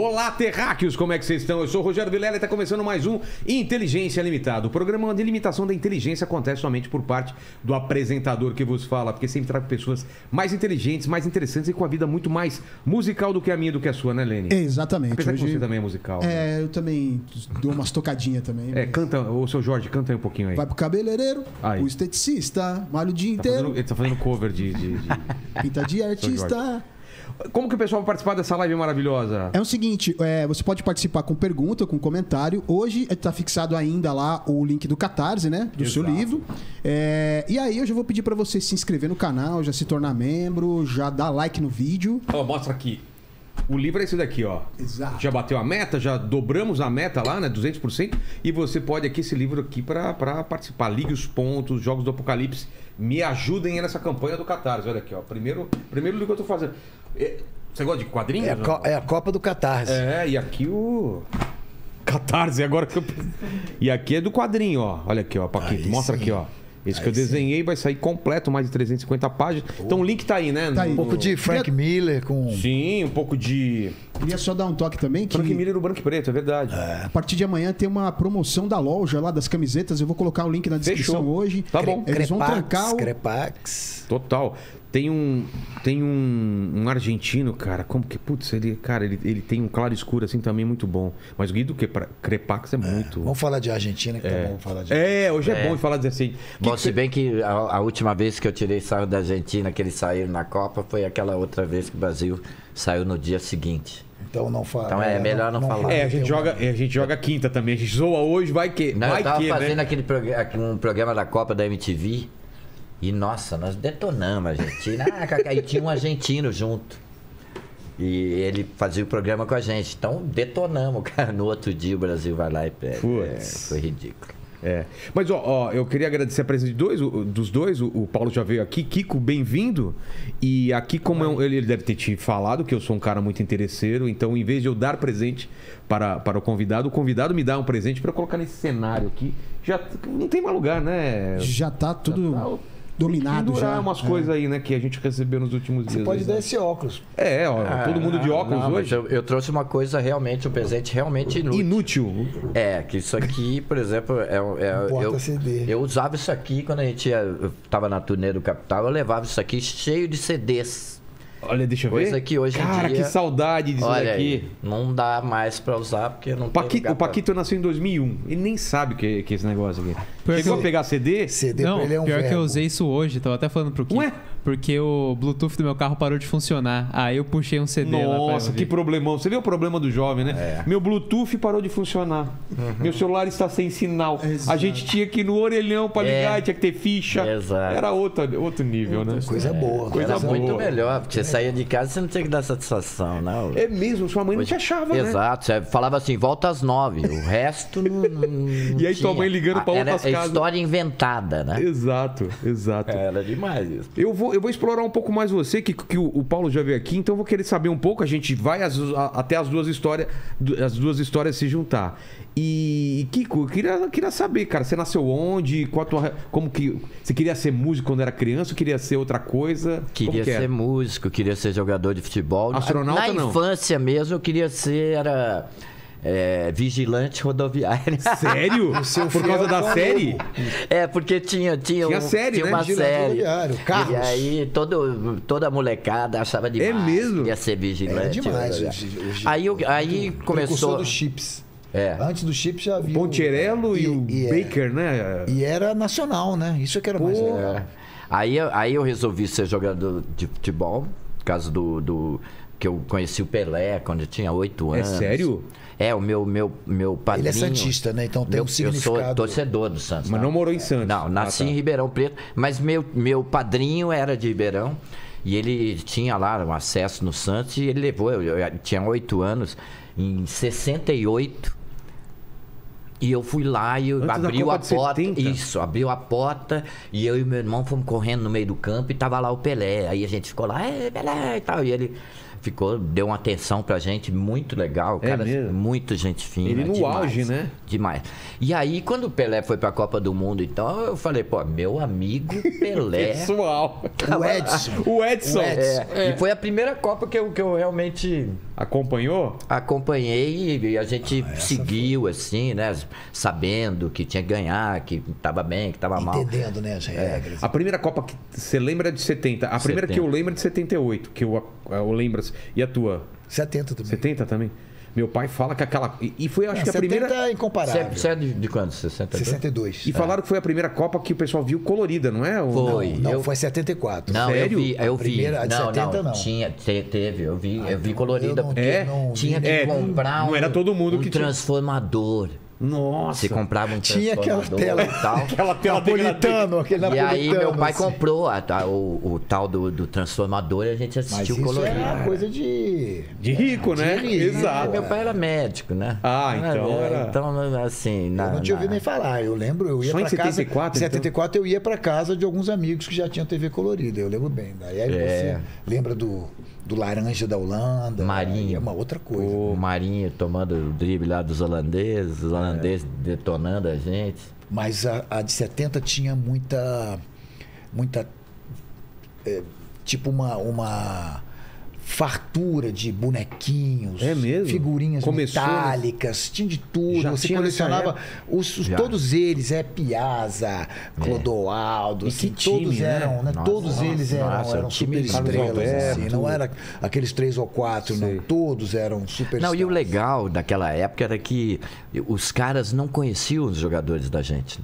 Olá, terráqueos, como é que vocês estão? Eu sou o Rogério Vilela e está começando mais um Inteligência Limitada. O programa de limitação da inteligência acontece somente por parte do apresentador que vos fala, porque sempre trago pessoas mais inteligentes, mais interessantes e com a vida muito mais musical do que a minha, do que a sua, né, Lene? Exatamente. Apesar que você também é musical. É, né? Eu também dou umas tocadinhas também. É, mas... canta, ô seu Jorge, canta aí um pouquinho aí. Vai pro cabeleireiro, aí. O esteticista, malha o dia inteiro. Ele tá fazendo cover de... Pinta de artista... Como que o pessoal vai participar dessa live maravilhosa? É o seguinte, você pode participar com pergunta, com comentário. Hoje está fixado ainda lá o link do Catarse, né? Do seu livro. E aí eu já vou pedir para você se inscrever no canal, já se tornar membro, já dar like no vídeo. Ó, mostra aqui. O livro é esse daqui, ó. Exato. Já bateu a meta, já dobramos a meta lá, né? 200%. E você pode aqui, esse livro aqui, para participar. Ligue os pontos, Jogos do Apocalipse. Me ajudem nessa campanha do Catarse. Olha aqui, ó. Primeiro livro que eu tô fazendo. Você gosta de quadrinhos? É a Copa do Catarse. É, e aqui o... Catarse, agora que eu... E aqui é do quadrinho, ó. Olha aqui, ó, Paquito. Aí mostra sim. Aqui, ó. Esse aí que eu desenhei sim. Vai sair completo, mais de 350 páginas. Oh. Então o link tá aí, né? Tá aí. Um pouco de Frank Miller com... Sim, um pouco de... Queria só dar um toque também que... Frank Miller do branco e preto, é verdade. É. A partir de amanhã tem uma promoção da loja lá, das camisetas. Eu vou colocar o link na descrição. Fechou. Hoje. Tá bom. Eles vão trancar o... Crepax. Total. Tem um argentino, cara, como que... Putz, ele, cara, ele tem um claro escuro assim também muito bom. Mas o Guido Crepax é muito... Vamos falar de Argentina, que tá bom falar de... Hoje é bom falar de assim. Bom, se bem que a última vez que eu tirei sarro da Argentina, que eles saíram na Copa, foi aquela outra vez que o Brasil saiu no dia seguinte. Então não fala. Então é melhor não falar. A gente joga quinta também, a gente zoa hoje, vai que... Não, vai eu tava fazendo, né? um programa da Copa da MTV... E, nossa, nós detonamos a Argentina. E tinha um argentino junto. E ele fazia o programa com a gente. Então, detonamos, cara. No outro dia, o Brasil vai lá e pega. Foi ridículo. É. Mas, ó, eu queria agradecer a presença dos dois. O Paulo já veio aqui. Kiko, bem-vindo. E aqui, como ele deve ter te falado, que eu sou um cara muito interesseiro. Então, em vez de eu dar presente para o convidado me dá um presente para eu colocar nesse cenário aqui. Já não tem mais lugar, né? Já tá tudo... Já tá... Dominado já. Tem umas coisas aí, né, que a gente recebeu nos últimos dias. Você pode dar esse óculos. Ó, todo mundo de óculos hoje. Eu trouxe uma coisa realmente, um presente realmente inútil. Inútil? É, que isso aqui, por exemplo, eu usava isso aqui quando a gente estava na turnê do Capital, eu levava isso aqui cheio de CDs. Olha, deixa eu ver. Coisa que hoje em dia... Cara, que saudade disso daqui. Não dá mais pra usar, porque não tem lugar. O Paquito nasceu em 2001. Ele nem sabe o que é esse negócio aqui. Chegou a pegar CD? CD não, pra ele é um pior verbo. Que eu usei isso hoje. Tava até falando pro Kiko. Ué? Porque o Bluetooth do meu carro parou de funcionar. Aí eu puxei um CD lá pra ouvir. Nossa, que problemão. Você vê o problema do jovem, né? Meu Bluetooth parou de funcionar. Meu celular está sem sinal. Exato. A gente tinha que ir no orelhão pra ligar, tinha que ter ficha. Exato. Era outro nível, né? Coisa boa. Coisa boa. Muito melhor, porque saía de casa, você não tinha que dar satisfação, não. É mesmo, sua mãe não te achava, né? Exato, você falava assim, volta às 9, o resto não. E aí tua mãe ligando pra outras casas. Era história inventada, né? Exato, exato. Era demais isso. Eu vou explorar um pouco mais você, que o Paulo já veio aqui, então eu vou querer saber um pouco, a gente vai até as duas histórias se juntar. E Kiko, eu queria saber, cara, você nasceu onde? Você queria ser músico quando era criança ou queria ser outra coisa? Queria ser músico, queria ser jogador de futebol. Astronauta, não? Na infância mesmo, eu queria ser... vigilante rodoviário. Sério? Por causa da série? Porque tinha uma série. Carros. E aí toda a molecada achava demais. É mesmo? Ia ser vigilante. É demais. Aí começou dos chips. Antes do chip já havia o Poncherello e o Baker, né? E era nacional, né? Isso que era mais legal. Aí eu resolvi ser jogador de futebol, por causa do que eu conheci o Pelé quando eu tinha 8 anos. É sério? O meu padrinho... Ele é santista, né? Então tem um significado. Eu sou torcedor do Santos. Mas não morou em Santos. Não, nasci em Ribeirão Preto, mas meu padrinho era de Ribeirão e ele tinha lá um acesso no Santos e ele levou, eu tinha 8 anos, em 68... E eu fui lá e abriu a porta. Isso, abriu a porta. E eu e meu irmão fomos correndo no meio do campo e tava lá o Pelé. Aí a gente ficou lá, Pelé e tal. E ele deu uma atenção pra gente muito legal. Cara, muito gente fina. Ele no auge, né? Demais. E aí, quando o Pelé foi pra Copa do Mundo, então, eu falei, pô, meu amigo Pelé. Pessoal. O Edson. O Edson. E foi a primeira Copa que eu realmente... Acompanhou? Acompanhei e a gente seguiu, foi... assim, né? Sabendo que tinha que ganhar, que tava bem, que tava mal. Entendendo, né, as regras. A primeira Copa que você lembra de 70. A primeira que eu lembro é de 78, que eu lembro. E a tua? 70 também. 70 também? Meu pai fala que aquela... E foi, acho que a primeira... 70 é incomparável. Você é de quando? 62? 62. E falaram que foi a primeira Copa que o pessoal viu colorida, não é? Ou... Foi. Não, foi 74. Não, sério? Eu vi. Primeira, a de 70 não. Tinha, teve, eu vi colorida. Não, porque tinha que comprar não era todo mundo que transformador. Nossa. Você comprava um transformador. Tinha aquela tela napolitano, aquele napolitano. E aí meu pai comprou o tal do transformador e a gente assistiu o colorido. Mas isso era coisa de rico, né? De rico. Exato. Meu pai era médico, né? Ah, então era... Então, assim... Eu não tinha ouvido nem falar. Eu lembro, eu ia pra casa... Só em 74? Em 74 eu ia pra casa de alguns amigos que já tinham TV colorida. Eu lembro bem. Daí você lembra do laranja da Holanda. Marinho. É uma outra coisa. O Marinho tomando o drible lá dos holandeses. Os holandeses detonando a gente. Mas a de 70 tinha muita tipo uma fartura de bonequinhos. É mesmo? Figurinhas metálicas. Tinha de tudo. Você colecionava todos eles. Piazza, Clodoaldo. Assim, todos eram, né? Todos eles eram super estrelas. Assim, não era aqueles 3 ou 4, não. Todos eram super estrelas. Não, e o legal daquela época era que os caras não conheciam os jogadores da gente.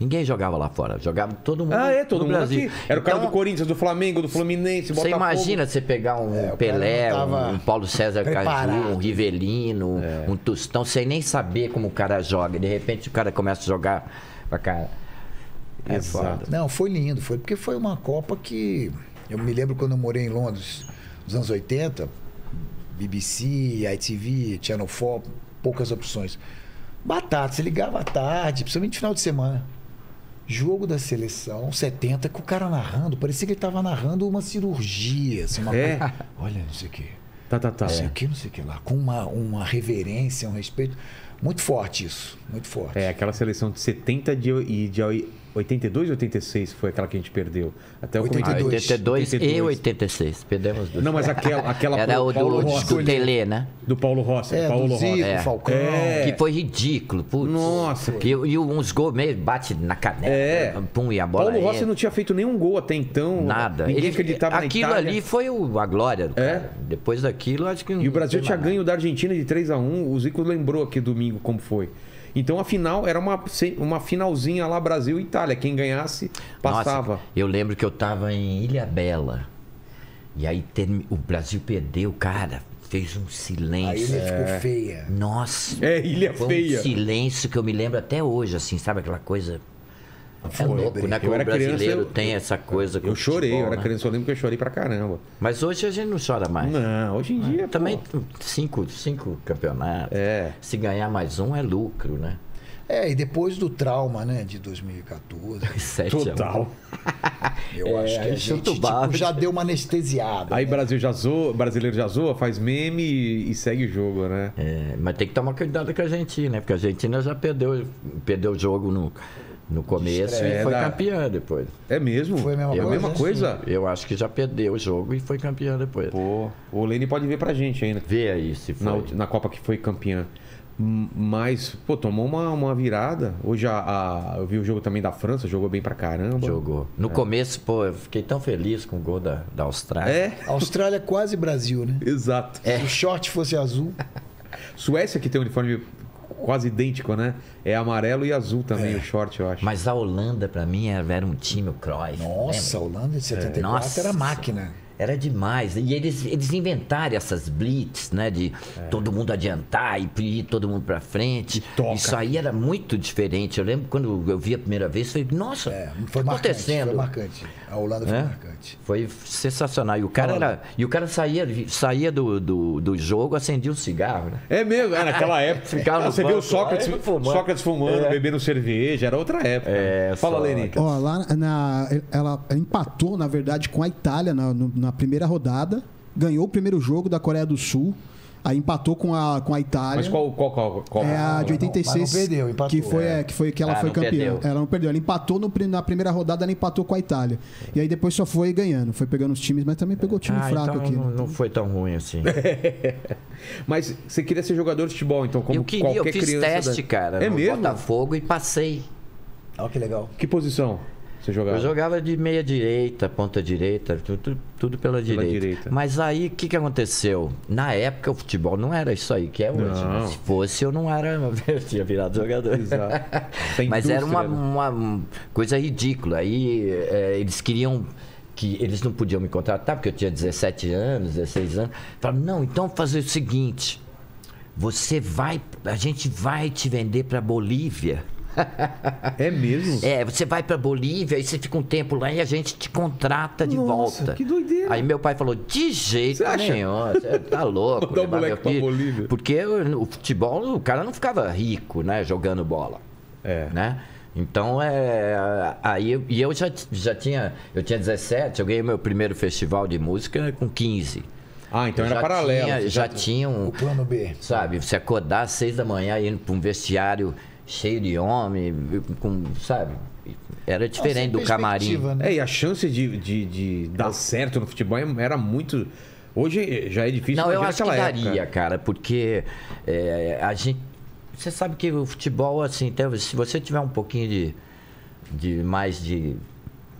Ninguém jogava lá fora, jogava todo mundo. Ah, é, todo mundo Brasil. Aqui. Era o cara do Corinthians, do Flamengo, do Fluminense, Botafogo. Você imagina você pegar um Pelé, um Paulo César Caju, um Rivelino, um Tostão, sem nem saber como o cara joga. De repente o cara começa a jogar pra cara. É foda. Não, foi lindo, foi porque foi uma Copa que... Eu me lembro quando eu morei em Londres, nos anos 80, BBC, ITV, Channel 4, poucas opções. Batata, você ligava à tarde, principalmente no final de semana. Jogo da seleção, 70, com o cara narrando, parecia que ele estava narrando uma cirurgia. Assim, uma olha, não sei o quê. Tá. Não sei o quê, não sei o quê lá. Com uma reverência, um respeito. Muito forte isso, muito forte. É, aquela seleção de 70 e de 82 e 86 foi aquela que a gente perdeu. Até 82 e 86, perdemos dois. Não, mas aquela era o do Tele, né? Do Paulo Rossi. Paulo Rossi, Falcão. Que foi ridículo, putz. Nossa. E uns gols meio, bate na canela, pum, e a bola Paulo Rossi não tinha feito nenhum gol até então. Nada. Ninguém acreditava na Itália. Aquilo ali foi a glória do cara. Depois daquilo, acho que... E o Brasil tinha ganho da Argentina de 3-1. O Zico lembrou aqui domingo como foi. Então, a final era uma finalzinha lá Brasil e Itália. Quem ganhasse, passava. Nossa, eu lembro que eu tava em Ilhabela. E aí o Brasil perdeu, cara. Fez um silêncio. A ilha ficou feia. Nossa. É, ilha feia. Um silêncio que eu me lembro até hoje, assim, sabe? Aquela coisa... É louco, né? Como o brasileiro tem essa coisa. Eu chorei, eu era criança, eu lembro que eu chorei pra caramba. Mas hoje a gente não chora mais. Não, hoje em dia... Também 5 campeonatos. Se ganhar mais um é lucro, né? E depois do trauma, né? De 2014. 7 total. Eu acho que a gente tipo, já deu uma anestesiada. Aí o brasileiro já zoa, faz meme e segue o jogo, né? Mas tem que tomar cuidado com a Argentina, né? Porque a Argentina já perdeu o jogo no começo e foi campeã depois. É mesmo? Foi a mesma coisa? Sim. Eu acho que já perdeu o jogo e foi campeã depois. Pô, o Lene pode ver pra gente ainda. Vê aí se foi. Na Copa que foi campeã. Mas, pô, tomou uma virada. Hoje eu vi o jogo também da França, jogou bem pra caramba. Jogou. No começo, pô, eu fiquei tão feliz com o gol da Austrália. Austrália é quase Brasil, né? Exato. Se o short fosse azul. Suécia que tem um uniforme... quase idêntico, né? É amarelo e azul também, o short, eu acho. Mas a Holanda, pra mim, era um time, o Cruyff. Nossa, lembra? A Holanda de 74 era máquina. Era demais. E eles inventaram essas blitz, né? De todo mundo adiantar e ir todo mundo pra frente. Isso aí era muito diferente. Eu lembro quando eu vi a primeira vez, falei, nossa, foi acontecendo. Marcante, foi marcante. A Holanda foi marcante. Foi sensacional. E o cara, saía do jogo, acendia um cigarro, né? É mesmo, naquela época. Você viu o Sócrates fumando, bebendo cerveja, era outra época. Fala, Lene. Ela empatou, na verdade, com a Itália na primeira rodada ganhou o primeiro jogo da Coreia do Sul, aí empatou com a Itália. Mas qual? É a de 86, mas não perdeu, empatou, que ela foi campeã. Perdeu. Ela não perdeu. Ela empatou na primeira rodada, ela empatou com a Itália. E aí depois só foi ganhando. Foi pegando os times, mas também pegou o time fraco então aqui. Não foi tão ruim assim. Mas você queria ser jogador de futebol, então, como qualquer criança. Eu fiz teste, cara, no Botafogo e passei. Olha que legal. Que posição? Eu jogava de meia direita, ponta direita, tudo pela direita. Mas aí, o que aconteceu? Na época, o futebol não era isso aí que é hoje. Não. Se fosse, eu não era... Eu tinha virado jogador. Exato. Mas era uma coisa ridícula. Aí, eles queriam... que eles não podiam me contratar, porque eu tinha 17 anos, 16 anos. Falaram, não, então fazer o seguinte. A gente vai te vender para Bolívia. É mesmo? É, você vai pra Bolívia e você fica um tempo lá e a gente te contrata de volta. Que doideira. Aí meu pai falou, de jeito nenhum, você tá louco. Dá um moleque pra Bolívia. Porque o futebol, o cara não ficava rico, né, jogando bola. É. Né? Então, aí eu já tinha, eu tinha 17, eu ganhei meu primeiro festival de música com 15. Ah, então era paralelo. Já tinha um... O plano B. Sabe, você acordar às 6 da manhã e ir pra um vestiário... cheio de homem, sabe? Era diferente do camarim. Né? E a chance de dar certo no futebol era muito... Hoje já é difícil. Não, eu acho que daria, cara, porque a gente... Você sabe que o futebol, assim, se você tiver um pouquinho de mais de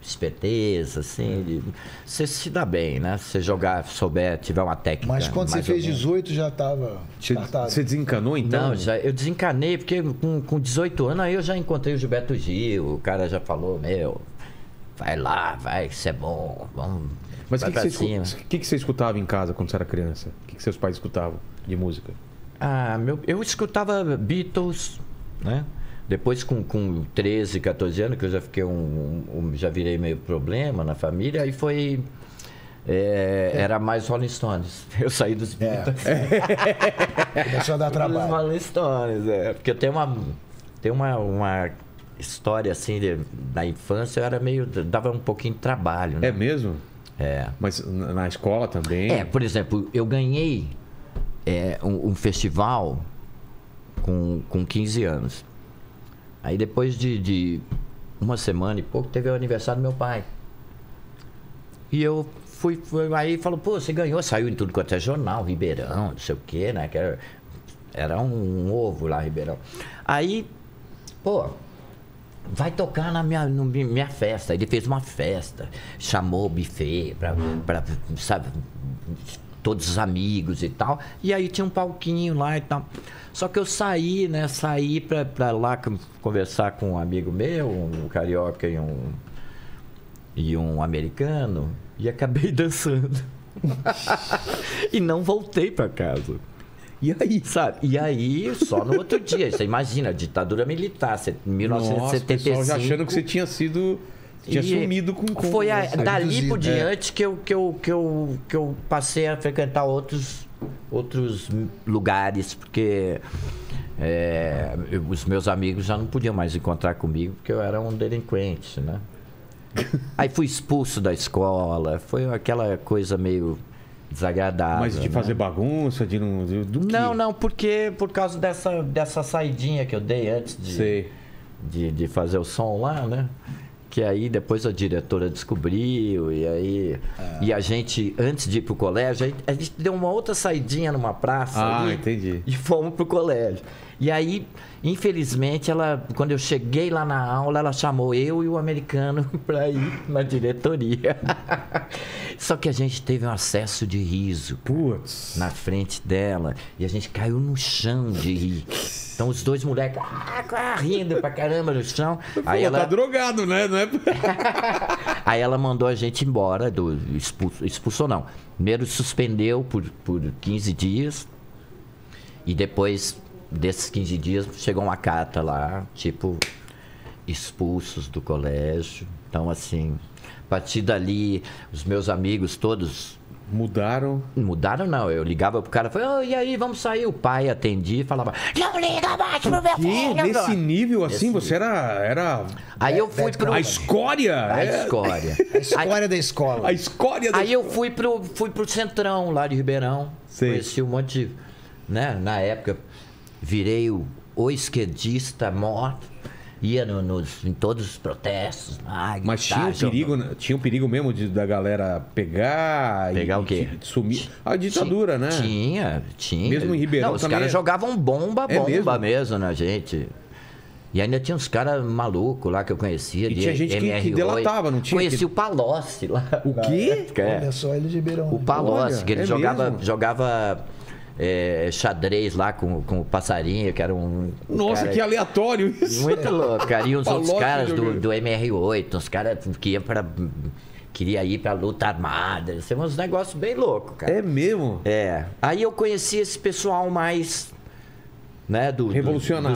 esperteza, assim, você se dá bem, né? Se jogar, souber, tiver uma técnica. Mas quando você fez 18 já estava descartado. Você desencanou então? Não, eu desencanei porque com 18 anos aí eu já encontrei o Gilberto Gil, o cara já falou, meu, vai lá, vai, isso é bom, vamos. Mas o que você escutava em casa quando você era criança? O que seus pais escutavam de música? Ah, eu escutava Beatles, né? Depois, com 13, 14 anos, que eu já fiquei já virei meio problema na família, aí foi... Era mais Rolling Stones. Eu saí dos Beatles. Começou a dar trabalho. Rolling Stones, Porque eu tenho uma história, assim, da infância, eu era meio... Dava um pouquinho de trabalho, né? É mesmo? É. Mas na escola também? É, por exemplo, eu ganhei um festival com 15 anos. Aí depois de uma semana e pouco, teve o aniversário do meu pai. E eu fui aí falou, pô, você ganhou, saiu em tudo quanto é jornal, Ribeirão, não sei o quê, né? Que era um ovo lá, Ribeirão. Aí, pô, vai tocar na minha festa. Ele fez uma festa, chamou o buffet pra sabe, todos os amigos e tal. E aí tinha um palquinho lá e tal. Só que eu saí, né? Saí pra lá conversar com um amigo meu, um carioca e um americano. E acabei dançando. E não voltei pra casa. E aí, sabe? E aí, só no outro dia. Você imagina, ditadura militar, 1975. Nossa, o pessoal já achando que você tinha sido... Tinha sumido com foi dali por diante que eu passei a frequentar outros lugares, porque os meus amigos já não podiam mais encontrar comigo, porque eu era um delinquente, né? Aí fui expulso da escola, foi aquela coisa meio desagradável. Mas de fazer bagunça, de não... Não, porque por causa dessa saidinha que eu dei antes de fazer o som lá, né? Que aí depois a diretora descobriu, e aí... E a gente, antes de ir pro colégio, a gente deu uma outra saidinha numa praça. Ah, entendi. E fomos pro colégio. E aí, infelizmente, quando eu cheguei lá na aula, ela chamou eu e o americano pra ir na diretoria. Só que a gente teve um acesso de riso. Putz. Na frente dela. E a gente caiu no chão de rir. Então os dois moleques rindo pra caramba no chão. Aí ela tá drogado, né? Não é... Aí ela mandou a gente embora. Expulsou não. Primeiro suspendeu por 15 dias. E depois desses 15 dias chegou uma carta lá, tipo, expulsos do colégio. Então, assim, a partir dali, os meus amigos todos Mudaram? Mudaram não, eu ligava pro cara e falava, oh, e aí, vamos sair? O pai atendia e falava, não liga mais pro meu filho. Nesse nível assim, você era... Aí eu fui pro... A escória? A escória. A escória da escola. A escória da escola. Aí eu fui pro Centrão, lá de Ribeirão. Sim. Conheci um monte de... Né? Na época, virei o esquerdista morto. Ia em todos os protestos. Ah, mas tinha um perigo mesmo da galera pegar... Pegar o quê? Sumir. A ditadura, né? Tinha. Mesmo em Ribeirão. Não, os caras jogavam bomba mesmo na gente. E ainda tinha uns caras malucos lá que eu conhecia. E tinha gente que delatava, não tinha? Conheci o Palocci lá. O quê? Olha só, ele de Ribeirão. O Palocci, que ele jogava... xadrez lá com o passarinho, que era um... Nossa, cara, que aleatório isso! Muito louco, cara. E uns outros caras do MR8, uns caras que iam pra... Queria ir pra luta armada, uns negócios bem loucos, cara. É mesmo? É. Aí eu conheci esse pessoal mais... Né, do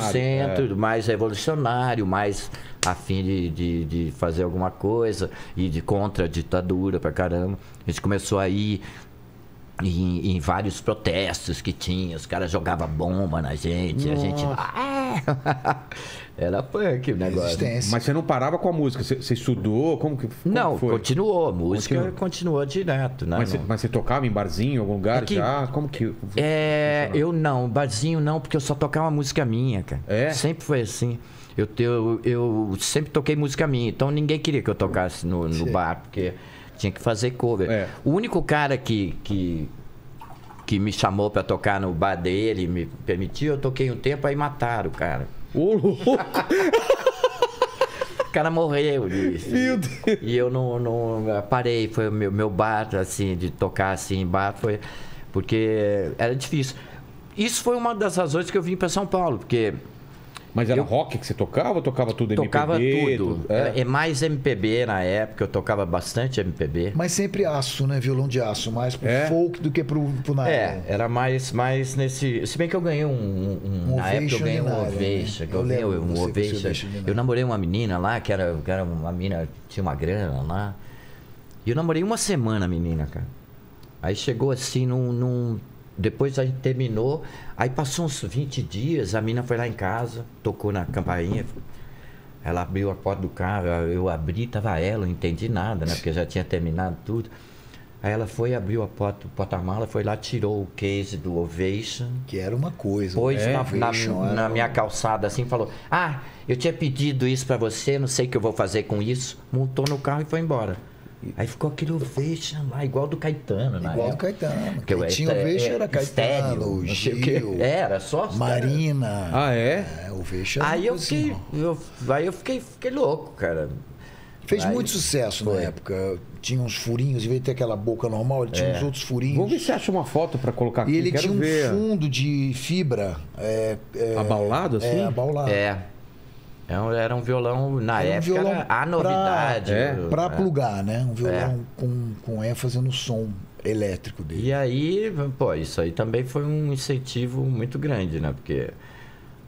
centro, é. Mais revolucionário, mais afim de fazer alguma coisa e de contra a ditadura pra caramba. A gente começou a ir... Em vários protestos que tinha, os caras jogavam bomba na gente, a gente... Era punk o negócio. Resistência. Mas você não parava com a música? Você estudou? Como foi? Continuou. A música continuou direto. Né? Mas você tocava em barzinho, em algum lugar já? Como que... eu não. Barzinho não, porque eu só tocava música minha, cara. É? Sempre foi assim. Eu sempre toquei música minha, então ninguém queria que eu tocasse no bar, porque... Tinha que fazer cover. É. O único cara que me chamou pra tocar no bar dele, me permitiu, eu toquei um tempo, aí mataram o cara. Ô, louco! O cara morreu disso. Meu Deus! E eu não parei. Foi o meu bar, assim, de tocar assim em bar, foi porque era difícil. Isso foi uma das razões que eu vim pra São Paulo, porque... Mas era rock que você tocava ou tocava tudo MPB? Tocava tudo. É mais MPB na época, eu tocava bastante MPB. Mas sempre aço, né? Violão de aço, mais pro folk do que pro nylon. É, era mais nesse... Se bem que eu ganhei um ovation. Eu namorei uma menina lá, que era uma menina, tinha uma grana lá. E eu namorei uma semana a menina, cara. Aí chegou assim num Depois a gente terminou, aí passou uns 20 dias, a mina foi lá em casa, tocou na campainha, ela abriu a porta do carro, eu abri, tava ela, não entendi nada, né? Porque já tinha terminado tudo. Aí ela foi, abriu a porta do porta-mala, foi lá, tirou o case do Ovation. Que era uma coisa. Pôs na minha calçada assim, falou, eu tinha pedido isso pra você, não sei o que eu vou fazer com isso. Montou no carro e foi embora. Aí ficou aquele Ovation lá, igual do Caetano, né? Igual do Caetano. Porque quem tinha Ovation era Caetano, Gil, era só Marina. Ah, é? Ovation era Aí eu fiquei louco, cara. Fez muito sucesso na época. Tinha uns furinhos, em vez de ter aquela boca normal, ele tinha uns outros furinhos. Vamos ver se acha uma foto pra colocar aqui. E ele tinha um fundo de fibra. Abaulado, assim? É, abaulado. É. Era um violão, na época, a novidade. Pra plugar, né? Um violão com ênfase no som elétrico dele. E aí, pô, isso aí também foi um incentivo muito grande, né? Porque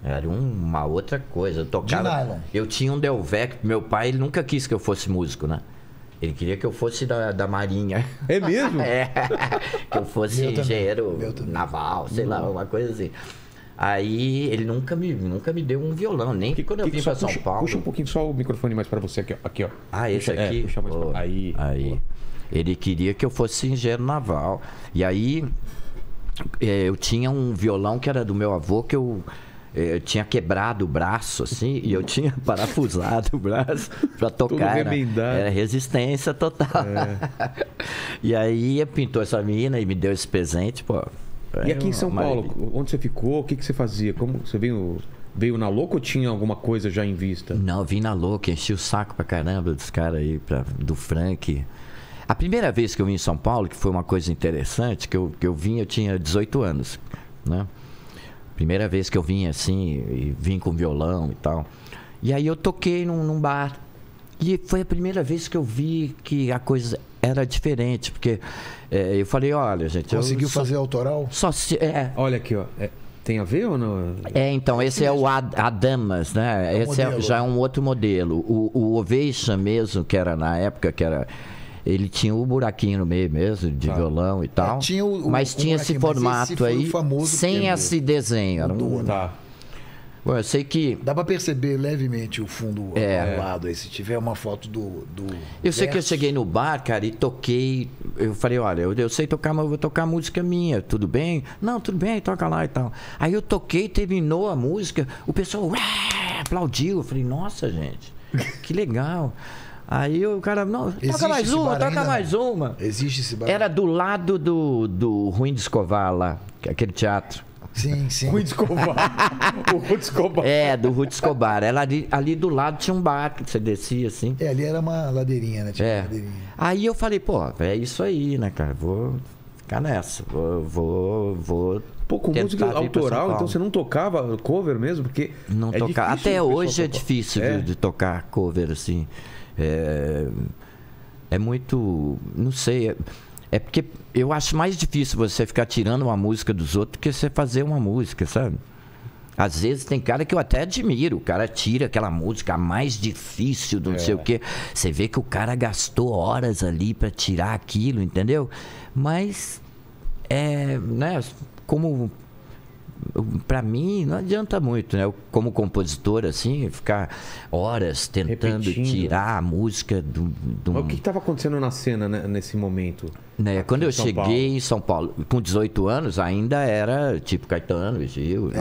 era uma outra coisa. Eu tocava... De nylon. Eu tinha um Delvec, meu pai, ele nunca quis que eu fosse músico, né? Ele queria que eu fosse da Marinha. É mesmo? Que eu fosse engenheiro naval, sei lá, uma coisa assim. Aí ele nunca me deu um violão, nem quando eu vim pra São Paulo. Puxa um pouquinho só o microfone mais pra você aqui, ó. Aqui, ó. Esse aqui? Puxa mais pra... Aí. Ele queria que eu fosse engenheiro naval. E aí eu tinha um violão que era do meu avô, que eu tinha quebrado o braço, assim, e eu tinha parafusado o braço pra tocar. Né? Era resistência total. É. E aí pintou essa menina e me deu esse presente, pô. E aqui em São Paulo, onde você ficou? O que você fazia? Como você veio na louca ou tinha alguma coisa já em vista? Não, eu vim na louca, enchi o saco pra caramba dos caras aí, do Frank. A primeira vez que eu vim em São Paulo, que foi uma coisa interessante, que eu tinha 18 anos, né? Primeira vez que eu vim assim, e vim com violão e tal. E aí eu toquei num bar. E foi a primeira vez que eu vi que a coisa era diferente, porque eu falei, olha, gente... Conseguiu fazer autoral? Olha aqui, ó. Tem a ver ou não? Então, esse é o Adamas, né? Esse já é um outro modelo. O Ovation mesmo, que era na época, que era... Ele tinha o buraquinho no meio mesmo, de violão e tal. Tinha o, mas tinha esse formato aí, sem esse desenho. Era um... Tá. Bom, eu sei que... Dá para perceber levemente o fundo amarelado aí, se tiver uma foto do eu sei que eu cheguei no bar, cara, e toquei. Eu falei, olha, eu sei tocar, mas eu vou tocar música minha, tudo bem? Não, tudo bem, toca lá e tal. Aí eu toquei, terminou a música, o pessoal aplaudiu. Eu falei, nossa, gente, que legal. Aí o cara, não, toca mais uma. Existe esse bar? Era do lado do Ruim de Escovar lá, aquele teatro. Sim, sim. Ruth Escobar. O Ruth Escobar. É, do Ruth Escobar. Ela, ali do lado tinha um bar que você descia assim. É, ali era uma ladeirinha, né? Tinha uma ladeirinha. Aí eu falei, pô, é isso aí, né, cara? Vou ficar nessa. Vou Pô, com música autoral, então você não tocava cover mesmo? Porque não tocava. Até hoje é difícil de tocar cover, assim. É muito... Não sei... É porque eu acho mais difícil você ficar tirando uma música dos outros do que você fazer uma música, sabe? Às vezes tem cara que eu até admiro. O cara tira aquela música mais difícil do não sei o quê. Você vê que o cara gastou horas ali para tirar aquilo, entendeu? Mas, né, como... Pra mim, não adianta muito, né? Eu, como compositor, assim, ficar horas tentando tirar a música do... Mas o que estava acontecendo na cena, né, nesse momento? Né, quando eu cheguei em São Paulo, com 18 anos, ainda era tipo Caetano, Gil...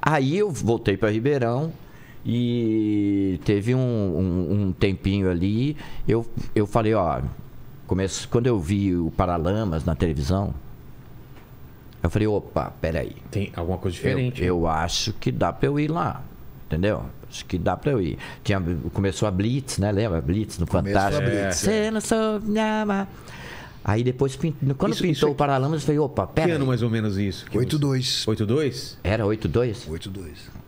Aí eu voltei para Ribeirão e teve um tempinho ali. Eu falei, ó... Quando eu vi o Paralamas na televisão... Eu falei, opa, peraí. Tem alguma coisa diferente. Eu acho que dá pra eu ir lá, entendeu? Acho que dá pra eu ir. Começou a Blitz, né? Lembra? Blitz no Fantástico. Você não soube me amar. Aí depois, quando pintou o Paralamas, eu falei, opa, peraí. Que ano mais ou menos isso? 82. 82? Era 82? 82.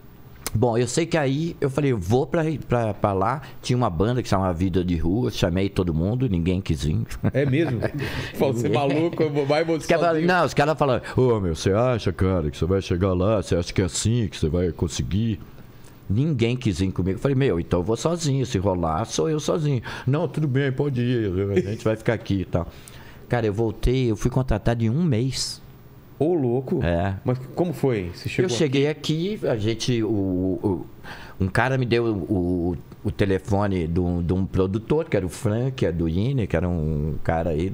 Bom, eu sei que aí eu falei, eu vou pra lá. Tinha uma banda que chamava Vida de Rua, chamei todo mundo, ninguém quis vir. É mesmo? Falou, você é maluco, vai buscar. Não, os caras falaram, ô meu, você acha, cara, que você vai chegar lá? Você acha que é assim, que você vai conseguir? Ninguém quis ir comigo. Eu falei, meu, então eu vou sozinho, se rolar, sou eu sozinho. Não, tudo bem, pode ir, a gente vai ficar aqui e tal. Cara, eu voltei, eu fui contratado em um mês. Ô, louco! É. Mas como foi? Você chegou Eu cheguei aqui, a gente... um cara me deu o telefone de um produtor, que era o Frank, do Ine, que era um cara aí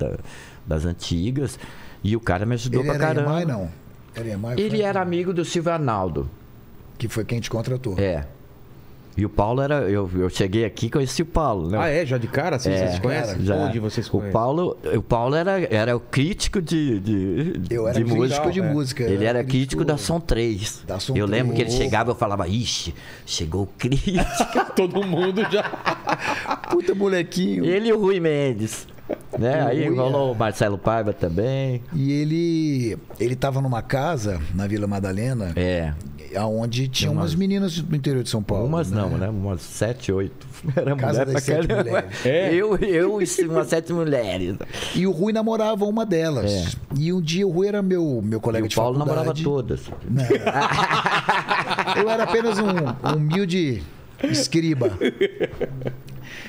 das antigas. E o cara me ajudou pra caramba. Ele era EMI, não? Era EMI, ele era amigo do Silvio Arnaldo. Que foi quem te contratou. É. E o Paulo era... Eu cheguei aqui e conheci o Paulo, né? Ah, é? Já de cara? Assim, vocês conhecem? Já. Onde vocês conhecem? O Paulo era o crítico de música. Musical, de música. Ele era crítico da Som 3. Eu lembro que ele chegava e eu falava, ixi, chegou o crítico. Todo mundo já... Puta molequinho. Ele e o Rui Mendes. Né? Aí rolou o Marcelo Paiva também. E ele tava numa casa na Vila Madalena, aonde tinha umas meninas do interior de São Paulo. Umas não, né? Umas 7, 8. Era casa mulher pra 7 mulheres. Eu e umas 7 mulheres. E o Rui namorava uma delas. É. E um dia o Rui era meu colega de faculdade. O Paulo namorava todas. Eu era apenas um humilde escriba.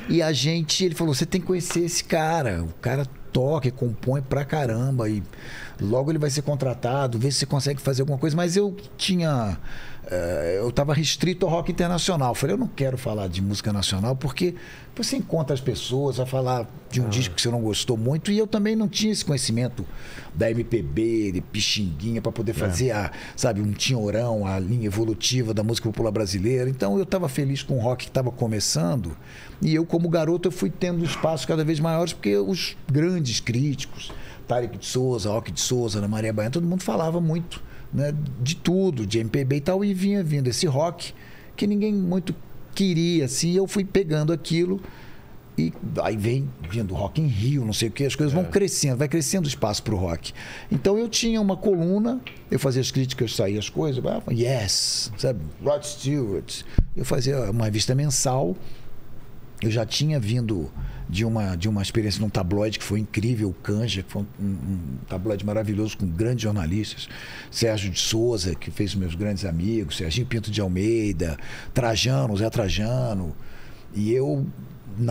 E a gente, ele falou, você tem que conhecer esse cara. O cara toca e compõe pra caramba. E logo ele vai ser contratado, vê se você consegue fazer alguma coisa. Mas eu tinha... eu tava restrito ao rock internacional. Eu falei, eu não quero falar de música nacional, porque você encontra as pessoas a falar de um disco que você não gostou muito. E eu também não tinha esse conhecimento da MPB, de Pixinguinha, pra poder fazer sabe, um tinhorão, a linha evolutiva da música popular brasileira. Então eu tava feliz com o rock que tava começando. E eu, como garoto, eu fui tendo espaços cada vez maiores, porque os grandes críticos, Tarek de Souza, Roque de Souza, Ana Maria Baiana, todo mundo falava muito, né, de tudo, de MPB e tal, e vinha vindo esse rock que ninguém muito queria, assim, eu fui pegando aquilo, e aí vem vindo Rock in Rio, não sei o que, as coisas vão crescendo, vai crescendo o espaço pro rock. Então eu tinha uma coluna, eu fazia as críticas, saía as coisas, Yes, sabe, Rod Stewart, eu fazia uma revista mensal. Eu já tinha vindo de uma experiência num tabloide que foi incrível, o Canja, que foi um tabloide maravilhoso com grandes jornalistas. Sérgio de Souza, que fez meus grandes amigos, Serginho Pinto de Almeida, Trajano, Zé Trajano. E eu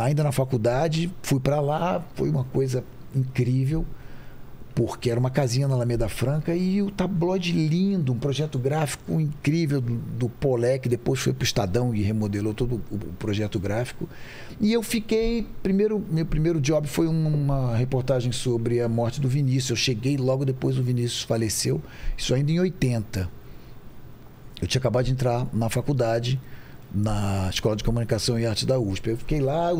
ainda na faculdade, fui para lá, foi uma coisa incrível, porque era uma casinha na Alameda Franca e o tabloide lindo, um projeto gráfico incrível do Polé, que depois foi para o Estadão e remodelou todo o projeto gráfico. E eu fiquei, meu primeiro job foi uma reportagem sobre a morte do Vinícius. Eu cheguei logo depois do Vinícius faleceu, isso ainda em 80. Eu tinha acabado de entrar na faculdade, na Escola de Comunicação e Arte da USP. Eu fiquei lá,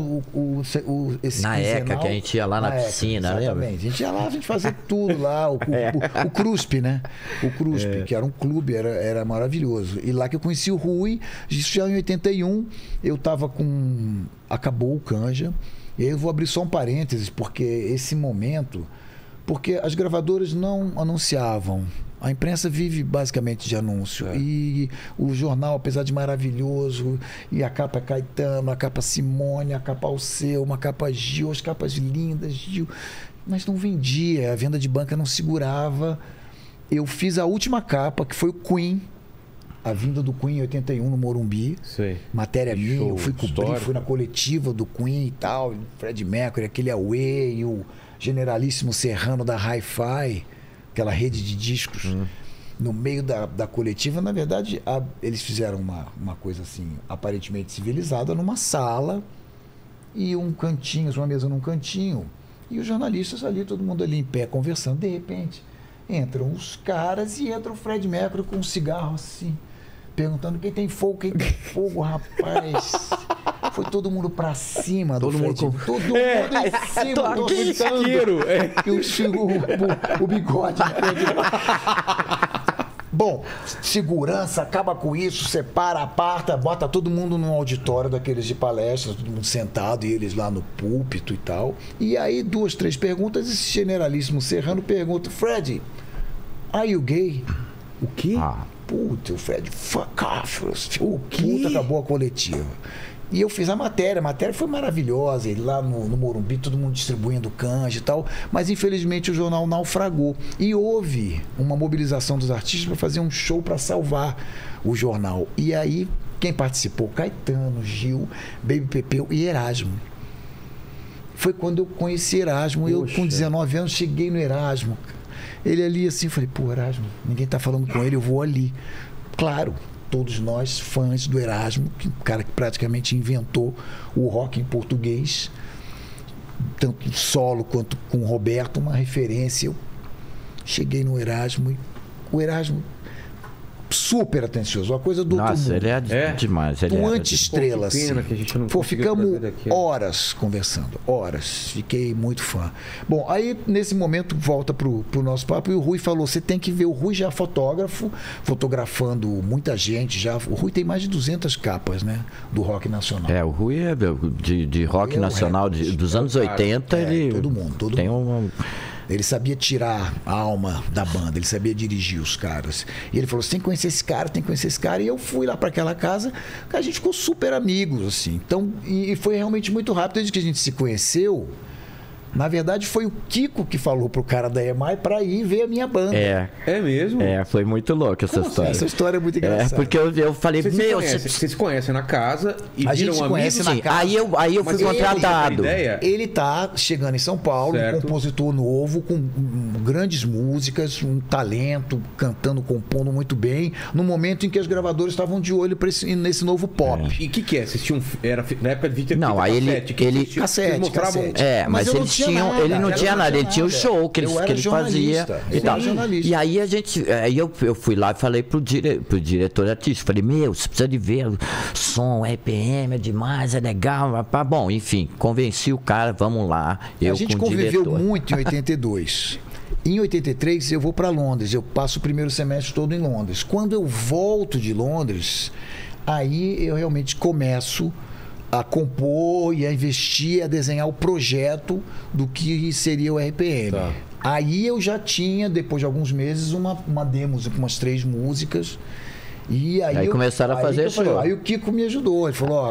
esse na ECA, que a gente ia lá na piscina, lembra? A gente ia lá, a gente fazia tudo lá, o CRUSP, né? O CRUSP, que era um clube, era maravilhoso. E lá que eu conheci o Rui, isso já em 81, eu estava com... Acabou o Canja, e aí eu vou abrir só um parênteses, porque esse momento... Porque as gravadoras não anunciavam. A imprensa vive basicamente de anúncio. E o jornal, apesar de maravilhoso, e a capa Caetano, a capa Simone, a capa Alceu, uma capa Gil, as capas lindas, Gil, mas não vendia, a venda de banca não segurava. Eu fiz a última capa, que foi o Queen, a vinda do Queen em 81 no Morumbi. Sei. Matéria minha, eu fui cobrir, fui na coletiva do Queen e tal, Fred Mercury, aquele Away, e o Generalíssimo Serrano da Hi-Fi, aquela rede de discos, no meio da coletiva. Na verdade, eles fizeram uma coisa assim, aparentemente civilizada, numa sala e um cantinho, uma mesa num cantinho, e os jornalistas ali, todo mundo ali em pé, conversando. De repente, entram os caras e entra o Fred Mercury com um cigarro assim, perguntando quem tem fogo, rapaz... Foi todo mundo pra cima do Fred. Todo mundo em cima. Todo mundo esquiro. Que eu chego o bigode. Bom, segurança, acaba com isso, separa, aparta, bota todo mundo num auditório daqueles de palestras, todo mundo sentado e eles lá no púlpito e tal. E aí, duas, três perguntas, e esse Generalíssimo Serrano pergunta: Fred, are you gay? O quê? Puta, o Fred, fuck off. O quê? Puta, acabou a coletiva. E eu fiz a matéria foi maravilhosa, e lá no Morumbi, todo mundo distribuindo canja e tal, mas infelizmente o jornal naufragou. E houve uma mobilização dos artistas para fazer um show para salvar o jornal. E aí, quem participou? Caetano, Gil, Baby Pepeu e Erasmo. Foi quando eu conheci Erasmo. Poxa. Eu, com 19 anos, cheguei no Erasmo. Ele ali assim, falei, pô, Erasmo, ninguém tá falando com ele, eu vou ali. Claro. Todos nós, fãs do Erasmo, o cara que praticamente inventou o rock em português, tanto solo quanto com o Roberto, uma referência. Eu cheguei no Erasmo e o Erasmo super atencioso, uma coisa do outro mundo. Nossa, ele é demais. Ele anti-estrela, assim. Ficamos horas conversando, horas. Fiquei muito fã. Bom, aí nesse momento volta pro nosso papo e o Rui falou, você tem que ver, o Rui já é fotógrafo, fotografando muita gente já. O Rui tem mais de 200 capas, né, do rock nacional. É, o Rui é de rock nacional dos anos 80. Ele... Todo mundo. Tem um... Ele sabia tirar a alma da banda, ele sabia dirigir os caras. E ele falou, você tem que conhecer esse cara, tem que conhecer esse cara. E eu fui lá para aquela casa, a gente ficou super amigos, assim. Então, e foi realmente muito rápido. Desde que a gente se conheceu, na verdade foi o Kiko que falou pro cara da EMAI para ir ver a minha banda. É mesmo? É, foi muito louco essa história. Essa história é muito engraçada. É, porque eu falei, vocês se conhecem na casa e a gente se conhece na casa. Aí eu fui contratado. Ele tá chegando em São Paulo, um compositor novo, com grandes músicas, um talento, cantando, compondo muito bem, no momento em que os gravadores estavam de olho nesse novo pop. E o que é? Vocês tinham... Era na época de videocassete. Não, aí ele... Cassete. É, mas ele não tinha nada, ele tinha o show que ele fazia e tal. E aí a gente, eu fui lá e falei pro diretor artístico, falei, você precisa de ver o som, RPM é demais, é legal, rapaz. Bom, enfim, convenci o cara, vamos lá. A gente conviveu muito em 82. Em 83 eu vou para Londres, eu passo o primeiro semestre todo em Londres. Quando eu volto de Londres, aí eu realmente começo a compor e a investir, a desenhar o projeto do que seria o RPM. Tá. Aí eu já tinha, depois de alguns meses, uma demo com umas 3 músicas E aí começaram a fazer show. Aí o Kiko me ajudou. Ele falou, ó,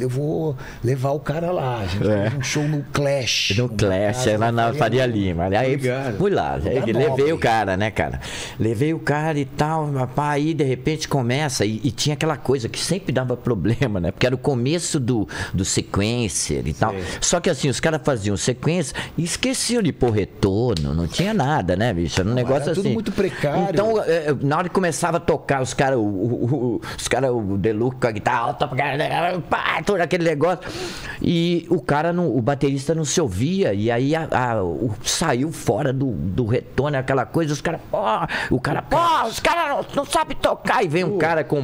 eu vou levar o cara lá. A gente fez um show no Clash. No Clash, lá na Faria Lima. Aí fui lá. Levei o cara, né, cara? Levei o cara e tal. Aí, de repente, começa. E tinha aquela coisa que sempre dava problema, né? Porque era o começo do sequencer e tal. Só que assim, os caras faziam sequência e esqueciam de pôr retorno. Não tinha nada, né, bicho? Era um negócio assim. Era tudo muito precário. Então, na hora que começava a tocar, os caras... Os caras, o Deluca com a guitarra, todo aquele negócio. E o cara, o baterista não se ouvia. E aí saiu fora do retorno, aquela coisa. Os caras, os caras não sabem tocar. E vem um cara com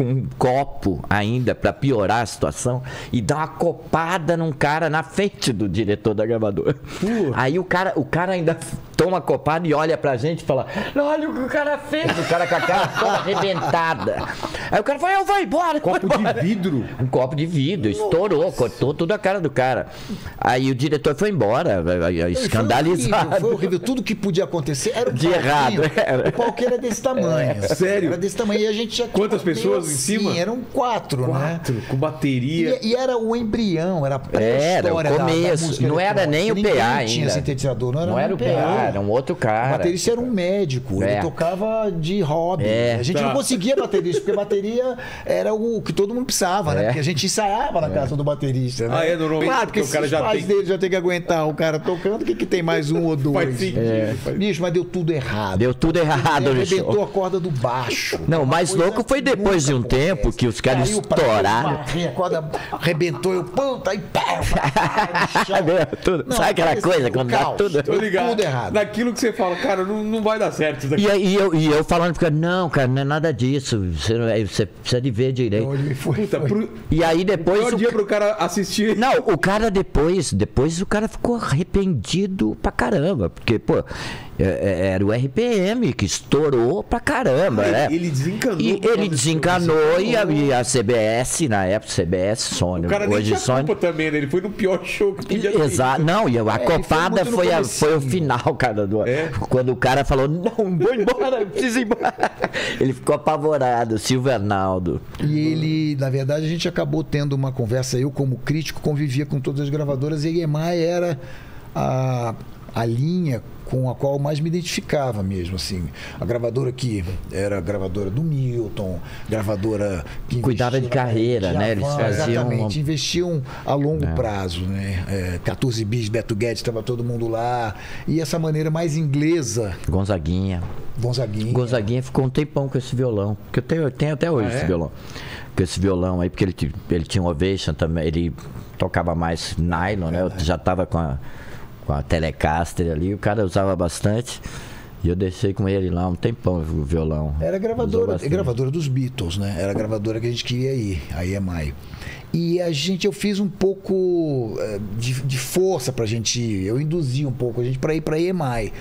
um copo ainda pra piorar a situação e dá uma copada num cara na frente do diretor da gravadora. Aí o cara ainda toma copada e olha pra gente e fala: olha o que o cara fez. O cara com a cara toda arrebentada. Aí o cara falou, eu vou embora. Copo de vidro. Um copo de vidro. Nossa. Estourou, cortou toda a cara do cara. Aí o diretor foi embora, escandalizado. Foi horrível. Tudo que podia acontecer era de errado. O palco era desse tamanho. Sério? Era desse tamanho. E a gente já... Quantas pessoas assim, em cima? Eram quatro, né? Com bateria. E era o embrião, era a pré-história da música. Não era nem o PA ainda. Tinha sintetizador, não era o PA. Era um outro cara. O baterista era um médico. Ele tocava de hobby. A gente não conseguia baterista, porque bateria era o que todo mundo precisava, né? Porque a gente ensaiava na casa do baterista, né? Normalmente. Claro, porque o cara já tem... dele já tem que aguentar o cara tocando, que tem mais um ou dois? Faz sentido. Bicho, mas deu tudo errado. Deu tudo errado, arrebentou a corda do baixo. Não, o mais louco foi depois de um tempo que os caras estouraram. A corda arrebentou, eu ponta e pá! Sabe aquela coisa quando dá tudo? Tudo errado. Naquilo que você fala, cara, não vai dar certo isso daqui. E eu falando, não, cara, não é nada disso, você precisa de ver direito. E aí depois... Foi o dia pro cara assistir. Não, o cara depois o cara ficou arrependido pra caramba, porque, pô, era o RPM que estourou pra caramba, né? Ele desencanou. E ele desencanou e a CBS, na época, CBS, Sony. O cara nem tinha culpa também, né? Ele foi no pior show que podia ter. Exato. Não, e a copada foi o final, cara, quando o cara falou, não, vou embora, eu preciso ir embora. Ele ficou apavorado, Silvio Arnaldo. E ele, na verdade, a gente acabou tendo uma conversa. Eu, como crítico, convivia com todas as gravadoras e a EMAI era a linha com a qual eu mais me identificava mesmo, assim. A gravadora que era a gravadora do Milton, gravadora que cuidava de carreira, né? Eles faziam... Exatamente, investiam a longo prazo, né? 14 Bis, Beto Guedes, estava todo mundo lá. E essa maneira mais inglesa... Gonzaguinha ficou um tempão com esse violão, que eu tenho até hoje esse violão. Com esse violão aí, porque ele tinha um Ovation também, ele tocava mais nylon, né? Eu já estava com a Telecaster ali, o cara usava bastante. E eu deixei com ele lá um tempão o violão. Era gravadora dos Beatles, né? Era a gravadora que a gente queria ir, aí é maio. E eu fiz um pouco de força pra gente ir, eu induzi um pouco a gente pra ir pra EMAI.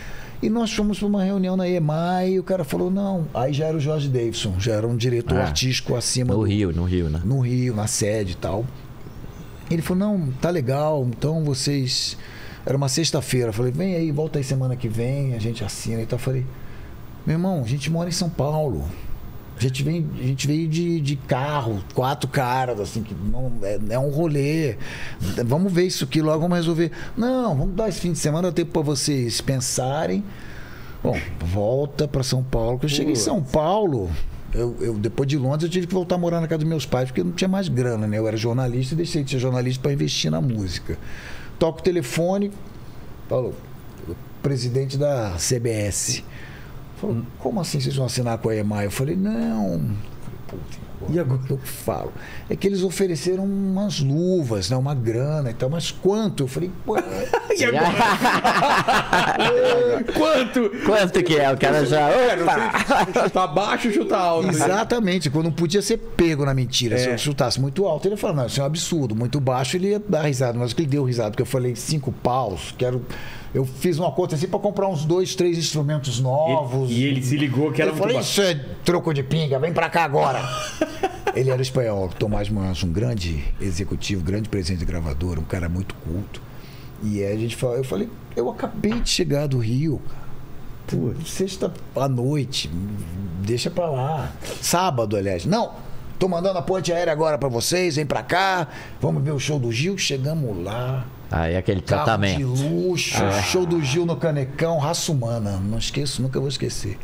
E nós fomos para uma reunião na EMAI e o cara falou, não, aí já era o Jorge Davidson, já era um diretor artístico acima. No Rio, né? No Rio, na sede e tal. Ele falou, não, tá legal, então vocês... Era uma sexta-feira, eu falei, vem aí, volta aí semana que vem, a gente assina e tal. Eu falei, meu irmão, a gente mora em São Paulo. A gente veio de carro, 4 caras, assim, que não, é um rolê. Vamos ver isso aqui logo, vamos resolver. Não, vamos dar esse fim de semana, tempo para vocês pensarem. Bom, volta para São Paulo. Porque eu cheguei em São Paulo, depois de Londres, eu tive que voltar a morar na casa dos meus pais, porque eu não tinha mais grana, né? Eu era jornalista e deixei de ser jornalista para investir na música. Toco o telefone, falou, o presidente da CBS. Falou, como assim vocês vão assinar com a EMAI? Eu falei, não. E agora eu falo. É que eles ofereceram umas luvas, né? Uma grana e tal, mas quanto? Eu falei, e agora? Quanto que é? O cara já. Chutar baixo ou chutar alto? Exatamente, quando não podia ser pego na mentira. Se eu chutasse muito alto, ele ia falar, não, isso é um absurdo. Muito baixo, ele ia dar risada. Mas o que ele deu risada? Porque eu falei, 5 paus, quero. Eu fiz uma conta assim pra comprar uns 2, 3 instrumentos novos. E ele se ligou que era muito baixo. Isso é troco de pinga, vem pra cá agora. Ele era espanhol, Tomás Manso, um grande executivo, grande presidente de gravadora, um cara muito culto. E aí eu falei, eu acabei de chegar do Rio, cara. Pô, sexta à noite, deixa pra lá. Sábado, aliás. Não, tô mandando a ponte aérea agora pra vocês, vem pra cá, vamos ver o show do Gil. Chegamos lá. Aí aquele tratamento. De luxo, show do Gil no Canecão, raça humana. Não esqueço, nunca vou esquecer.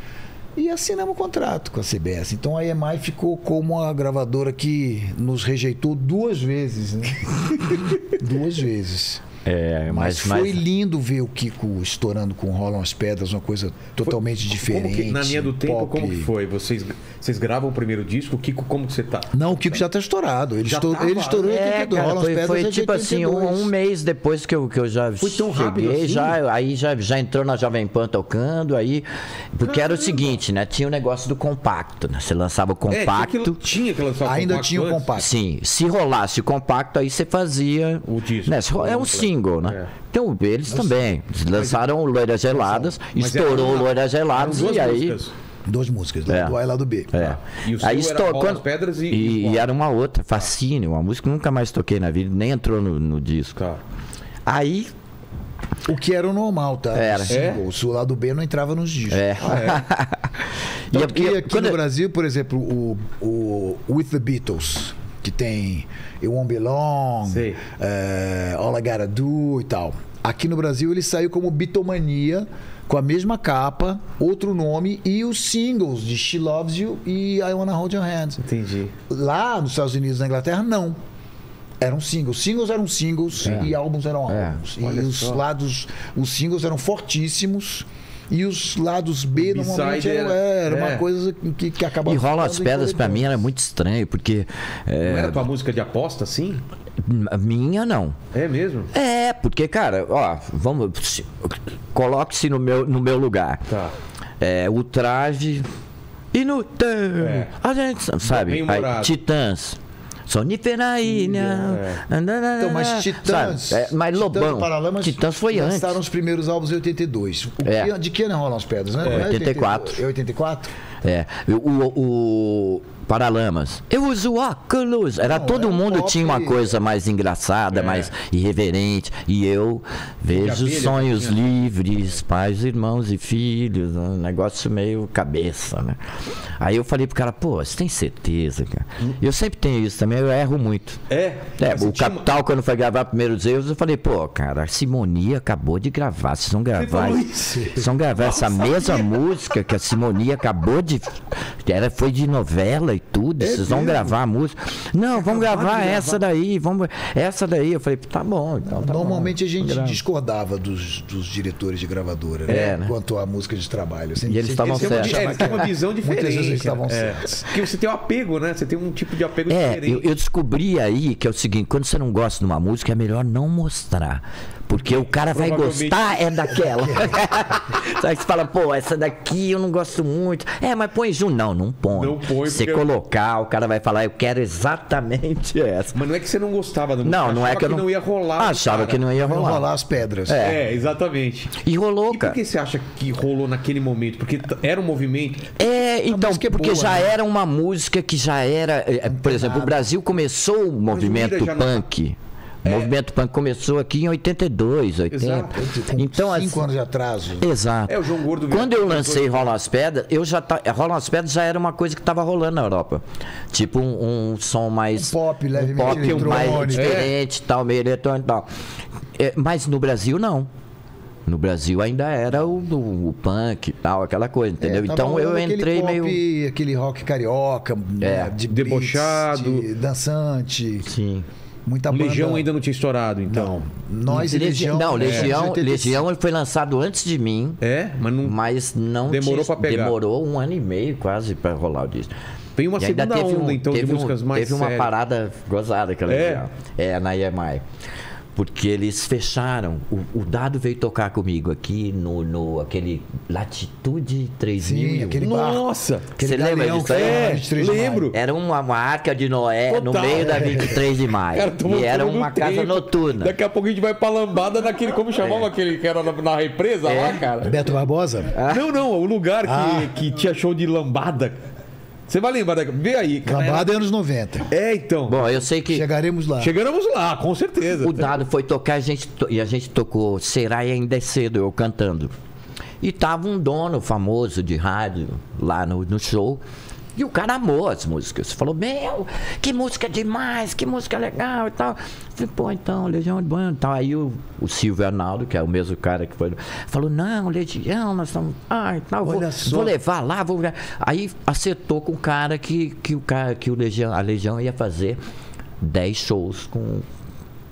E assinamos um contrato com a CBS. Então a EMI ficou como a gravadora que nos rejeitou duas vezes, né? Duas vezes. É, mas foi lindo ver o Kiko estourando com Rolam as Pedras, uma coisa totalmente diferente. Como que, na linha do tempo, pop. Como que foi? Vocês gravam o primeiro disco, o Kiko, como que você tá? Não, o Kiko já tá estourado. Ele estourou em 82, Rolam as Pedras. Foi tipo assim, um mês depois que eu já foi tão rápido cheguei, assim? já entrou na Jovem Pan tocando, aí. Porque era o seguinte, né? Tinha o negócio do compacto, né? Você lançava o compacto. Ainda tinha o compacto. Sim. Se rolasse o compacto, aí você fazia o disco. Né? É um single. Né? É. Então eles também lançaram Loiras Geladas, estourou Loiras Geladas e aí... Duas músicas, do A e lá do B. É. E o aí era quando... Pedras e era uma outra, Fascínio, uma música que nunca mais toquei na vida, nem entrou no disco. Tá. Aí... O que era o normal, tá? Era. O lado B não entrava nos discos. É. Então, aqui no Brasil, por exemplo, o With the Beatles... que tem It Won't Be Long, All I Gotta Do e tal. Aqui no Brasil ele saiu como Bitomania, com a mesma capa, outro nome e os singles de She Loves You e I Wanna Hold Your Hand. Entendi. Lá nos Estados Unidos e na Inglaterra, não. Eram singles. Singles eram singles e álbuns eram álbuns. E os singles eram fortíssimos. E os lados B normalmente era uma coisa que acabava... E Rolam as Pedras pra mim era muito estranho, porque... Não era tua música de aposta, assim? Minha, não. É mesmo? É, porque, cara, ó, vamos... Coloque-se no meu lugar. Tá. O traje... E no... A gente sabe, aí, Titãs. Soniferraína. Então, mas Titãs. Mas Lobão. Titãs foi antes. Lançaram os primeiros álbuns em 82. De que não Rolam as Pedras, né? 84. É 84? É. O Paralamas. Eu uso óculos. Todo mundo tinha uma coisa mais engraçada, mais irreverente. E eu vejo sonhos livres, pais, irmãos e filhos. Um negócio meio cabeça, né? Aí eu falei pro cara, pô, você tem certeza, cara? Eu sempre tenho isso também, eu erro muito. O Capital, quando foi gravar Primeiros Erros, eu falei, pô, cara, a Simonia acabou de gravar. Vocês vão gravar. Vocês vão gravar essa mesma música que a Simonia acabou de. Foi de novela. E tudo, vocês vão gravar a música. Não, vamos gravar essa daí, Eu falei, tá bom. Então, normalmente a gente discordava dos diretores de gravadora, né? Quanto à música de trabalho. E eles estavam certos. Eles têm uma visão diferente. Eles estavam certos. Porque você tem um apego, né? Você tem um tipo de apego diferente. Eu descobri aí que é o seguinte, quando você não gosta de uma música, é melhor não mostrar. Porque o cara vai gostar daquela. Só que você fala, pô, essa daqui eu não gosto muito. Mas põe junto. Não, não põe. Não põe. Você colocar, o cara vai falar, eu quero exatamente essa. Mas não é que você não gostava do música. Não é que eu não ia rolar. Achava que não ia rolar. Não rolar as pedras. Exatamente. E rolou, cara. E por que você acha que rolou naquele momento? Porque era um movimento... então, porque já era uma música que já era... Por exemplo, o Brasil começou o movimento punk... O movimento punk começou aqui em 82, 80. Exato. Então, 5 anos de atraso. Exato. O João Gordo quando eu lancei Rolam as Pedras, Rolam as Pedras já era uma coisa que estava rolando na Europa. Tipo um som mais... pop, levemente mais diferente, tal, meio eletrônico e tal. Mas no Brasil, não. No Brasil ainda era o punk e tal, aquela coisa, entendeu? Então eu entrei pop, meio... Aquele rock carioca, de debochado. Blitz, de dançante. Sim. Muita banda... Legião ainda não tinha estourado, então. Não. Nós e Legião... Não, Legião foi lançado antes de mim. Mas não demorou para pegar. Demorou um ano e meio quase para rolar o disco. Tem uma segunda onda, então, de músicas mais sérias. Teve uma parada gozada aquela Legião. Na EMI. Porque eles fecharam. O Dado veio tocar comigo aqui no aquele Latitude 3000. Sim, aquele bar. Nossa! Você lembra disso aí? Lembro. Era uma arca de Noé no meio da 23 de maio. Cara, e era uma casa noturna. Daqui a pouco a gente vai pra lambada naquele... Como chamava aquele que era na represa lá, cara? Beto Barbosa? Não. O lugar que tinha show de lambada. Você vai lembrar, vê aí. Lambada anos 90. Então. Bom, eu sei que... Chegaremos lá. Chegaremos lá, com certeza. O Dado foi tocar e a gente tocou Será e Ainda É Cedo, eu cantando. E tava um dono famoso de rádio lá no show. E o cara amou as músicas. Falou, meu, que música demais, que música legal e tal. Falei, pô, então, Legião Urbana e tal. Aí o Silvio Arnaldo, que é o mesmo cara que foi... Falou, não, Legião, nós estamos... Ah, e tal, vou levar lá, vou... Aí acertou com o cara que a Legião ia fazer 10 shows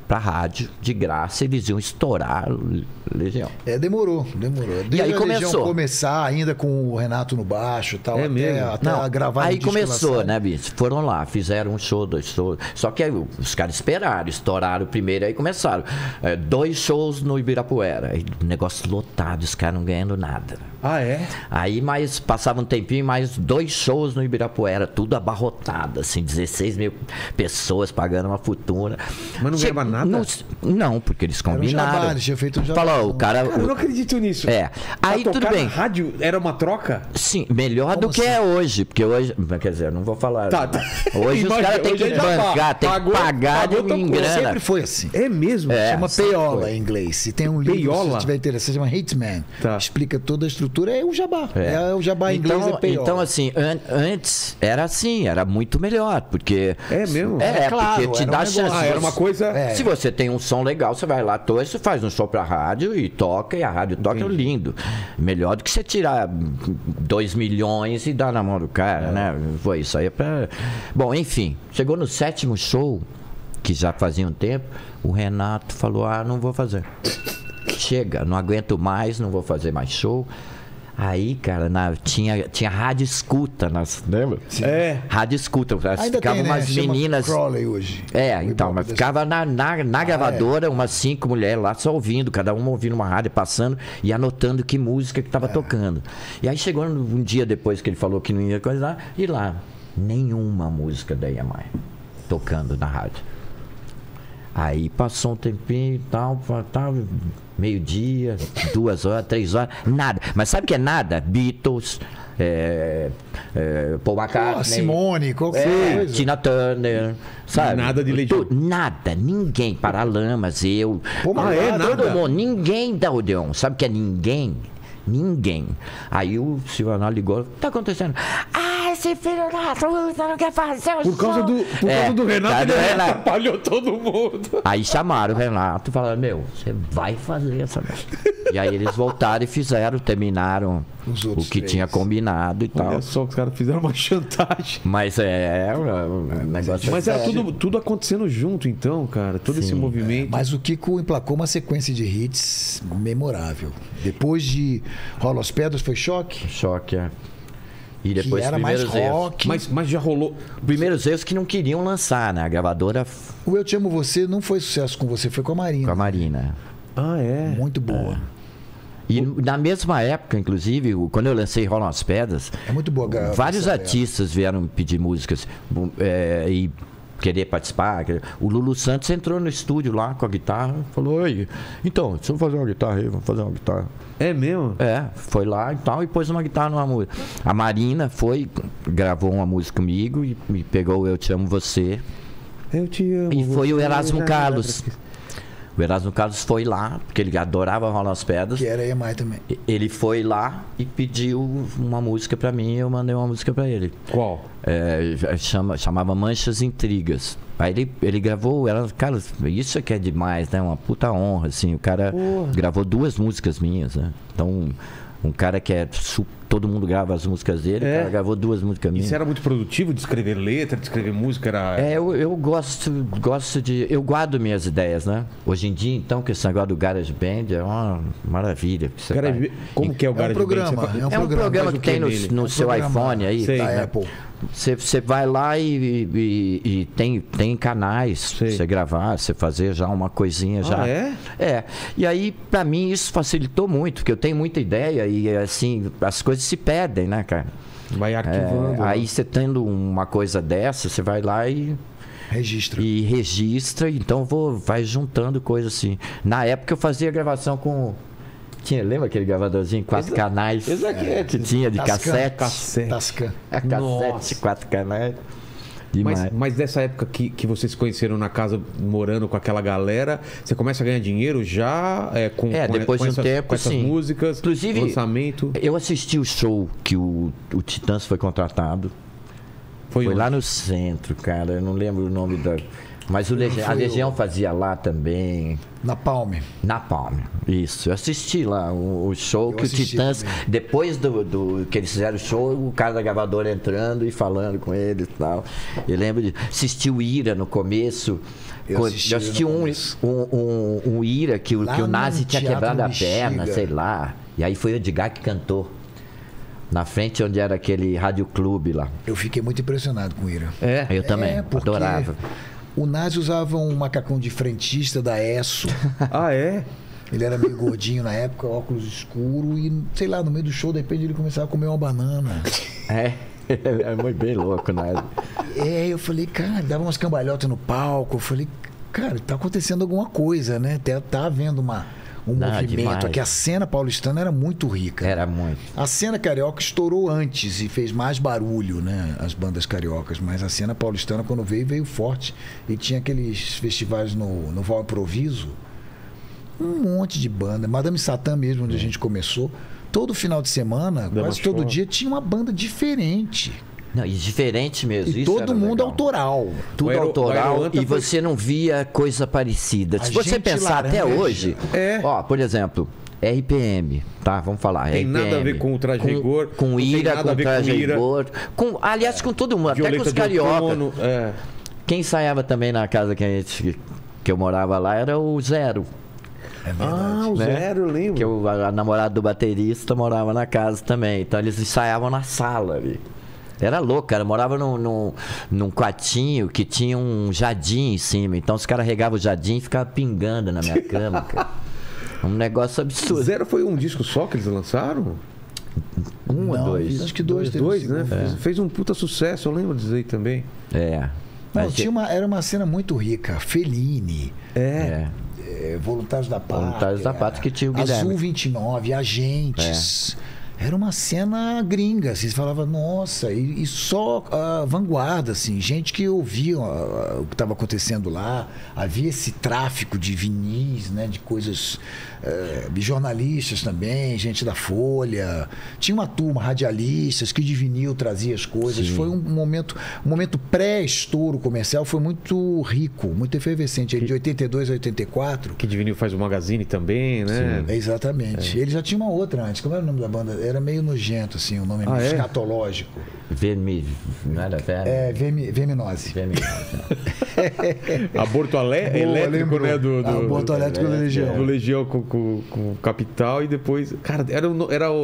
pra rádio, de graça, eles iam estourar a Legião. É, demorou. Desde e aí começou. Legião começar ainda com o Renato no baixo e tal, até gravar. Aí começou, né, bicho? Foram lá, fizeram um show, 2 shows. Só que aí os caras esperaram, estouraram o primeiro, aí começaram. 2 shows no Ibirapuera. Aí, negócio lotado, os caras não ganhando nada. Ah, é? Aí mais, passava um tempinho, mais 2 shows no Ibirapuera, tudo abarrotado, assim, 16 mil pessoas pagando uma fortuna. Mas não ganhava nada. Não, porque eles combinaram. Falou, o cara. Eu não acredito nisso. É. Aí tudo bem. Rádio era uma troca? Sim, melhor do que é hoje. Porque hoje. Quer dizer, eu não vou falar. Hoje os caras têm que bancar, tem que pagar em grana. Sempre foi assim. É mesmo? Chama Payola em inglês. Se tem um livro, se tiver interessante, chama Hitman. Explica toda a estrutura. É o jabá. É o jabá em inglês. Então, assim, antes era assim, era muito melhor. Porque. É mesmo? É, porque te dá chance. Era uma coisa. Se você tem um som legal, você vai lá, você faz um show pra rádio e toca, e a rádio toca, é lindo. Melhor do que você tirar 2 milhões e dar na mão do cara, né? Foi isso aí. Bom, enfim, chegou no 7º show, que já fazia um tempo, o Renato falou, ah, não vou fazer. Chega, não aguento mais, não vou fazer mais show. Aí, cara, tinha rádio escuta, lembra? É. Rádio escuta. Ficavam umas meninas. Crowley hoje. É, então, mas ficava na gravadora, umas 5 mulheres lá só ouvindo, cada uma ouvindo uma rádio, passando e anotando que música que tava tocando. E aí chegou um dia depois que ele falou que não ia coisa, e lá, nenhuma música da EMI tocando na rádio. Aí passou um tempinho e tal, meio-dia, 2 horas, 3 horas, nada. Mas sabe o que é nada? Beatles, Paul McCartney, Simone, qualquer coisa. Tina Turner, sabe? Nada de Legião. Nada, ninguém. Paralamas, eu. Todo mundo, ninguém da Odeon. Sabe o que é ninguém? Ninguém. Aí o Silvio Arnaldo ligou, o que tá acontecendo? Esse filho da puta não quer fazer o show. Por causa do Renato, ele atrapalhou todo mundo. Aí chamaram o Renato e falaram, meu, você vai fazer essa merda. E aí eles voltaram e fizeram, terminaram o que tinha combinado e tal. Olha só, os caras fizeram uma chantagem. Mas um negócio. Mas era tudo acontecendo junto então, cara. Todo esse movimento. Mas o Kiko emplacou uma sequência de hits memorável. Depois de Rola as Pedras foi Choque? Choque, E depois que era primeiros mais rock. Mas já rolou. Primeiros erros que não queriam lançar, né? A gravadora. O Eu Te Amo Você não foi sucesso com você, foi com a Marina. Com a Marina. Ah, é? Muito boa. E na mesma época, inclusive, quando eu lancei Rolam as Pedras. É muito boa, galera. Vários artistas vieram pedir músicas e querer participar. O Lulu Santos entrou no estúdio lá com a guitarra, falou, oi, então, deixa eu fazer uma guitarra aí, vamos fazer uma guitarra. É mesmo? É, foi lá e tal, e pôs uma guitarra numa música. A Marina foi, gravou uma música comigo e me pegou Eu Te Amo Você. Eu te amo. E foi o Erasmo Carlos. O Erasmo Carlos foi lá, porque ele adorava Rolar as Pedras. Que era a EMI também. Ele foi lá e pediu uma música pra mim, eu mandei uma música pra ele. Qual? Chamava Manchas Intrigas. Aí ele gravou, cara, isso aqui é demais, né? Uma puta honra, assim. O cara gravou 2 músicas minhas, né? Então, um cara que é todo mundo grava as músicas dele, o cara gravou 2 músicas minhas. Isso era muito produtivo de escrever letra, de escrever música? Eu gosto de... Eu guardo minhas ideias, né? Hoje em dia, então, que esse negócio do GarageBand é uma maravilha. Como que é o GarageBand? É um programa que tem no seu iPhone aí. Sei, da Apple. Você vai lá e tem canais pra você gravar, você fazer já uma coisinha E aí, pra mim, isso facilitou muito, porque eu tenho muita ideia e, assim, as coisas se perdem, né, cara? Vai arquivando. Aí você tendo uma coisa dessa, você vai lá e... Registra. E registra, então vai juntando coisa assim. Na época eu fazia gravação com... Lembra aquele gravadorzinho, 4 canais? Exatamente. Que tinha de cassete. Tascam. 4 canais. Mas dessa época que vocês se conheceram na casa, morando com aquela galera, você começa a ganhar dinheiro já depois de um tempo, com essas músicas, inclusive, lançamento? Eu assisti o show que o Titãs foi contratado. Foi lá no centro, cara. Eu não lembro o nome da... Mas a Legião fazia lá também. Na Palme. Na Palme, isso. Eu assisti lá o show que o Titãs... Também. Depois que eles fizeram o show, o cara da gravadora entrando e falando com ele e tal. Eu lembro de... Assisti o Ira no começo. Eu assisti um Ira que o Nazi tinha quebrado a perna, sei lá. E aí foi o Edgar que cantou. Na frente, onde era aquele rádio clube lá. Eu fiquei muito impressionado com o Ira. É? Eu também. Porque... Adorava. O Nazi usava um macacão de frentista da ESSO. Ah, é? Ele era meio gordinho na época, óculos escuros e, sei lá, no meio do show, de repente ele começava a comer uma banana. É, é bem louco, né? É, eu falei, cara, dava umas cambalhotas no palco. Eu falei, cara, tá acontecendo alguma coisa, né? Tá havendo um movimento aqui. A cena paulistana era muito rica. Era muito. A cena carioca estourou antes e fez mais barulho, né? As bandas cariocas. Mas a cena paulistana, quando veio forte. E tinha aqueles festivais no Val Improviso. Um monte de banda. Madame Satã mesmo, onde a gente começou. Todo final de semana, quase todo dia, tinha uma banda diferente. Não, e diferente mesmo. E isso todo mundo legal. Autoral. Tudo autoral. E você não via coisa parecida. Se você pensar laranja, até hoje... É. Ó, por exemplo, RPM, tá? Vamos falar. Tem RPM, nada a ver com o Traje Rigor. Com Ira, com o Traje Rigor. Aliás, com todo mundo. Violeta, até com os cariocas. É. Quem ensaiava também na casa que eu morava lá era o Zero. É verdade, o Zero, lembro. Que a namorada do baterista morava na casa também. Então eles ensaiavam na sala, viu? Era louco, cara. Morava num quartinho que tinha um jardim em cima. Então os caras regavam o jardim e ficavam pingando na minha cama, cara. Um negócio absurdo. Zero foi um disco só que eles lançaram? Um ou dois? Acho que dois, né? É. Fez um puta sucesso, eu lembro disso aí também. É. Não, era uma cena muito rica. Fellini. Voluntários da Pátria. Voluntários da Pátria, que tinha o Guilherme. Azul 29, Agentes. É. Era uma cena gringa, assim, você falava, nossa, e só a vanguarda, assim, gente que ouvia o que estava acontecendo lá. Havia esse tráfico de vinis, né, de coisas, de jornalistas também, gente da Folha. Tinha uma turma, radialistas, que de vinil trazia as coisas. Sim. Foi um momento pré-estouro comercial, foi muito rico, muito efervescente, de 82 a 84. Que de vinil faz o Magazine também, né? Sim, exatamente. É. Ele já tinha uma outra antes, como era o nome da banda? Era meio nojento, assim, o nome escatológico. Não era verme? É, verminose. Aborto elétrico, né? Aborto elétrico do Legião. Do Legião com Capital e depois... Cara,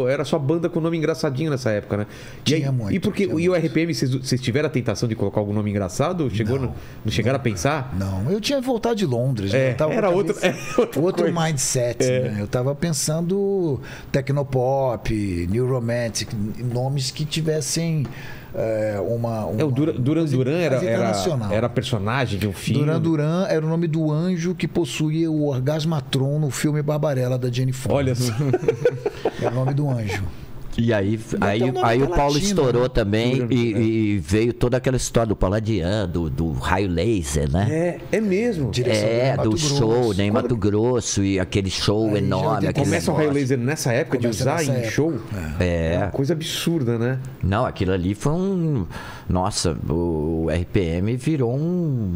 era só banda com nome engraçadinho nessa época, né? E o RPM, vocês tiveram a tentação de colocar algum nome engraçado? Não chegaram a pensar? Não, eu tinha voltado de Londres. É, era outro mindset, né? Eu tava pensando tecnopop, New Romantic, nomes que tivessem o Duran Duran era personagem de um filme. Duran Duran era o nome do anjo que possuía o Orgasmatron no filme Barbarella, da Jane Fonda. Olha só. Era o nome do anjo. E aí o Paulo estourou também e veio toda aquela história do Palladian, do raio laser, né? É mesmo. Do show, né? Em Mato Grosso, e aquele show enorme. Começa o raio laser nessa época de usar em show? É uma coisa absurda, né? Não, aquilo ali foi um... Nossa, o RPM virou um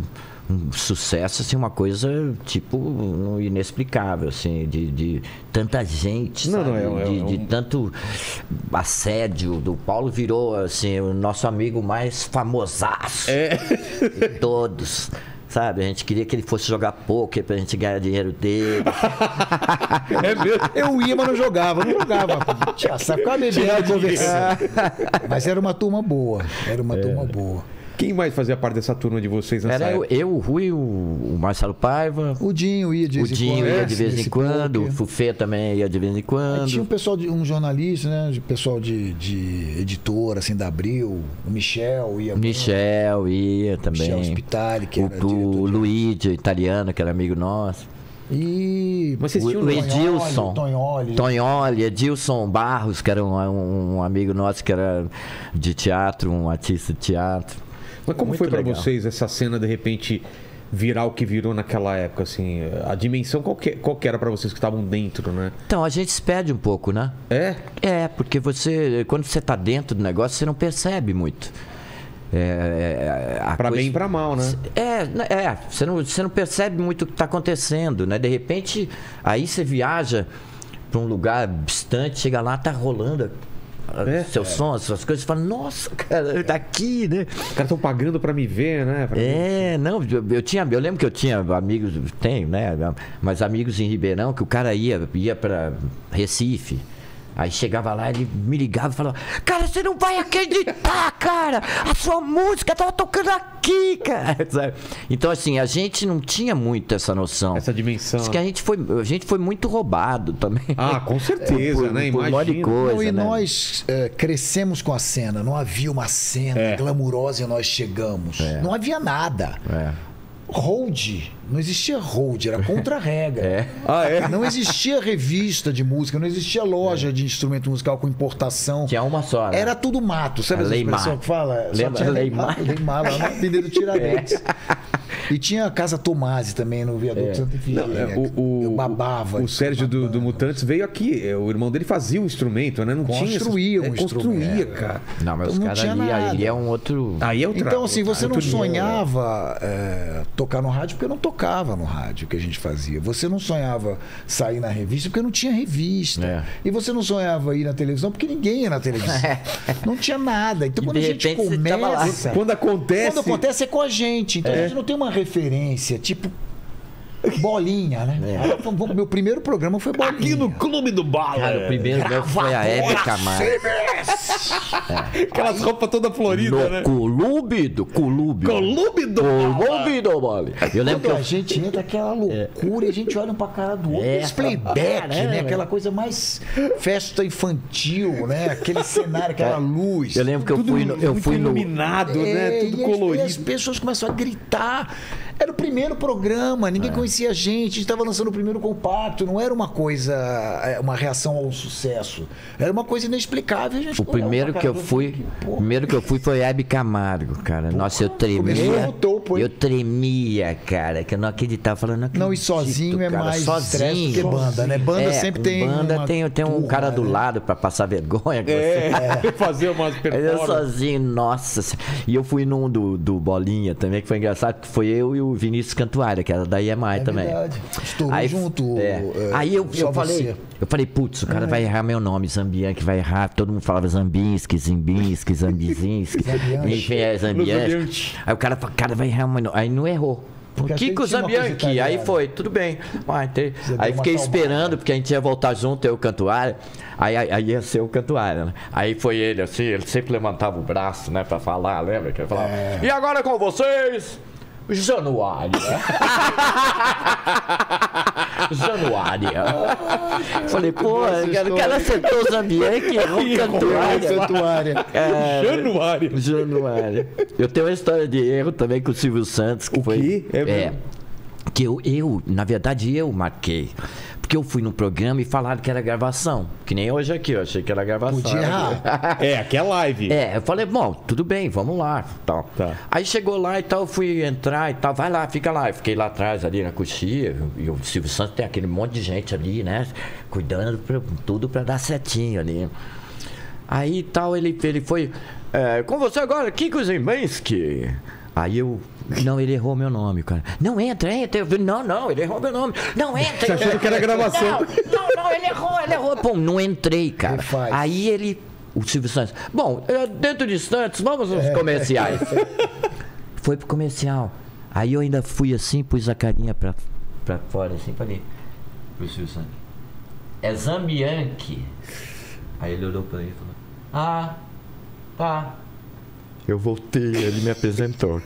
sucesso, assim, uma coisa tipo inexplicável, assim, de tanta gente, sabe? De tanto assédio. Do Paulo virou, assim, o nosso amigo mais famosaço de todos. Sabe, a gente queria que ele fosse jogar pôquer pra gente ganhar dinheiro dele. Eu ia, mas não jogava. Ficava bebendo, conversando. Mas era uma turma boa. Quem mais fazia parte dessa turma de vocês nessa época? Era eu, o Rui, o Marcelo Paiva. O Dinho ia de vez em quando. O Fufê também ia de vez em quando. Aí tinha um pessoal, um jornalista, né? Pessoal de editora, assim, da Abril. O Michel ia. Michel ia também. Michel Spitali, que era o Luigi, italiano, que era amigo nosso. O Edilson Tonholi, Edilson Barros, que era um amigo nosso, que era de teatro, um artista de teatro. Mas como foi para vocês essa cena, de repente, virar o que virou naquela época? Assim, a dimensão, qual que era para vocês que estavam dentro, né? Então, a gente se perde um pouco, né? É? É, porque você, quando você está dentro do negócio, você não percebe muito. Para bem e para mal, né? Você não percebe muito o que está acontecendo, né? De repente, aí você viaja para um lugar distante, chega lá, tá rolando... seus sons, suas coisas, você fala, nossa, cara, tá aqui, né? Os caras estão pagando pra me ver, né? Eu lembro que eu tinha amigos, tenho, né? Mas amigos em Ribeirão, que o cara ia pra Recife. Aí chegava lá, ele me ligava e falava, cara, você não vai acreditar, cara! A sua música tava tocando aqui, cara! Sabe? Então, assim, a gente não tinha muito essa noção. Essa dimensão. Diz que a gente foi muito roubado também. Ah, com certeza, né? Por um monte de coisa, não, e né? Nós crescemos com a cena. Não havia uma cena glamurosa e nós chegamos. É. Não havia nada. É. Hold, não existia hold, era contra-regra. Não existia revista de música, não existia loja de instrumento musical com importação. Tinha uma só, né? Era tudo mato, sabe a expressão que fala? Lembra Leymar? Leymar, lá na Avenida do Tiradentes. E tinha a Casa Tomasi também, no Viaduto Santa Filha. Eu babava. O Sérgio do Mutantes veio aqui, o irmão dele fazia o instrumento, né? Não construía tinha. Construía, cara. Não, mas então, os caras ali é um outro. Aí é outra, então, assim, você não sonhava tocar no rádio porque não tocava no rádio que a gente fazia. Você não sonhava sair na revista porque não tinha revista. E você não sonhava ir na televisão porque ninguém ia na televisão. Não tinha nada. Então, quando a gente começa... Quando acontece é com a gente. Então, a gente não tem uma referência, tipo Bolinha, né? Meu primeiro programa foi Bolinha. Aqui no Clube do Bala. Cara, o primeiro meu foi a Épica mais. Aquelas roupas toda florida, no, né? Clube do Bala. Eu lembro que a gente entra aquela loucura e a gente olha um pra cara do outro. Esse playback, né? Aquela coisa mais festa infantil, né? Aquele cenário, aquela luz. Eu lembro que eu fui iluminado, né? Tudo colorido. E as pessoas começam a gritar. Era o primeiro programa, ninguém conhecia a gente estava lançando o primeiro compacto, não era uma coisa, uma reação ao sucesso, era uma coisa inexplicável. A gente o primeiro que eu fui foi Hebe Camargo, cara. Porra, nossa, eu tremia, cara, que eu não acreditava, falando não, e sozinho, cara, é mais sozinho que banda, né? Banda sempre tem banda, tem um cara do lado pra passar vergonha com você. Fazer umas performances. Eu sozinho, nossa. E eu fui num do Bolinha também, que foi engraçado, que foi eu e o Vinícius Cantuária, que era da IMAI também. Aí, junto. Aí eu falei, putz, o cara vai errar meu nome, Zambianchi, vai errar. Todo mundo falava Zambinski, Zimbinski, Zambizinski. Zambianchi. Aí o cara vai errar meu nome. Aí não errou. Porque o Kiko Zambianchi. Aí foi, tudo bem. Aí fiquei esperando, porque a gente ia voltar junto, eu e o Cantuária. Aí ia ser o Cantuária, né? Aí foi ele, assim, ele sempre levantava o braço, né, pra falar, lembra? Que ele falava, e agora com vocês... Januária. Falei, pô, o cara acertou o Zambianchi, errou o Cantuária. Januária. Eu tenho uma história de erro também com o Silvio Santos. Que na verdade eu marquei. Porque eu fui num programa e falaram que era gravação. Que nem hoje aqui, eu achei que era gravação. Podia errar. Aqui é live. Eu falei, bom, tudo bem, vamos lá. Tal. Tá. Aí chegou lá e tal, eu fui entrar e tal, vai lá, fica lá. Eu fiquei lá atrás, ali na coxia, e o Silvio Santos tem aquele monte de gente ali, né? Cuidando tudo pra dar certinho ali. Aí tal, ele foi, com você agora, Kiko Zimbinski. Aí eu... Não, ele errou meu nome, cara. Não, entra. Eu falei, não, ele errou meu nome. Não, entra. Você achou que era gravação? Não, ele errou. Pô, não entrei, cara. Aí ele... O Silvio Santos... Bom, dentro de instantes, vamos aos comerciais. Foi pro comercial. Aí eu ainda fui assim, pus a carinha pra fora, assim, falei... Pro Silvio Santos. É Zambianchi. Aí ele olhou pra mim e falou... Ah, tá... Eu voltei, ele me apresentou.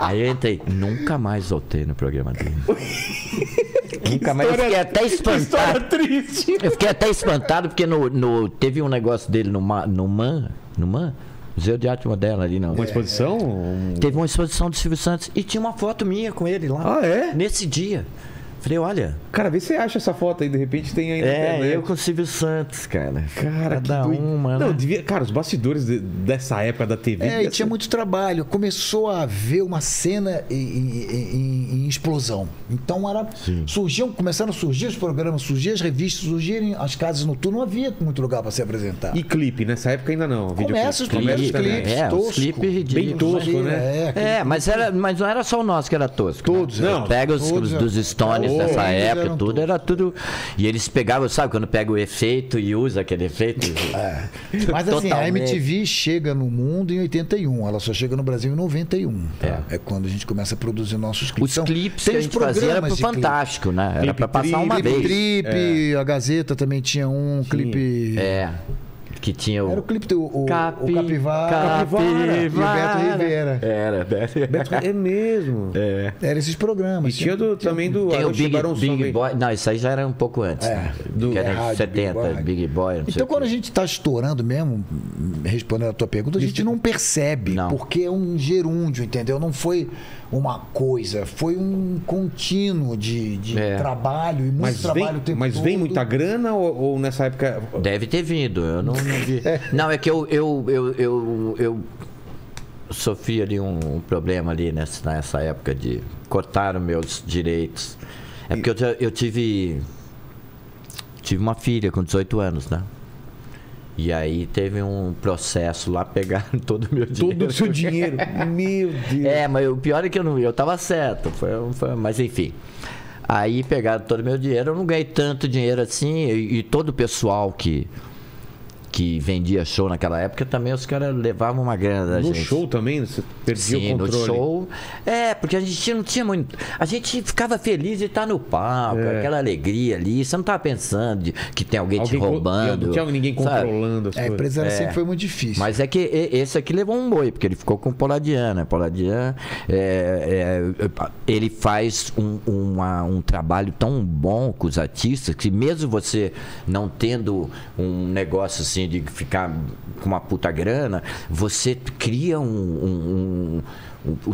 Aí eu entrei, nunca mais voltei no programa dele. Nunca mais. Eu fiquei até espantado. Triste. Eu fiquei até espantado porque teve um negócio dele no Museu de Arte Moderna ali, não. Uma exposição? Teve uma exposição do Silvio Santos e tinha uma foto minha com ele lá. Nesse dia. Falei, olha... Cara, vê se você acha essa foto aí, de repente tem aí na internet. Eu com o Silvio Santos, cara. Cara, cada uma, né? Não, devia... Cara, os bastidores dessa época da TV... É, e tinha muito trabalho. Começou a haver uma cena em explosão. Então, era... começaram a surgir os programas, surgiam as revistas, surgiram as casas noturnas. Não havia muito lugar para se apresentar. E clipe, nessa época ainda não. Começa os primeiros clipes, tosco. Bem tosco, né? É, mas não era só o nosso que era tosco. Todos. Não. Pega os dos Stones... Nessa época, tudo era tudo. E eles pegavam, sabe, quando pega o efeito e usa aquele efeito. É. Mas assim, totalmente. A MTV chega no mundo em 81, ela só chega no Brasil em 91. Tá? É quando a gente começa a produzir nossos clipes. Os clipes então, que a gente fazia era pro Fantástico, clipe. Né? Era pra passar uma vez. Clipe, a Gazeta também tinha um clipe. É. Que tinha o... Era o clipe do Capivara e o Beto Rivera. Era, Beto é mesmo. É. Era esses programas. E tinha também do... Tem o Big Boy. Não, isso aí já era um pouco antes. É. Né? Que era em 70, Big Boy. Não sei então, quando a gente está estourando mesmo, respondendo a tua pergunta, a gente não percebe. Não. Porque é um gerúndio, entendeu? Não foi uma coisa. Foi um contínuo de trabalho. E muito trabalho o tempo todo. Mas vem muita grana ou nessa época... Deve ter vindo. Eu não... Não, é que eu sofri ali um problema ali nessa época de cortaram meus direitos. É porque eu tive uma filha com 18 anos, né? E aí teve um processo lá, pegaram todo o meu dinheiro. Todo o seu dinheiro, meu Deus. É, mas o pior é que eu tava certo, mas enfim... Aí pegaram todo o meu dinheiro, eu não ganhei tanto dinheiro assim, e todo o pessoal que vendia show naquela época, também os caras levavam uma grana da gente. No show também? Você perdia o controle? Sim, no show. É, porque a gente não tinha muito... A gente ficava feliz de estar no palco, aquela alegria ali. Você não estava pensando que tem alguém te roubando. Não tinha ninguém controlando as coisas. A empresa sempre foi muito difícil. Mas é que esse aqui levou um boi, porque ele ficou com o Poladian. Poladian, ele faz um trabalho tão bom com os artistas, que mesmo você não tendo um negócio assim, de ficar com uma puta grana, você cria o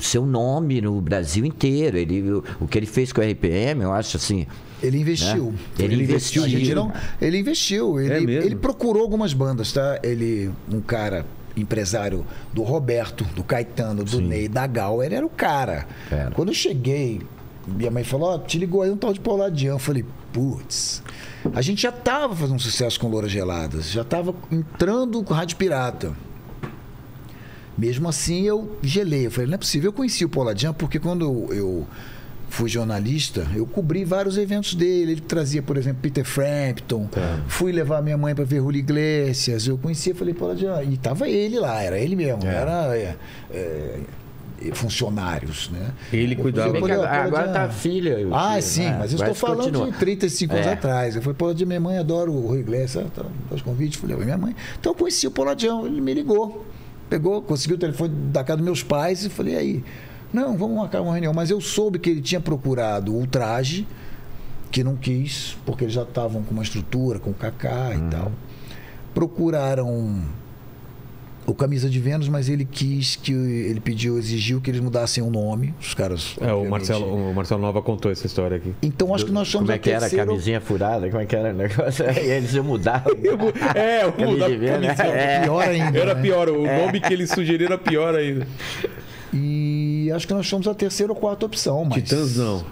seu nome no Brasil inteiro. O que ele fez com a RPM, eu acho assim... Ele investiu. Né? Ele investiu. Ele procurou algumas bandas, tá? Ele, um cara... empresário do Roberto, do Caetano, do Ney, da Gal, ele era o cara. Quando eu cheguei, minha mãe falou, ó, te ligou aí um tal de Poladian. Eu falei, putz, a gente já tava fazendo sucesso com Louras Geladas, já tava entrando com Rádio Pirata. Mesmo assim, eu gelei. Eu falei, não é possível, eu conheci o Poladian, porque quando eu fui jornalista, eu cobri vários eventos dele. Ele trazia, por exemplo, Peter Frampton. Tá. Fui levar minha mãe para ver Julio Iglesias. Eu conhecia, falei, pô, e tava ele lá, era ele mesmo. Era funcionários, né? Ele cuidava. Agora tá a filha. Sim, mas eu estou falando de 35 anos atrás. Eu falei, Poladian, minha mãe adora o Julio Iglesias. Tá, os convites, falei, minha mãe. Então eu conheci o Poladian, ele me ligou. Pegou, conseguiu o telefone da casa dos meus pais e falei, aí... Não, vamos marcar uma reunião. Mas eu soube que ele tinha procurado o Ultraje, que não quis, porque eles já estavam com uma estrutura, com o Kaká e tal. Procuraram o Camisa de Vênus, mas ele quis que... Ele pediu, exigiu que eles mudassem o nome. Os caras... O Marcelo Nova contou essa história aqui. Então, acho que nós somos a terceira... Como é que era a camisinha furada? Como é que era o negócio? Eles iam mudar. Pior ainda. Era pior. O nome que eles sugeriram era pior ainda. E acho que nós somos a terceira ou quarta opção, mas... Titãs não.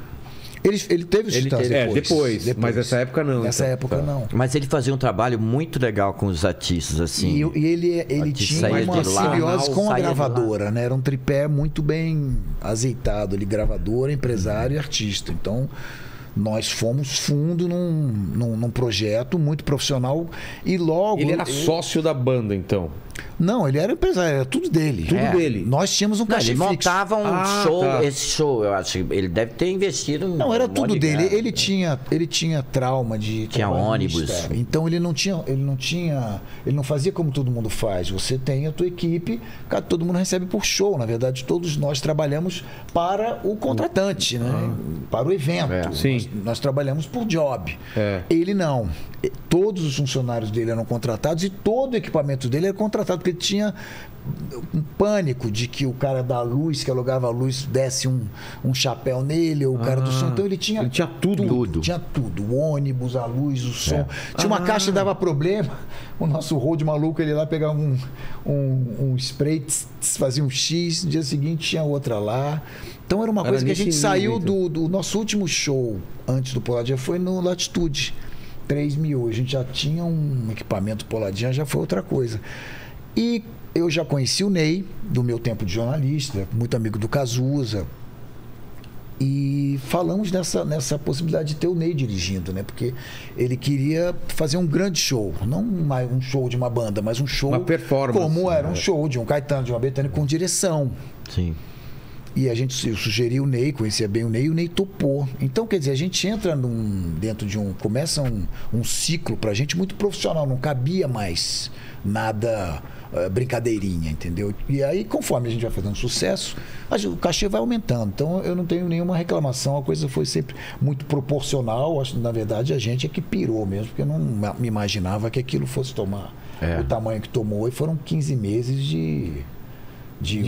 Ele teve os Titãs depois. Mas nessa época não. Nessa época não. Mas ele fazia um trabalho muito legal com os artistas, assim. E ele tinha uma simbiose com a gravadora, né? Era um tripé muito bem azeitado ali, gravadora, empresário e artista. Então, nós fomos fundo num projeto muito profissional e logo... Ele era sócio da banda, então? Não, ele era empresário, era tudo dele. Tudo dele. Nós tínhamos um cachê fixo. Ele montava um show, esse show, eu acho que ele deve ter investido... Não, era tudo dele. Ele tinha trauma de... Tinha ônibus. Então ele não fazia como todo mundo faz. Você tem a tua equipe, todo mundo recebe por show. Na verdade, todos nós trabalhamos para o contratante, né? Para o evento. Nós trabalhamos por job. Ele não. Todos os funcionários dele eram contratados e todo o equipamento dele era contratado. contratado porque ele tinha um pânico de que o cara da luz, que alugava a luz, desse um chapéu nele, ou o cara do som. Então ele tinha, tudo. Tinha tudo. O ônibus, a luz, o som. É. Tinha uma caixa que dava problema. O nosso road maluco, ele lá pegava um spray, fazia um X, no dia seguinte tinha outra lá. Então era uma coisa que a gente saiu do nosso último show antes do Poladia, foi no Latitude 3000. A gente já tinha um equipamento Poladia, já foi outra coisa. E eu já conheci o Ney, do meu tempo de jornalista, muito amigo do Cazuza. E falamos nessa possibilidade de ter o Ney dirigindo, né? Porque ele queria fazer um grande show. Não um show de uma banda, mas um show... Uma performance. Como era um show de um Caetano, de uma Bethânia, com direção. Sim. E a gente sugeriu o Ney, conhecia bem o Ney topou. Então, quer dizer, a gente entra dentro de um... Começa um ciclo pra gente muito profissional, não cabia mais nada... brincadeirinha, entendeu? E aí, conforme a gente vai fazendo sucesso, o cachê vai aumentando. Então, eu não tenho nenhuma reclamação. A coisa foi sempre muito proporcional. Acho que, na verdade, a gente é que pirou mesmo, porque eu não me imaginava que aquilo fosse tomar o tamanho que tomou. E foram 15 meses de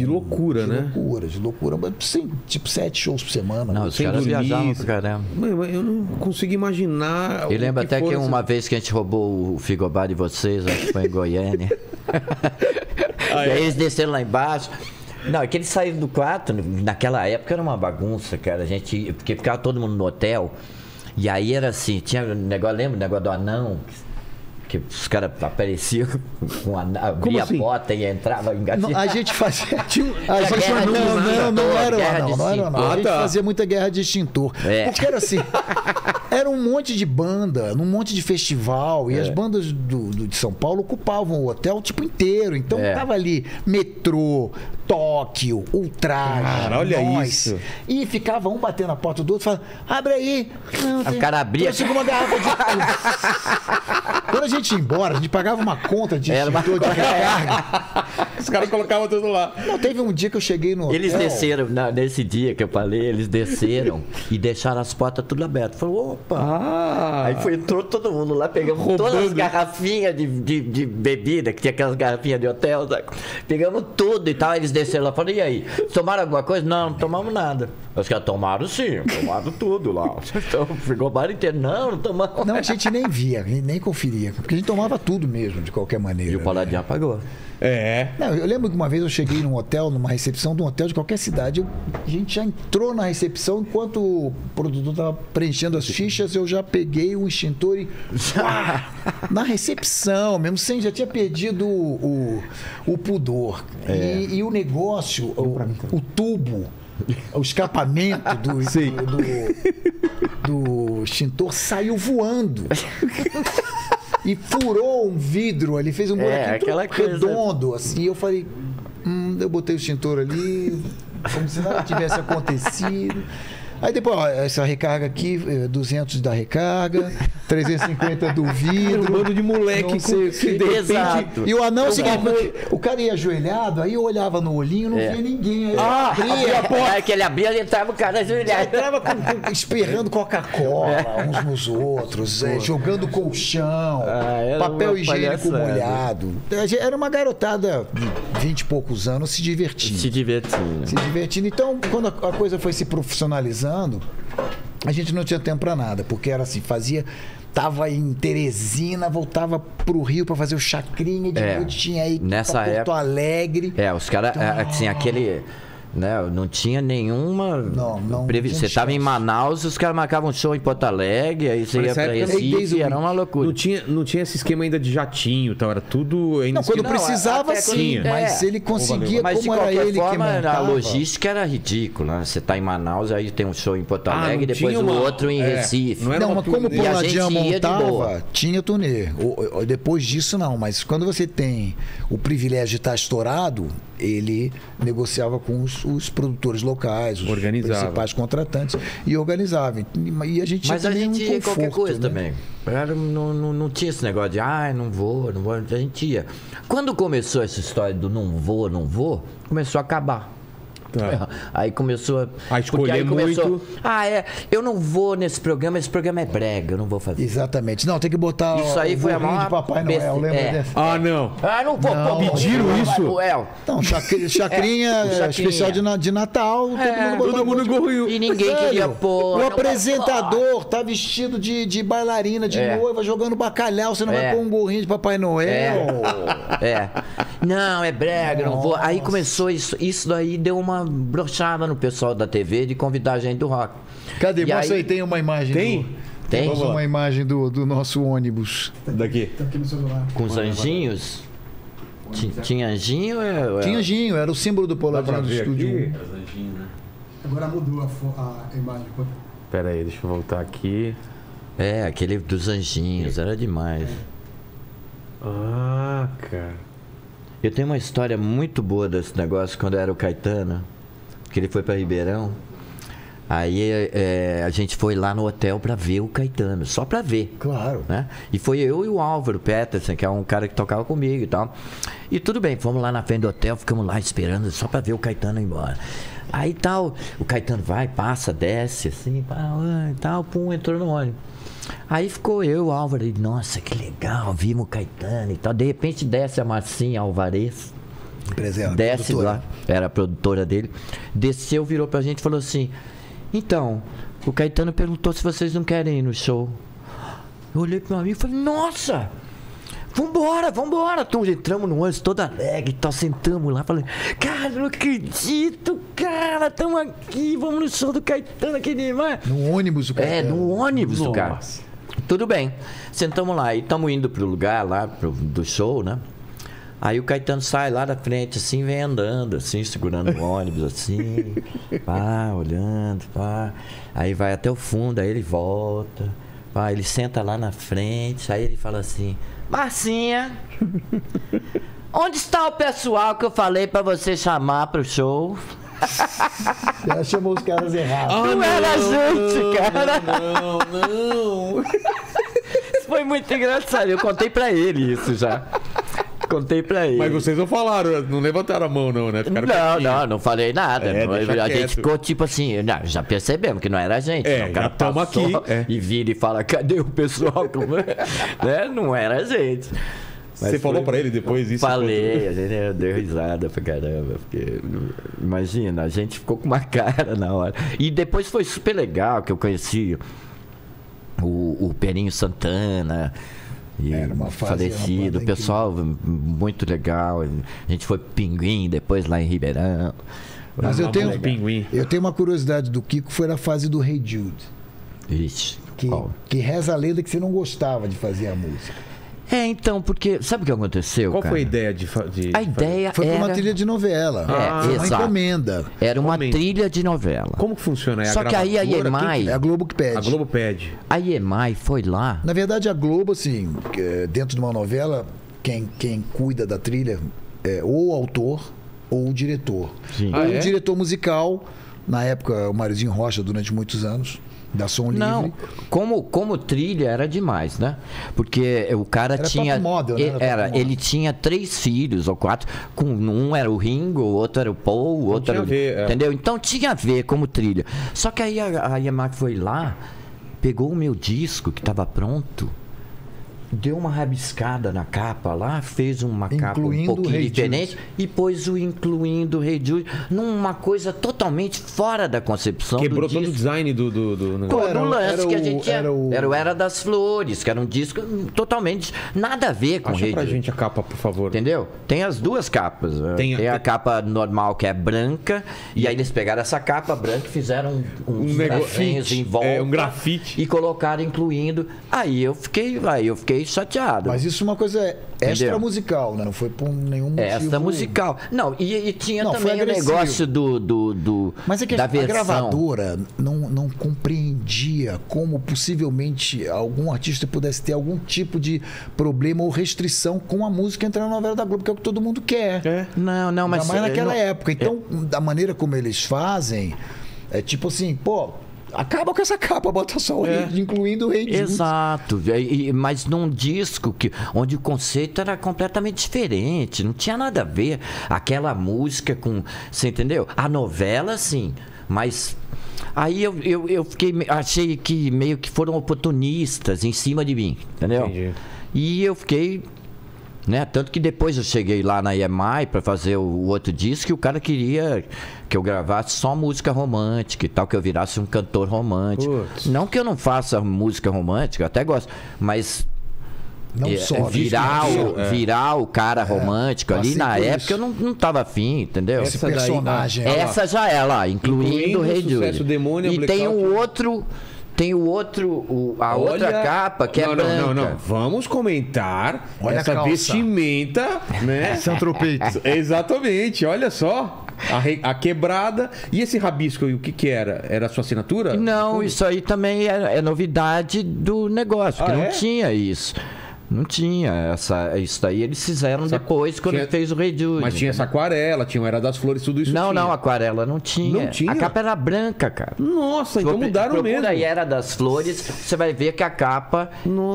loucura, né? De loucura. Sim, tipo 7 shows por semana. Não, os caras viajavam pra caramba. Eu não consigo imaginar. Eu lembro até que uma vez que a gente roubou o frigobar de vocês, acho que foi em Goiânia. E aí eles desceram lá embaixo. Não, é que eles saíram do quarto. Naquela época era uma bagunça, cara. A gente, porque ficava todo mundo no hotel. E aí era assim, tinha um negócio, lembra o negócio do anão? Que os caras apareciam, abria a porta e entrava engatinhando. A gente fazia... Não era o anão. A gente fazia muita guerra de extintor. É. Porque era assim... Era um monte de banda, num monte de festival. E as bandas de São Paulo ocupavam o hotel tipo inteiro. Então tava ali Metrô, Tóquio, Ultraje. Cara, olha isso. E ficava um batendo na porta do outro, falando: abre aí. O cara abria. Uma garrafa de... Quando a gente ia embora, a gente pagava uma conta de extintor de recarga. Os caras colocavam tudo lá. Não, teve um dia que eu cheguei no hotel. Eles desceram, nesse dia que eu falei, eles desceram e deixaram as portas tudo abertas. Falou: opa! Aí entrou todo mundo lá, pegamos todas as garrafinhas de bebida, que tinha aquelas garrafinhas de hotel, sabe? Pegamos tudo e tal. Eles desceram lá e falaram: e aí? Tomaram alguma coisa? Não, não tomamos nada. Os caras tomaram sim, tomaram tudo lá. Então, ficou o bar inteiro. Não, não tomamos. Não, a gente nem via, nem conferia, porque a gente tomava tudo mesmo, de qualquer maneira. E o Palladium apagou. É. Não, eu lembro que uma vez eu cheguei num hotel, numa recepção de um hotel de qualquer cidade. A gente já entrou na recepção enquanto o produtor estava preenchendo as fichas. Eu já peguei um extintor e... na recepção mesmo, sem, já tinha perdido o pudor. E o negócio, o tubo, o escapamento do extintor saiu voando. E furou um vidro ali, fez um buraquinho redondo, assim. E eu falei, eu botei o extintor ali, como se nada tivesse acontecido. Aí depois, ó, essa recarga aqui, 200 da recarga, 350 do vidro. Um bando de moleque que exato. E o anão é o seguinte, o cara ia ajoelhado, aí eu olhava no olhinho, não via ninguém. Aí abria a porta. Aí que ele abria, ele entrava o cara ajoelhado. Ele entrava esperando Coca-Cola uns nos outros, jogando colchão, papel higiênico molhado. Era uma garotada de 20 e poucos anos se divertindo. Se divertindo. Então, quando a coisa foi se profissionalizando, a gente não tinha tempo para nada, porque era assim, tava em Teresina, voltava pro Rio para fazer o Chacrinha, de noite tinha aí nessa época, Porto Alegre. Os caras, então, assim, aquele... Não tinha nenhuma previsão. Você estava em Manaus, os caras marcavam um show em Porto Alegre, aí você ia pra Recife, era uma loucura. Não tinha esse esquema ainda de jatinho, então era tudo... Não, quando precisava sim, mas ele conseguia, como era ele que mandava. A logística era ridícula, né? Você tá em Manaus, aí tem um show em Porto Alegre, depois o outro em Recife. Não, mas como o Palladium montava, tinha turnê. Depois disso não, mas quando você tem o privilégio de estar estourado, ele negociava com os produtores locais, os principais contratantes, e organizava. E a gente ia em qualquer coisa também. Não tinha esse negócio de não vou. A gente ia. Quando começou essa história do não vou, começou a acabar. Tá. Aí começou a escolher aí começou, muito. Ah, é. Eu não vou nesse programa, esse programa é brega, eu não vou fazer. Exatamente. Não, tem que botar isso aí o foi a maior de Papai Noel, lembra dessa? Ah, não. Ah, não vou. Não, pediram isso? Noel. Então, chacrinha, especial de Natal, todo mundo gorriu. E ninguém queria pôr. O apresentador tá vestido de bailarina, de noiva, jogando bacalhau, você não vai pôr um gorrinho de Papai Noel? É. Não, é brega, não vou. Aí começou isso, isso daí deu uma brochada no pessoal da TV de convidar a gente do rock. Cadê? Mostra aí, tem uma imagem. Tem? Tem uma imagem do nosso ônibus. Daqui. Com os anjinhos? Tinha anjinho? Tinha anjinho, era o símbolo do Polaroid do estúdio. Agora mudou a imagem. Pera aí, deixa eu voltar aqui. É, aquele dos anjinhos, era demais. Ah, cara. Eu tenho uma história muito boa desse negócio quando era o Caetano, que ele foi para Ribeirão. Aí a gente foi lá no hotel para ver o Caetano, só para ver. Claro. Né? E foi eu e o Álvaro Peterson, que é um cara que tocava comigo e tal. E tudo bem, fomos lá na frente do hotel, ficamos lá esperando só para ver o Caetano ir embora. Aí tal, o Caetano vai, passa, desce, assim, tal, pum, entrou no ônibus. Aí ficou eu, o Álvaro, e nossa, que legal, vimos o Caetano e tal. De repente desce a Marcinha Alvarez, desce lá, era a produtora dele, desceu, virou pra gente e falou assim, então, o Caetano perguntou se vocês não querem ir no show. Eu olhei pro meu amigo e falei, nossa, vambora, vambora. Então, entramos no ônibus, todo alegre e tal, sentamos lá, falei, cara, não acredito, cara, estamos aqui, vamos no show do Caetano aqui demais. No ônibus do cara. É, no ônibus do cara. Tudo bem, sentamos lá e estamos indo pro lugar lá do show, né? Aí o Caetano sai lá da frente, assim, vem andando, assim, segurando o ônibus, assim, pá, olhando, pá. Aí vai até o fundo, aí ele volta, pá, ele senta lá na frente, aí ele fala assim, Marcinha, onde está o pessoal que eu falei pra você chamar pro show? Ela chamou os caras errados. Oh, não era a gente, cara. Não. Isso foi muito engraçado. Eu contei pra ele isso já. Contei pra ele. Mas vocês não falaram, não levantaram a mão, não, né? Não falei nada. É, não, a gente ficou tipo assim, não, já percebemos que não era a gente. É, não, o cara passou aqui, e vira e fala, cadê o pessoal? Né? Não era a gente. Mas você falou pra ele depois isso? Falei, a gente deu risada pra caramba. Porque, imagina, a gente ficou com uma cara na hora. E depois foi super legal que eu conheci o Perinho Santana. E era uma falecido, o pessoal muito legal. A gente foi pro Pinguim depois lá em Ribeirão. Mas eu tenho uma curiosidade do Kiko, foi na fase do Hey Jude. Ixi, que reza a lenda que você não gostava de fazer a música. É, então, porque... Sabe o que aconteceu, cara? Qual foi a ideia de fazer? A ideia foi uma trilha de novela. É, exato. Uma encomenda. Era uma trilha de novela. Como que funciona? Só que aí a EMAI... É a Globo que pede. A Globo pede. A EMAI foi lá... Na verdade, a Globo, assim, dentro de uma novela, quem cuida da trilha é ou o autor ou o diretor. Sim. Ou o diretor musical, na época, o Máriozinho Rocha, durante muitos anos... Da Som não, Livre. Como trilha era demais, né? Porque o cara era tinha. Top model, né? Ele tinha 3 filhos ou 4. Um era o Ringo, o outro era o Paul, o outro era o. Entendeu? Então tinha a ver como trilha. Só que aí a Yamaha foi lá, pegou o meu disco que estava pronto, deu uma rabiscada na capa lá, fez uma incluindo capa um pouquinho diferente e pôs o incluindo o Hey Jude numa coisa totalmente fora da concepção. Quebrou todo o design do negócio. Todo o lance que a gente tinha. Era o Era das Flores, que era um disco totalmente nada a ver com o Hey Jude. Acha pra gente a capa, por favor. Entendeu? Tem as duas capas. Tem a capa normal, que é branca, e aí eles pegaram essa capa branca e fizeram uns grafinhos em volta. É, um grafite. E colocaram incluindo. Aí eu fiquei chateado. Mas isso é uma coisa extra musical, né? Não foi por nenhum motivo. Extra musical. Não, e tinha não, também o negócio do mas é que da a gravadora não compreendia como possivelmente algum artista pudesse ter algum tipo de problema ou restrição com a música entrar na novela da Globo, que é o que todo mundo quer. É. Não, mas naquela época. Então, da maneira como eles fazem, é tipo assim, pô, Acaba com essa capa, bota só o rei, incluindo o rei de Exato. Mas num disco que, onde o conceito era completamente diferente, não tinha nada a ver aquela música com... Você entendeu? A novela, sim, mas... Aí eu fiquei, achei que meio que foram oportunistas em cima de mim, entendeu? Entendi. E eu fiquei... Né? Tanto que depois eu cheguei lá na EMI para fazer o outro disco e o cara queria que eu gravasse só música romântica e tal, que eu virasse um cantor romântico. Putz. Não que eu não faça música romântica, eu até gosto, mas não só, virar o cara romântico ali na época eu não tava afim, entendeu? Esse personagem. Essa já é lá, incluindo o Rei Demônio. E tem o outro... Tem o outro, a outra capa que é branca. Não. Vamos comentar essa vestimenta, né? Santropeito. Exatamente, olha só. A quebrada. E esse rabisco, o que que era? Era a sua assinatura? Não, isso aí também é novidade do negócio, porque não tinha isso. Não tinha, isso daí eles fizeram depois quando ele fez o Rei Jude. Mas tinha essa aquarela, tinha o Era das Flores, tudo isso. Não, aquarela não tinha. Não tinha? A capa era branca, cara. Nossa, então mudaram mesmo. Procura aí Era das Flores, você vai ver que a capa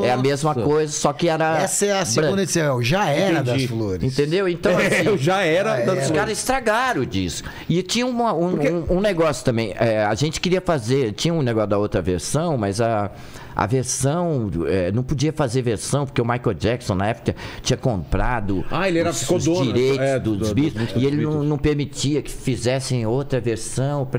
é a mesma coisa, só que era essa é a segunda edição, já era das flores. Entendeu? Então assim, já era das flores. Os caras estragaram disso. E tinha um negócio também, a gente queria fazer, tinha um negócio da outra versão, mas a versão, não podia fazer versão, porque o Michael Jackson, na época, tinha comprado os direitos dos Beatles, e ele não permitia que fizessem outra versão,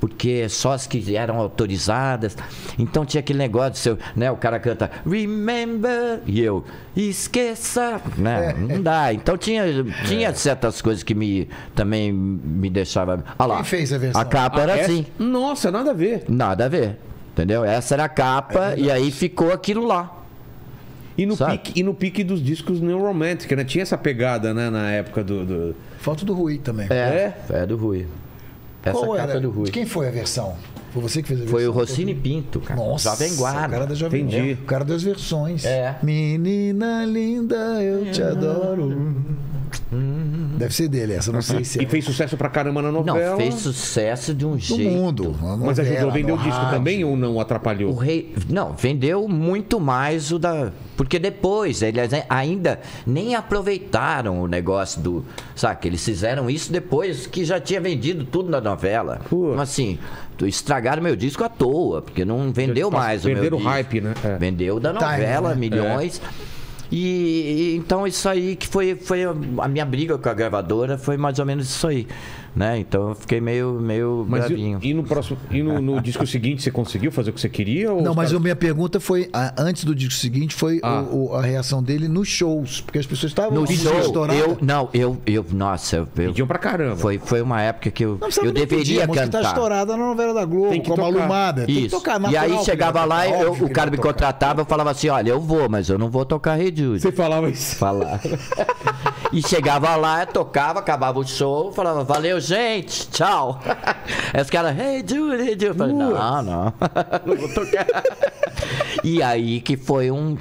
porque só as que eram autorizadas. Então tinha aquele negócio, né, o cara canta Remember, e eu esqueça, né, não dá. Então tinha certas coisas que também me deixavam... Olha lá, quem fez a versão? A capa era assim. Nossa, nada a ver. Nada a ver. Entendeu? Essa era a capa e aí ficou aquilo lá. E no pique dos discos New Romantic, né? Tinha essa pegada, né? Na época do... Foto do Rui também. É do Rui. Essa capa do Rui. Quem foi a versão? Foi você que fez a versão? Foi o Rossini Pinto, cara. Nossa, Jovem Guarda. O cara da Jovem Guarda. Entendi. O cara das versões. É. Menina linda, eu te adoro. Deve ser dele essa, não sei se... E fez sucesso pra caramba na novela. Não, fez sucesso de um jeito. No mundo. Mas ajudou a vender o disco também ou não atrapalhou? Não, vendeu muito mais o da... Porque depois, eles ainda nem aproveitaram o negócio do... Sabe, eles fizeram isso depois que já tinha vendido tudo na novela. Então, assim, estragaram meu disco à toa, porque não vendeu mais o meu disco. Perderam o hype, né? É. Vendeu da novela, milhões... E então isso aí que foi a minha briga com a gravadora, foi mais ou menos isso aí, né? Então eu fiquei meio bravinho. E no disco seguinte você conseguiu fazer o que você queria? Ou não, mas a minha pergunta foi, antes do disco seguinte, foi a reação dele nos shows, porque as pessoas estavam no show, estourando. Nossa, pediam pra caramba. Foi uma época que eu deveria cantar. A música tá estourada na novela da Globo, tem que com a Malumada. Isso. Tem que tocar. E aí chegava lá, o cara me contratava, eu falava assim, olha, eu vou, mas eu não vou tocar Rei Jude. Você falava isso? Falava. E chegava lá, tocava, acabava o show, falava, valeu, gente, tchau. Aí os caras, Rei Jude, Rei Jude. Eu falei, não vou tocar. E aí que foi um...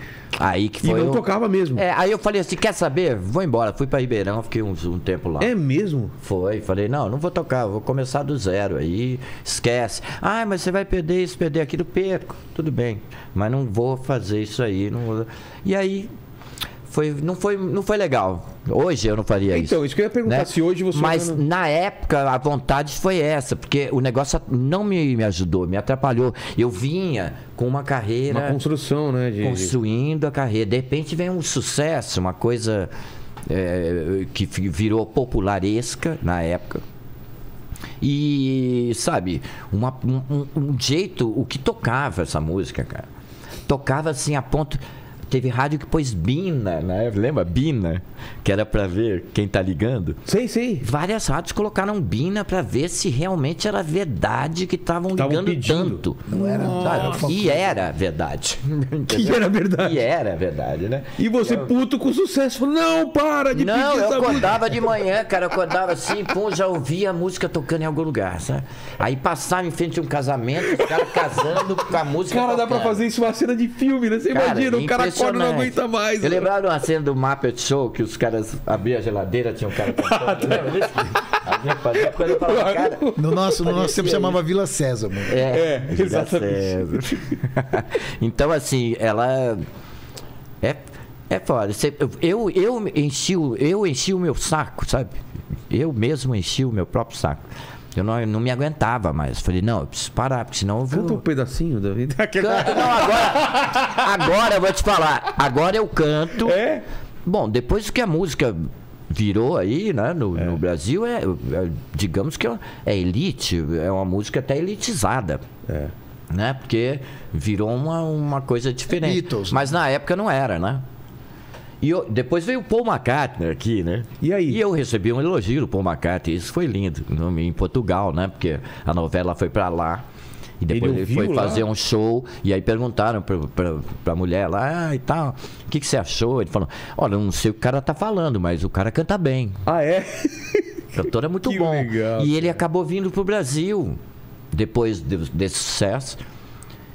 E não tocava mesmo. Aí eu falei assim, quer saber? Vou embora. Fui pra Ribeirão, fiquei um tempo lá. É mesmo? Foi. Falei, não vou tocar, vou começar do zero. Aí esquece. Ah, mas você vai perder isso, perder aquilo. Perco, tudo bem. Mas não vou fazer isso aí. E aí... Não foi legal. Hoje eu não faria isso. Então, isso que eu ia perguntar, né? Se hoje você... Mas não... na época a vontade foi essa, porque o negócio não me ajudou, me atrapalhou. Eu vinha com uma carreira... Uma construção, né? Construindo a carreira. De repente vem um sucesso, uma coisa que virou popularesca na época. E, sabe, um jeito... O que tocava essa música, cara? Tocava assim a ponto... Teve rádio que pôs Bina, né? Lembra? Bina, que era pra ver quem tá ligando. Sim. Várias rádios colocaram Bina pra ver se realmente era verdade que estavam ligando tanto. Não era, sabe? E era verdade. Que era verdade. E era verdade, né? E você puto com sucesso. Não, para de pedir essa música. Não, eu acordava de manhã, cara. Eu acordava assim, já ouvia a música tocando em algum lugar, sabe? Aí passava em frente a um casamento, os caras casando com a música. Cara, dá pra fazer isso uma cena de filme, né? Você imagina, o cara... Não aguenta mais. Eu lembrava de uma cena do Muppet Show que os caras abriam a geladeira, tinha um cara cantando. No nosso tempo chamava Vila Sésamo. É exatamente. Então, assim, ela... É foda. Eu enchi o meu saco, sabe? Eu mesmo enchi o meu próprio saco. Eu não me aguentava mais. Falei, não, eu preciso parar, porque senão eu vou... Canta um pedacinho da vida. Canto, não, agora eu vou te falar. Agora eu canto. É? Bom, depois que a música virou aí, né, no Brasil, digamos que é elite, é uma música até elitizada. É. Né? Porque virou uma coisa diferente. Beatles, mas na época não era, né? E depois veio o Paul McCartney aqui, né? E aí? E eu recebi um elogio do Paul McCartney, isso foi lindo, em Portugal, né? Porque a novela foi pra lá e depois ele foi fazer um show e aí perguntaram pra mulher lá, e tal, o que você achou? Ele falou, olha, eu não sei o que o cara tá falando, mas o cara canta bem. Ah, é? O cantor é muito bom. Legal, e ele acabou vindo pro Brasil depois desse sucesso.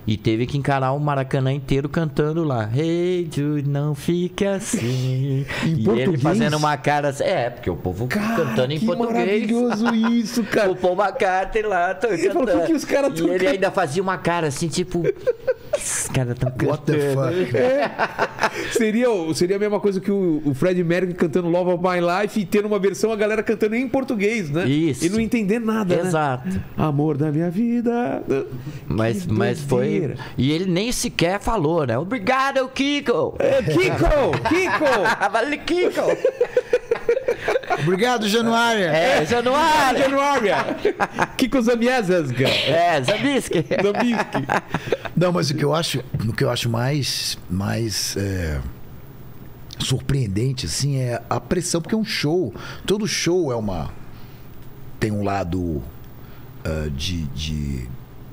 E teve que encarar o Maracanã inteiro cantando lá. Hey Jude, não fique assim. E ele fazendo uma cara assim. É, porque o povo cantando em português. Maravilhoso isso, cara. O Paul McCartney lá cantando. Falou, que os caras tão ele ainda fazia uma cara assim, tipo... Os caras tão cantando. What the fuck? É. Seria a mesma coisa que o Freddie Mercury cantando Love of My Life e tendo uma versão, a galera cantando em português, né? Isso. E não entender nada, exato, né? Amor da minha vida. Mas foi... E ele nem sequer falou, né? Obrigado, Kiko! Kiko! Vale, Kiko! Obrigado, Januária! É, Januária! Kiko Zamieski! É, Zamieski! Não, mas o que eu acho mais surpreendente, assim, é a pressão, porque é um show. Todo show tem um lado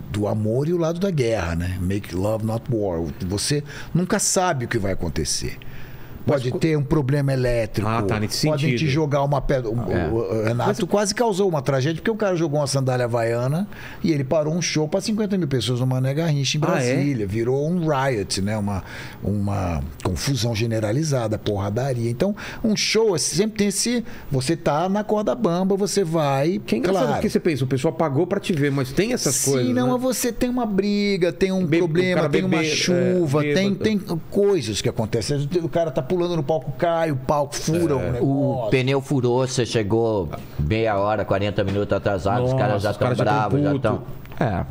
do amor e o lado da guerra, né? Make love, not war. Você nunca sabe o que vai acontecer. Pode ter um problema elétrico. Ah, tá, nesse sentido. Podem te jogar uma pedra. O Renato quase causou uma tragédia, porque o cara jogou uma sandália havaiana e ele parou um show para 50 mil pessoas no Mané Garrincha, em Brasília. É? Virou um riot, né? Uma confusão generalizada, porradaria. Então, um show sempre tem esse... Você tá na corda bamba, você vai... Quem sabe o que você pensa? O pessoal pagou para te ver, mas tem essas coisas, né? Não, você tem uma briga, tem um problema, tem uma chuva, tem coisas que acontecem. O cara tá pulando no palco, cai, o palco fura. O pneu furou, você chegou meia hora, 40 minutos atrasado. Nossa, os caras já estão bravos, já estão...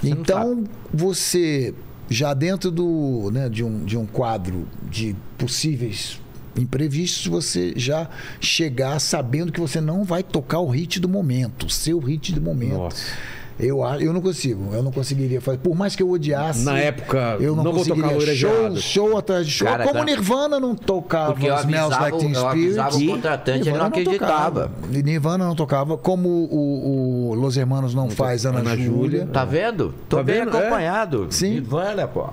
Então, você já dentro do, né, de um quadro de possíveis imprevistos, você já chegar sabendo que você não vai tocar o hit do momento, o seu hit do momento. Nossa. Eu não consigo, eu não conseguiria fazer. Por mais que eu odiasse. Na época, eu não conseguiria. Vou tocar show atrás de show. Cara, como Nirvana não tocava, porque os Smells Like Teen Spirit. O contratante, Nirvana ele não acreditava. Nirvana não tocava, como o Los Hermanos não faz Ana Júlia. Tá vendo? Tô bem acompanhado. Sim. Nirvana, pô.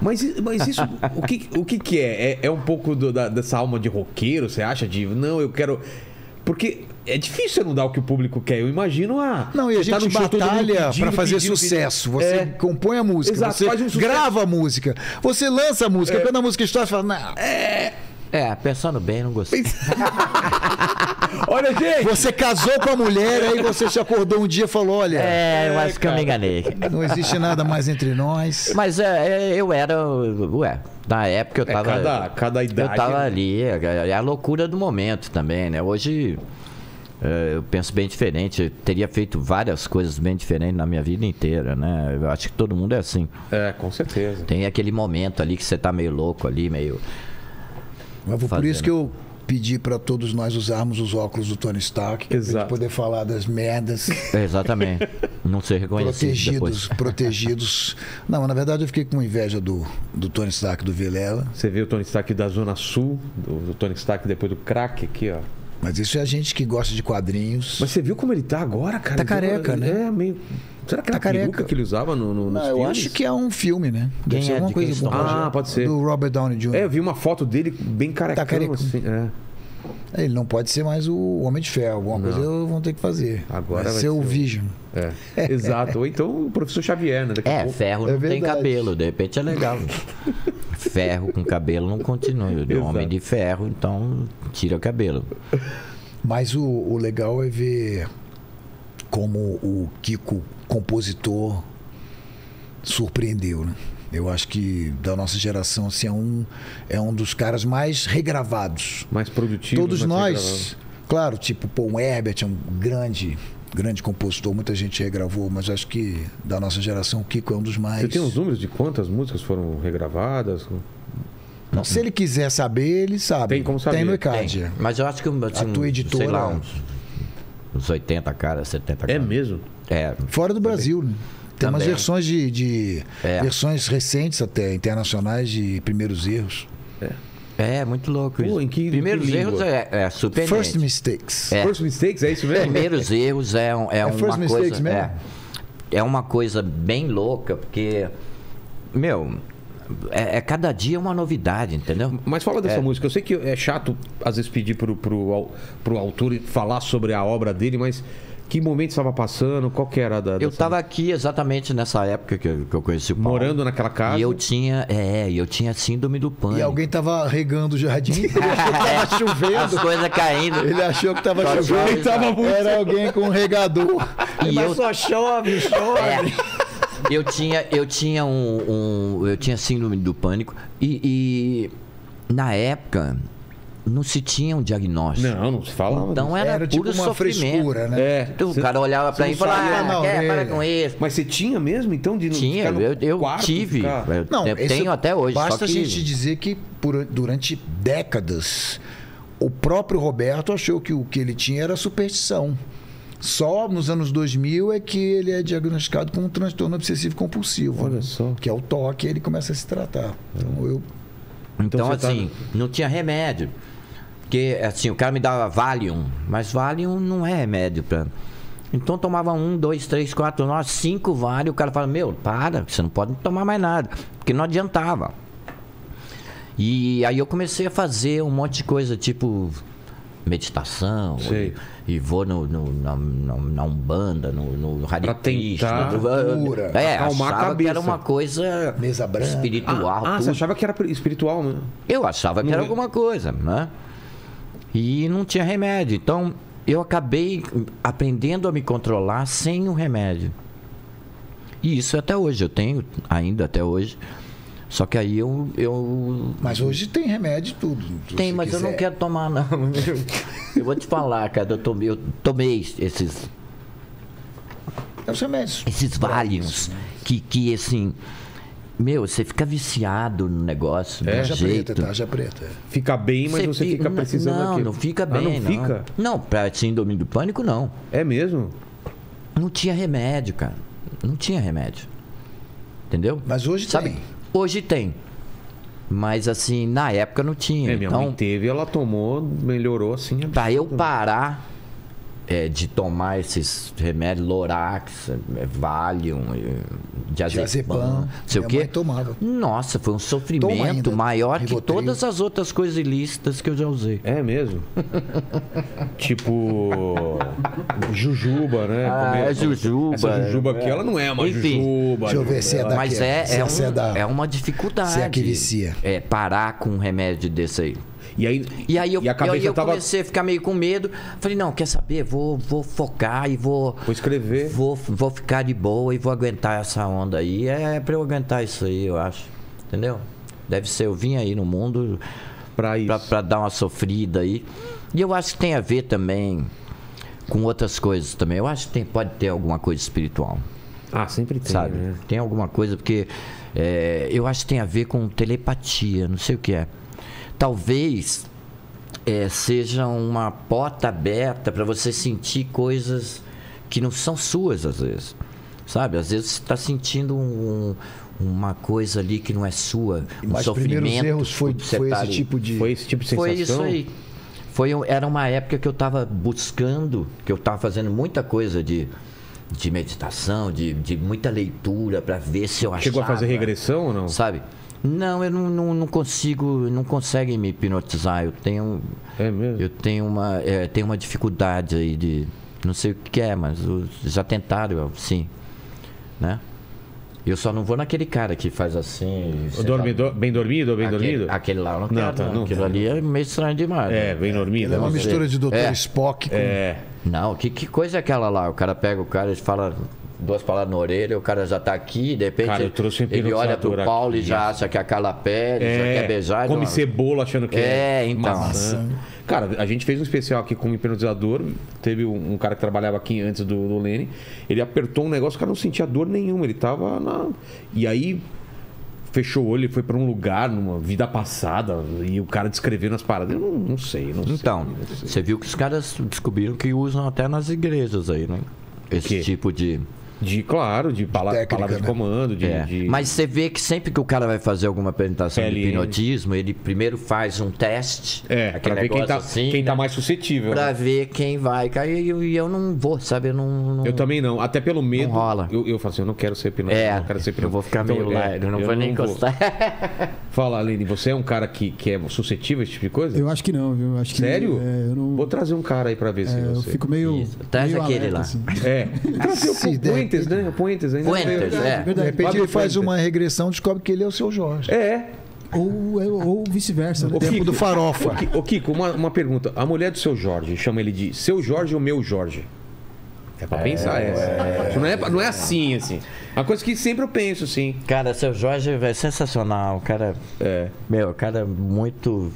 Mas isso, o que é? É um pouco dessa alma de roqueiro, você acha? De não, eu quero. Porque é difícil você não dar o que o público quer. Eu imagino Não, e a gente batalha para fazer sucesso. Você compõe a música, exato, você faz um grava a música, você lança a música. Quando a música estoura, você fala... Não. Pensando bem, não gostei. Olha, gente! Você casou com a mulher, aí você se acordou um dia e falou, olha... eu acho que eu me enganei. Não existe nada mais entre nós. Mas eu era... na época eu tava... cada idade... Eu tava ali, é a loucura do momento também, né? Hoje... eu penso bem diferente, eu teria feito várias coisas bem diferentes na minha vida inteira, né? Eu acho que todo mundo é assim. É, com certeza. Tem aquele momento ali que você tá meio louco ali, meio... Mas por isso que eu pedi para todos nós usarmos os óculos do Tony Stark, pra gente poder falar das merdas. Exatamente. Não ser reconhecido protegidos. Não, na verdade eu fiquei com inveja do Tony Stark, do Vilela. Você vê o Tony Stark da Zona Sul, do Tony Stark depois do crack aqui, ó. Mas isso é a gente que gosta de quadrinhos. Mas você viu como ele tá agora, cara? Tá careca, né? Meio... Será que era a peruca que ele usava nos filmes? Eu acho que é um filme, né? Deve ser alguma coisa. Pode ser. Do Robert Downey Jr. Eu vi uma foto dele bem carecão. Tá careca. Assim, Ele não pode ser mais o Homem de Ferro. Alguma coisa vão ter que fazer. Agora vai ser o Vision. Exato. Ou então o Professor Xavier, né? Ferro não tem cabelo. De repente é legal. Ferro com cabelo não continua. O Homem de Ferro, então, tira o cabelo. Mas o legal é ver... como o Kiko, compositor, surpreendeu, né? Eu acho que da nossa geração assim, é um dos caras mais regravados. Mais produtivo. Todos nós, claro, tipo o Herbert é um grande compositor, muita gente regravou, mas acho que da nossa geração o Kiko é um dos mais... Você tem os números de quantas músicas foram regravadas? Não, se ele quiser saber, ele sabe. Tem como saber. Tem no Ecádia. Mas eu acho que assim, a tua editora... Sei lá, uns 80 caras, 70 caras. É mesmo? É. Fora do Brasil, né? Tem umas versões versões recentes até, internacionais, de Primeiros Erros. É muito louco isso. Pô, Primeiros Erros é super. First Mistakes. É. First Mistakes, é isso mesmo? Primeiros Erros é uma First coisa... Mistakes mesmo? É uma coisa bem louca, porque... Meu... cada dia é uma novidade, entendeu? Mas fala dessa música. Eu sei que é chato, às vezes, pedir pro autor falar sobre a obra dele, mas que momento estava passando? Qual que era Eu estava aqui exatamente nessa época que eu conheci o Paulo. Morando naquela casa. E eu tinha síndrome do pânico. E alguém estava regando o jardim. Ele achou que estava chovendo. As coisas caindo. Ele achou que estava chovendo. Era alguém com um regador. Mas só chove. Eu tinha síndrome do pânico e na época não se tinha um diagnóstico. Não se falava. Então era puro tipo uma frescura, né? Então o cara olhava pra mim e falava, para com isso. Mas você tinha mesmo, então, de não tinha, eu tive. Não, eu tenho até hoje. Basta só que... a gente dizer que durante décadas o próprio Roberto achou que o que ele tinha era superstição. Só nos anos 2000 é que ele é diagnosticado com um transtorno obsessivo compulsivo. Olha só. Que é o toque, ele começa a se tratar. Então assim, não tinha remédio. Porque, assim, o cara me dava Valium, mas Valium não é remédio pra... Então tomava 1, 2, 3, 4, 9, 5 Valium. O cara fala, meu, para, você não pode tomar mais nada. Porque não adiantava. E aí eu comecei a fazer um monte de coisa, tipo... meditação, e vou na Umbanda, no Radicista. Achava que era uma coisa espiritual. Você achava que era espiritual, né? Eu achava que era alguma coisa, né? E não tinha remédio. Então, eu acabei aprendendo a me controlar sem o remédio. E isso até hoje, eu tenho ainda até hoje... Só que aí eu... Mas hoje tem remédio tudo. Tem, mas quiser. Eu não quero tomar, não. Eu vou te falar, cara. Eu tomei esses... É os remédios. Esses Valiums. Que, assim... Meu, você fica viciado no negócio. Preta. Fica bem, mas você fica precisando daquilo. Não fica bem, não. Fica? Não, pra síndrome do pânico, não. É mesmo? Não tinha remédio, cara. Não tinha remédio. Entendeu? Mas hoje tem. Hoje tem, mas assim, na época não tinha. Minha mãe teve, ela tomou, melhorou assim. Pra eu parar de tomar esses remédios, Lorax, Valium, diazepam, sei o quê. Nossa, foi um sofrimento maior que todas as outras coisas ilícitas que eu já usei. É mesmo? Tipo... Jujuba, né? É jujuba. Essa jujuba aqui, ela não é uma jujuba. Deixa eu ver se é daqui. Mas é uma dificuldade. Se é que vicia. É parar com um remédio desse aí. E aí eu comecei a ficar meio com medo. Falei, não, quer saber? Vou focar e vou... Vou escrever. Vou ficar de boa e vou aguentar essa onda aí. É pra eu aguentar isso aí, eu acho. Entendeu? Deve ser, eu vim aí no mundo pra isso. Pra dar uma sofrida aí. E eu acho que tem a ver também com outras coisas também. Eu acho que pode ter alguma coisa espiritual. Ah, sempre tem, sabe? Né? Tem alguma coisa, porque eu acho que tem a ver com telepatia, não sei o que é. Talvez seja uma porta aberta para você sentir coisas que não são suas, às vezes. Sabe? Às vezes você está sentindo uma coisa ali que não é sua, mas sofrimento. Mas Primeiros Erros foi esse tipo de sensação? Foi isso aí. Era uma época que eu estava buscando, que eu estava fazendo muita coisa de meditação, de muita leitura para ver se eu achava. Chegou a fazer regressão ou não? Sabe? Não, eu não consigo, não consegue me hipnotizar. Eu tenho, tenho uma dificuldade aí de, não sei o que é, mas já tentaram, sim, né? Eu só não vou naquele cara que faz assim. Bem dormido? Aquele lá eu não quero, não. Aquilo ali é meio estranho demais. Bem dormido. É uma mistura de Dr. Spock com... Não, que coisa é aquela lá? O cara pega o cara e fala duas palavras na orelha, o cara já tá aqui, de repente cara, ele olha pro Paulo aqui, e já acha que é a Calapé, já quer beijar. Come cebola achando que é então. Maçã. Cara, a gente fez um especial aqui com um hipnotizador, teve um cara que trabalhava aqui antes do Lene, ele apertou um negócio, o cara não sentia dor nenhuma, ele tava na... E aí... Fechou o olho, ele foi pra um lugar, numa vida passada, e o cara descrevendo as paradas. Eu não sei, não sei. Então, você viu que os caras descobriram que usam até nas igrejas aí, né? Esse tipo de... Claro, de palavra de comando. Mas você vê que sempre que o cara vai fazer alguma apresentação de hipnotismo, ele primeiro faz um teste. Pra ver quem tá, assim, quem tá mais suscetível. Pra ver quem vai cair. E eu não vou, sabe? Eu também não. Até pelo medo. Não rola. Eu falo assim, eu não quero ser hipnotizado. Não quero ser hipnotizado. Eu vou ficar meio lá. Eu não vou nem encostar. Fala, Aline, você é um cara que é suscetível a esse tipo de coisa? Eu acho que não, viu? Acho que sério? Eu não... Vou trazer um cara aí pra ver se eu fico meio... Traz aquele lá. Puentes, né? Puentes, ainda. Puentes, De repente ele faz uma regressão e descobre que ele é o seu Jorge. Ou vice-versa, né? O tempo do farofa. Ô, Kiko, uma pergunta. A mulher do seu Jorge, chama ele de seu Jorge ou meu Jorge? É pra pensar essa. Não é assim. Uma coisa que sempre eu penso, sim. Cara, seu Jorge é sensacional. O cara... Meu, o cara é muito...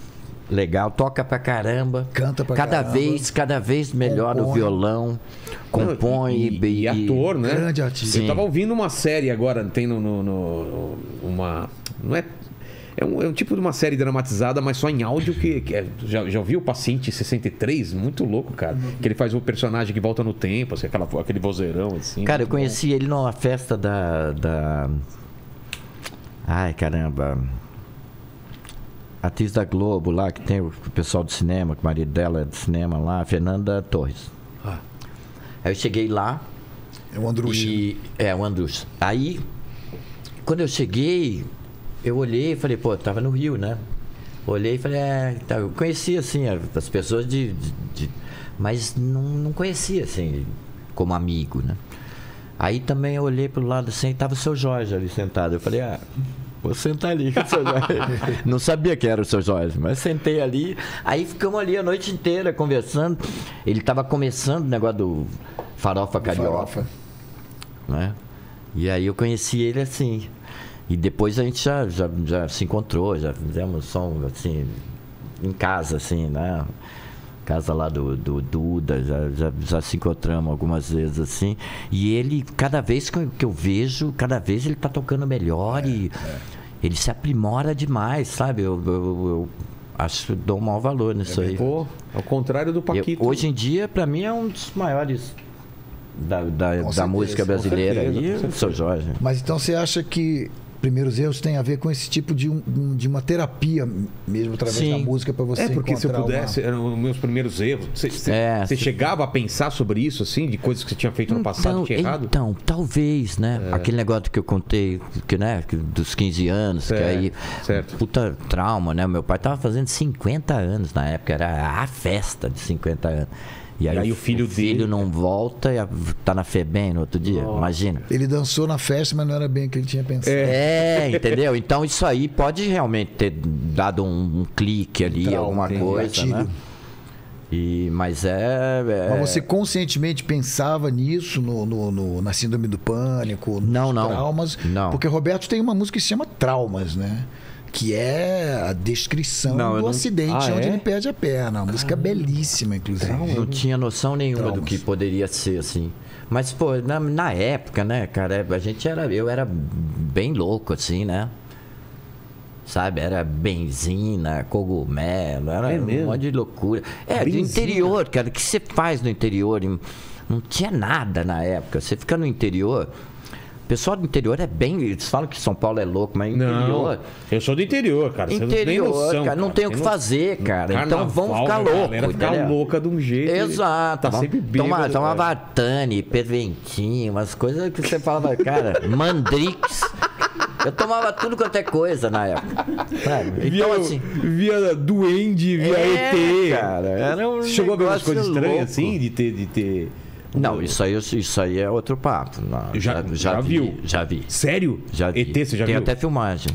Legal, toca pra caramba. Canta pra caramba. Cada vez melhor compõe. No violão. Compõe e ator, né? Grande artista. Sim. Eu tava ouvindo uma série agora, tem uma... Não é... É um tipo de uma série dramatizada, mas só em áudio que já ouviu o Paciente 63? Muito louco, cara. Que ele faz um personagem que volta no tempo, assim, aquele vozeirão, assim. Cara, eu conheci ele numa festa da... Ai, caramba... Atriz da Globo lá, que tem o pessoal do cinema, que o marido dela é de cinema lá, Fernanda Torres. Aí eu cheguei lá. É o Andrucha. É, o Andrucha. Aí, quando eu cheguei, eu olhei e falei, pô, eu tava no Rio, né? Olhei e falei, eu conhecia assim as pessoas mas não conhecia assim, como amigo, né? Aí também eu olhei pro lado assim, e tava o seu Jorge ali sentado. Eu falei, vou sentar ali com o seu Jorge. Não sabia que era o seu Jorge, mas sentei ali. Aí ficamos ali a noite inteira conversando. Ele estava começando o negócio do Farofa Carioca. Farofa. Né? E aí eu conheci ele assim. E depois a gente já se encontrou, já fizemos som assim, em casa, assim, né? Casa lá do Duda, já se encontramos algumas vezes assim. E ele, cada vez que eu vejo, cada vez ele tá tocando melhor ele se aprimora demais, sabe? Eu acho que dou um maior valor nisso aí. Pô, ao contrário do Paquito. Hoje em dia, pra mim, é um dos maiores da música brasileira aí, o seu Jorge. Mas então você acha que Primeiros Erros tem a ver com esse tipo de uma terapia mesmo, através da música, para você encontrar. É, porque se eu pudesse, eram os meus primeiros erros. Você chegava a pensar sobre isso, assim, de coisas que você tinha feito no passado que tinha errado? Então, talvez, né? Aquele negócio que eu contei, dos 15 anos, que aí... Certo. Puta trauma, né? Meu pai tava fazendo 50 anos na época, era a festa de 50 anos. E aí o filho dele não volta e tá na Febem no outro dia, imagina. Ele dançou na festa, mas não era bem o que ele tinha pensado. Entendeu? Então isso aí pode realmente ter dado um clique ali, alguma coisa, né? Mas você conscientemente pensava nisso na síndrome do pânico, nos traumas? Não. Porque Roberto tem uma música que se chama Traumas, né? Que é a descrição do acidente onde ele perde a perna. Uma música belíssima, inclusive. Não tinha noção nenhuma do que poderia ser, assim. Mas, pô, na época, né, cara, eu era bem louco, assim, né? Sabe? Era benzina, cogumelo, era um monte de loucura. Do interior, cara. O que você faz no interior? Não tinha nada na época. Você fica no interior... O pessoal do interior é bem... Eles falam que São Paulo é louco, mas interior... Não, eu sou do interior, cara. Interior, você não tem noção, cara. Não tem o que fazer, cara. Carnaval, então vamos ficar loucos. Galera ficar louca de um jeito. Exato. Tá sempre bêbado. Toma Vatane, perventinho, umas coisas que você falava, cara, Mandrix... Eu tomava tudo quanto é coisa na época. Então, assim... Via duende, via ET. Cara, era um chegou a ver umas coisas estranhas, assim, de ter... Não, isso aí é outro papo. Não, já viu? Já vi. Sério? Já vi. ET, você já viu? Tem até filmagem.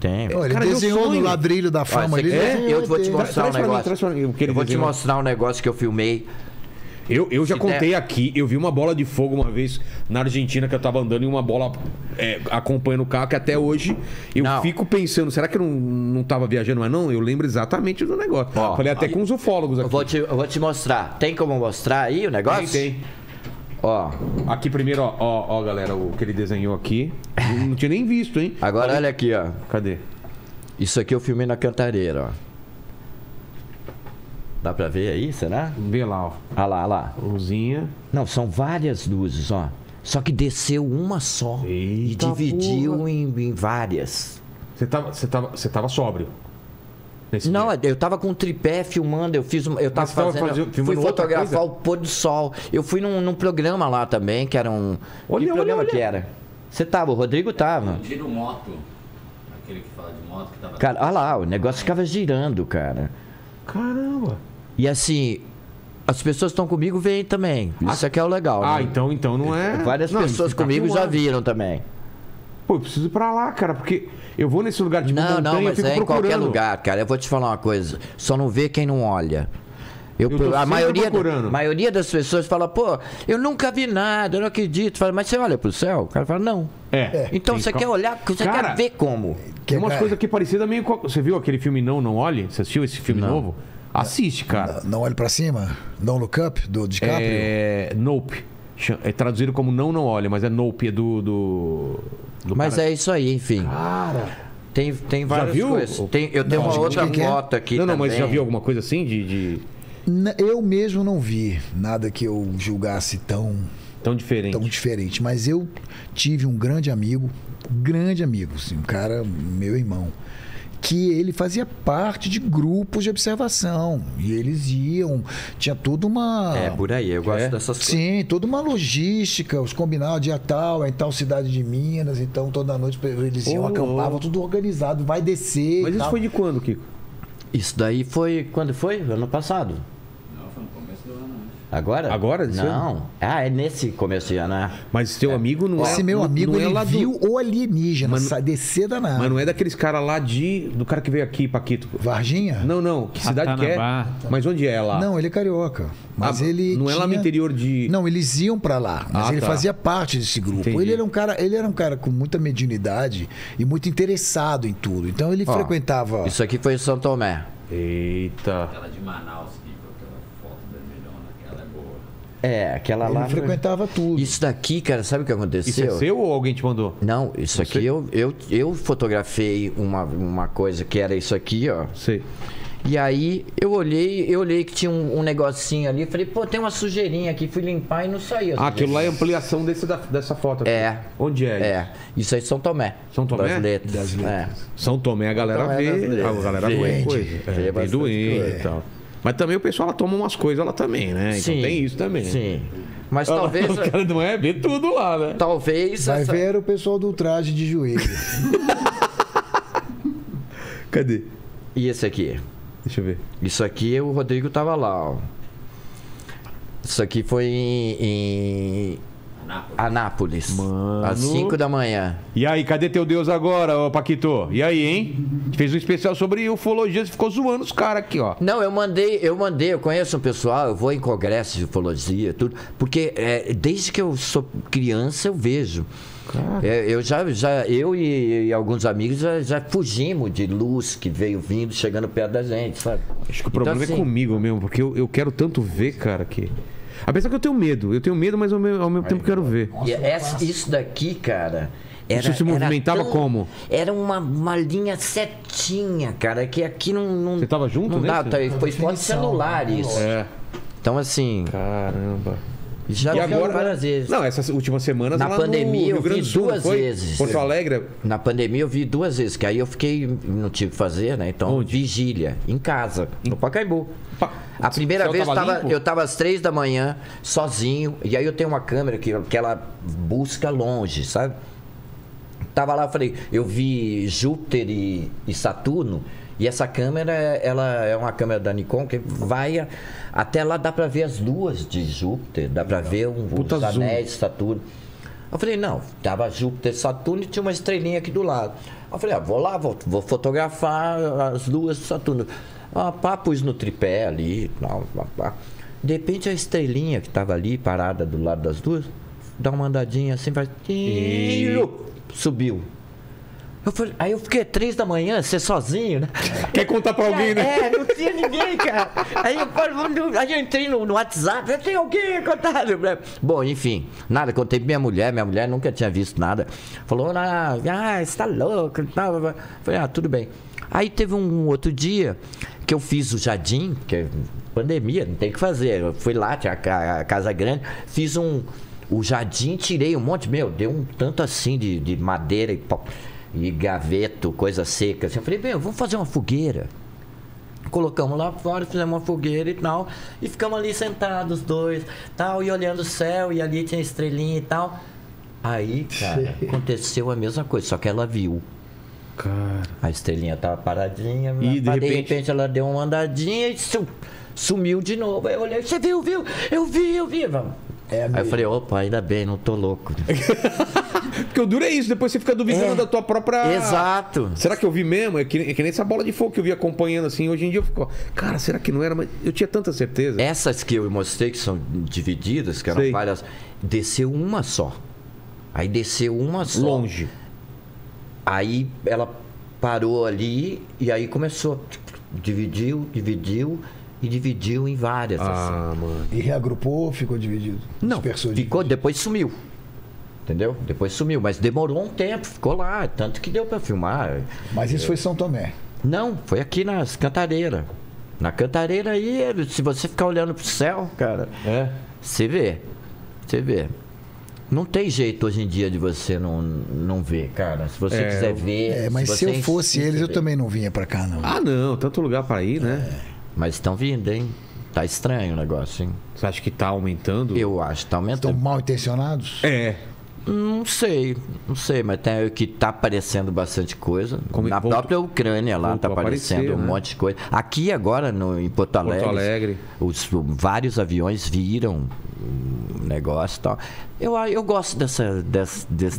Tem. Olha, cara, ele desenhou no ladrilho da fama ali. Eu vou te mostrar um negócio. Eu vou te mostrar um negócio que eu filmei. Eu já contei aqui, eu vi uma bola de fogo uma vez na Argentina que eu tava andando e uma bola acompanhando o carro, que até hoje eu fico pensando, será que eu não tava viajando? Mas não, eu lembro exatamente do negócio. Ó, falei até com os ufólogos aqui. Eu vou te mostrar. Tem como mostrar aí o negócio? Tem. Ó, aqui primeiro, ó, galera, o que ele desenhou aqui. Eu não tinha nem visto, hein? Agora olha aqui, ó. Cadê? Isso aqui eu filmei na Cantareira, ó. Dá pra ver aí, será? Vê lá, ó. Ah lá, lá. Luzinha. Não, são várias luzes, ó. Só que desceu uma só. Eita, e dividiu em várias. Você tava sóbrio? Não, eu tava com um tripé filmando, fui fotografar o pôr do sol. Eu fui num programa lá também, que era um... Olha, programa que era. Você tava, o Rodrigo tava. Um giro moto. Aquele que fala de moto que tava... Cara, olha lá, o negócio ficava girando, cara. Caramba. E assim... As pessoas que estão comigo veem também. Isso aqui é o legal. Ah, né? então não é... Várias pessoas comigo já viram também. Pô, eu preciso ir pra lá, cara, porque... Eu vou nesse lugar de montanha, eu fico procurando. Não, mas é em qualquer lugar, cara. Eu vou te falar uma coisa. Só não vê quem não olha. A maioria das pessoas fala, pô, eu nunca vi nada, eu não acredito. Fala, mas você olha pro céu? O cara fala, não. Então você quer olhar, porque você quer ver como. Tem umas coisas aqui parecidas meio com... Você viu aquele filme Não Olhe? Você assistiu esse filme novo? Assiste, cara. Não Olhe Pra Cima? Don't Look Up, do DiCaprio? Nope. É traduzido como Não Olhe, mas é Nope, é do mas cara... é isso aí, enfim. Cara... Tem várias coisas. Eu tenho uma outra moto aqui também. Não, mas já viu alguma coisa assim de... Eu mesmo não vi nada que eu julgasse tão diferente, mas eu tive um grande amigo, assim, um cara, meu irmão, que ele fazia parte de grupos de observação e eles iam, tinha toda uma... por aí, eu gosto dessas coisas. Sim, toda uma logística, os combinados, dia tal, em tal cidade de Minas, então toda noite eles iam, acampavam, tudo organizado, vai descer. Mas isso foi de quando, Kiko? Isso daí foi... Quando foi? Ano passado. Não, foi no começo do ano. Agora? Agora? Não. Ah, é nesse começo de ano, né? Mas seu amigo não é... Esse meu amigo, ele viu o alienígena descer da nave. Mas não é daqueles caras lá de... Do cara que veio aqui, Paquito. Varginha? Não. Que cidade que é? Mas onde é lá? Não, ele é carioca. Mas ele não é lá no interior de... Não, eles iam pra lá. Mas ele fazia parte desse grupo. Ele era um cara com muita mediunidade e muito interessado em tudo. Então ele frequentava... Isso aqui foi em São Tomé. Eita. Aquela de Manaus, que aquela lá. Ele frequentava tudo. Isso daqui, cara, sabe o que aconteceu? Isso é seu ou alguém te mandou? Não, isso aqui eu fotografei uma coisa que era isso aqui, ó. Sei. E aí eu olhei que tinha um negocinho ali, falei, pô, tem uma sujeirinha aqui, fui limpar e não saía. Aquilo lá é ampliação dessa foto aqui. Onde é? Isso aí é São Tomé. São Tomé? Das letras. São Tomé, a galera vê. A galera doente. Doente e tal. Mas também o pessoal toma umas coisas lá também, né? Então tem isso também. Sim. Mas talvez... O cara não é ver tudo lá, né? Talvez... Vai ver o pessoal do traje de joelho. Cadê? E esse aqui? Deixa eu ver. Isso aqui, o Rodrigo tava lá, ó. Isso aqui foi em... Anápolis. Mano. Às 5 da manhã. E aí, cadê teu Deus agora, ô Paquito? E aí, hein? Fez um especial sobre ufologia, você ficou zoando os caras aqui, ó. Não, eu mandei, eu conheço um pessoal, eu vou em congressos de ufologia, tudo. Porque desde que eu sou criança, eu vejo. Eu e alguns amigos já fugimos de luz que veio vindo, chegando perto da gente, sabe? Acho que o problema é comigo mesmo, porque eu quero tanto ver, cara, que... Apesar que eu tenho medo, mas ao mesmo tempo quero ver. E isso daqui, cara... Isso se movimentava como? Era uma linha certinha, cara, que aqui não... Você tava junto, né? Foi só de celular isso. Então, assim... Caramba. Já e agora, várias vezes. Não, essas últimas semanas na pandemia eu vi duas vezes. Porto Alegre? Na pandemia eu vi duas vezes, que aí eu fiquei, não tive o que fazer, né? Então, vigília, em casa, no Pacaembu. A primeira vez eu tava às 3 da manhã, sozinho, e aí eu tenho uma câmera que ela busca longe, sabe? Tava lá, falei, eu vi Júpiter e Saturno, e essa câmera, ela é uma câmera da Nikon, que vai até lá, dá pra ver as luas de Júpiter, dá pra ver os anéis de Saturno. Eu falei, não, tava Júpiter, Saturno e tinha uma estrelinha aqui do lado. Eu falei, vou lá, vou fotografar as luas de Saturno. Pus no tripé ali, De repente a estrelinha que estava ali, parada do lado das duas, dá uma andadinha assim, faz... E... Subiu. Eu falei, aí eu fiquei 3 da manhã, você sozinho, né? Quer contar pra alguém, né? É, não tinha ninguém, cara. Aí eu entrei no WhatsApp, eu tinha alguém contado. Bom, enfim, nada, contei pra minha mulher nunca tinha visto nada. Falou, ah, você tá louco. Eu falei, ah, tudo bem. Aí teve um outro dia que eu fiz o jardim, porque pandemia, não tem o que fazer. Eu fui lá, tinha a casa grande, fiz o jardim, tirei um monte, meu, deu um tanto assim de madeira e gaveto, coisa seca. Assim. Eu falei, meu, vamos fazer uma fogueira. Colocamos lá fora, fizemos uma fogueira e tal, e ficamos ali sentados, os dois, tal, e olhando o céu, e ali tinha estrelinha e tal. Aí, cara, aconteceu a mesma coisa, só que ela viu. Cara. A estrelinha tava paradinha, e de repente ela deu uma andadinha e sumiu de novo. Aí eu olhei, você viu? Eu vi. Vamos. É, aí eu falei, opa, ainda bem, não tô louco. Porque o duro é isso, depois você fica duvidando da tua própria... Exato. Será que eu vi mesmo? É que nem essa bola de fogo que eu vi acompanhando assim. Hoje em dia eu fico, cara, será que não era? Mas eu tinha tanta certeza. Essas que eu mostrei, que são divididas, que eram várias, desceu uma só. Aí desceu uma só. Longe. Aí ela parou ali e aí começou, dividiu em várias. Ah, assim. Mano. E reagrupou, ficou dividido? Não, ficou, depois sumiu. Entendeu? Depois sumiu, mas demorou um tempo, ficou lá, tanto que deu para filmar. Mas isso foi São Tomé? Não, foi aqui nas Cantareiras. Na Cantareira aí, se você ficar olhando pro céu, cara, você vê, você vê. Não tem jeito hoje em dia de você não ver, cara. Se você quiser ver... É, mas se eu fosse eles, eu também não vinha pra cá, não. Ah, não. Tanto lugar pra ir, né? É. Mas estão vindo, hein? Tá estranho o negócio, hein? Você acha que tá aumentando? Eu acho que tá aumentando. Estão mal intencionados? É. Não sei, mas tem que tá aparecendo bastante coisa. Na própria Ucrânia lá tá aparecendo um monte de coisa. Aqui agora, em Porto Alegre. Vários aviões viram o negócio e tal. Eu gosto desse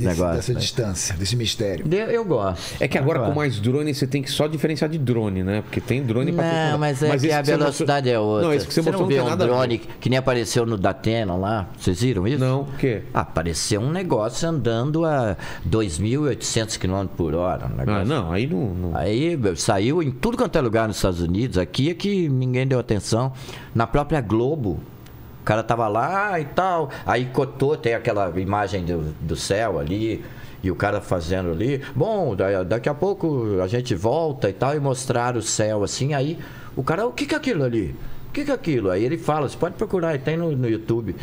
negócio. Dessa distância, desse mistério. Eu gosto. É que agora com mais drone você tem que só diferenciar de drone, né? Porque tem drone pra tudo. Mas que a velocidade é outra. Não, isso que você não vê um drone que nem apareceu no Datena lá. Vocês viram isso? Não, o quê? Apareceu um negócio andando a 2.800 km por hora. Ah, não, aí não... Aí saiu em tudo quanto é lugar nos Estados Unidos, aqui é que ninguém deu atenção. Na própria Globo, o cara tava lá e tal, aí cotou, tem aquela imagem do céu ali, e o cara fazendo ali, bom, daqui a pouco a gente volta e tal, e mostraram o céu assim, aí o cara, o que é aquilo ali? O que é aquilo? Aí ele fala, você pode procurar, tem no YouTube.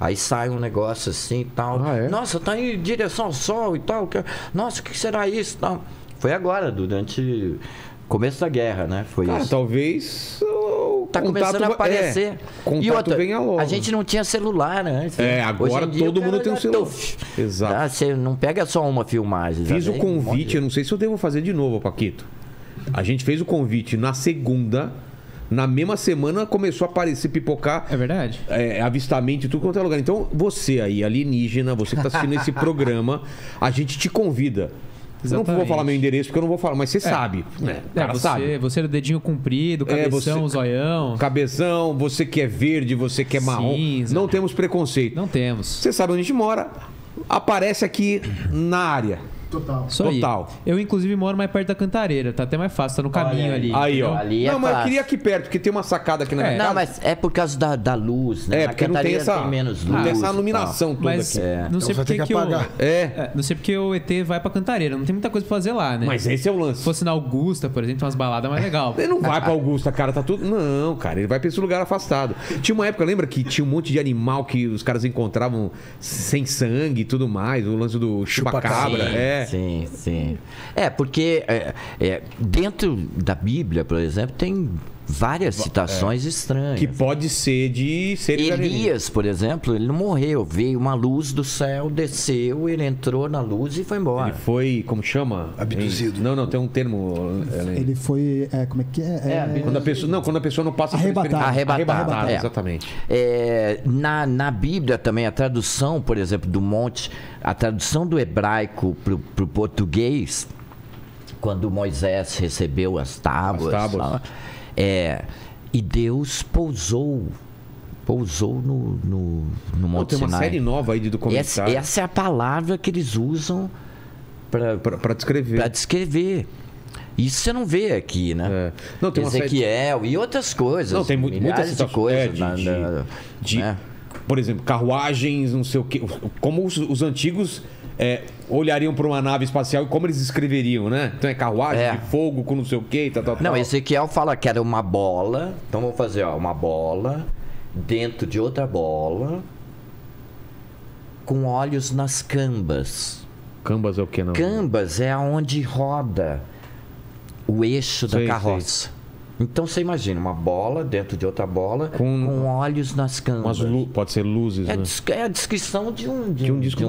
Aí sai um negócio assim e tal. Ah, é? Nossa, tá em direção ao sol e tal. Nossa, o que será isso? Não. Foi agora, durante começo da guerra, né? Foi isso. Talvez o tá começando a aparecer. Contato e outra, venha logo. A gente não tinha celular, né? Assim, agora todo mundo tem um celular. Exato. Ah, você não pega só uma filmagem. Fiz o convite, eu não sei se eu devo fazer de novo, Paquito. A gente fez o convite na segunda... Na mesma semana começou a aparecer, pipocar. É verdade. Avistamento e tudo quanto é lugar. Então, você aí, alienígena, você que está assistindo esse programa, a gente te convida. Exatamente. Não vou falar meu endereço, porque eu não vou falar, mas você sabe. Né? Cara, sabe. Você era o dedinho comprido, cabeção, você, zoião. Cabeção, você que é verde, você que é marrom. Cinza. Não temos preconceito. Não temos. Você sabe onde a gente mora, aparece aqui na área. Total. Eu, inclusive, moro mais perto da Cantareira. Tá até mais fácil, tá no caminho ali. Aí, ó. Ali não, mas fácil. Eu queria aqui perto, porque tem uma sacada aqui na minha casa. Não, mas é por causa da luz, né? É, porque não tem, tem menos luz. Não tem essa iluminação toda aqui. Não sei porque que não sei porque o ET vai pra Cantareira. Não tem muita coisa pra fazer lá, né? Mas esse é o lance. Se fosse na Augusta, por exemplo, tem umas baladas mais legais. Ele não vai pra Augusta, cara. Tá tudo... Não, cara. Ele vai pra esse lugar afastado. Tinha uma época, lembra, que tinha um monte de animal que os caras encontravam sem sangue e tudo mais. O lance do chupacabra. Sim. É, porque dentro da Bíblia, por exemplo, tem várias citações estranhas. Que pode ser de seres alienígenas. Elias, por exemplo, ele não morreu. Veio uma luz do céu, desceu, ele entrou na luz e foi embora. Ele foi, como chama? Abduzido. Não, tem um termo. Ele foi, como é que é? Quando a pessoa não passa... Arrebatado, exatamente. Na Bíblia também, a tradução, por exemplo, do monte, a tradução do hebraico pro português, quando Moisés recebeu as tábuas. E Deus pousou Pousou no Monte Sinai. Tem uma série nova aí de documentário. Essa é a palavra que eles usam para descrever. Para descrever. Isso você não vê aqui, né? É. Não, tem Ezequiel de... e outras coisas. Não, tem muitas de coisas. Né? Por exemplo, carruagens, não sei o quê. Como os antigos olhariam para uma nave espacial e como eles escreveriam, né? Então é carruagem de fogo com não sei o quê. Tal. Não, Ezequiel fala que era uma bola. Então vamos fazer uma bola dentro de outra bola com olhos nas cambas. Cambas é o que? Não? Cambas é onde roda o eixo da carroça. Então você imagina uma bola dentro de outra bola com olhos nas cambas. Pode ser luzes, né? É a descrição de um disco.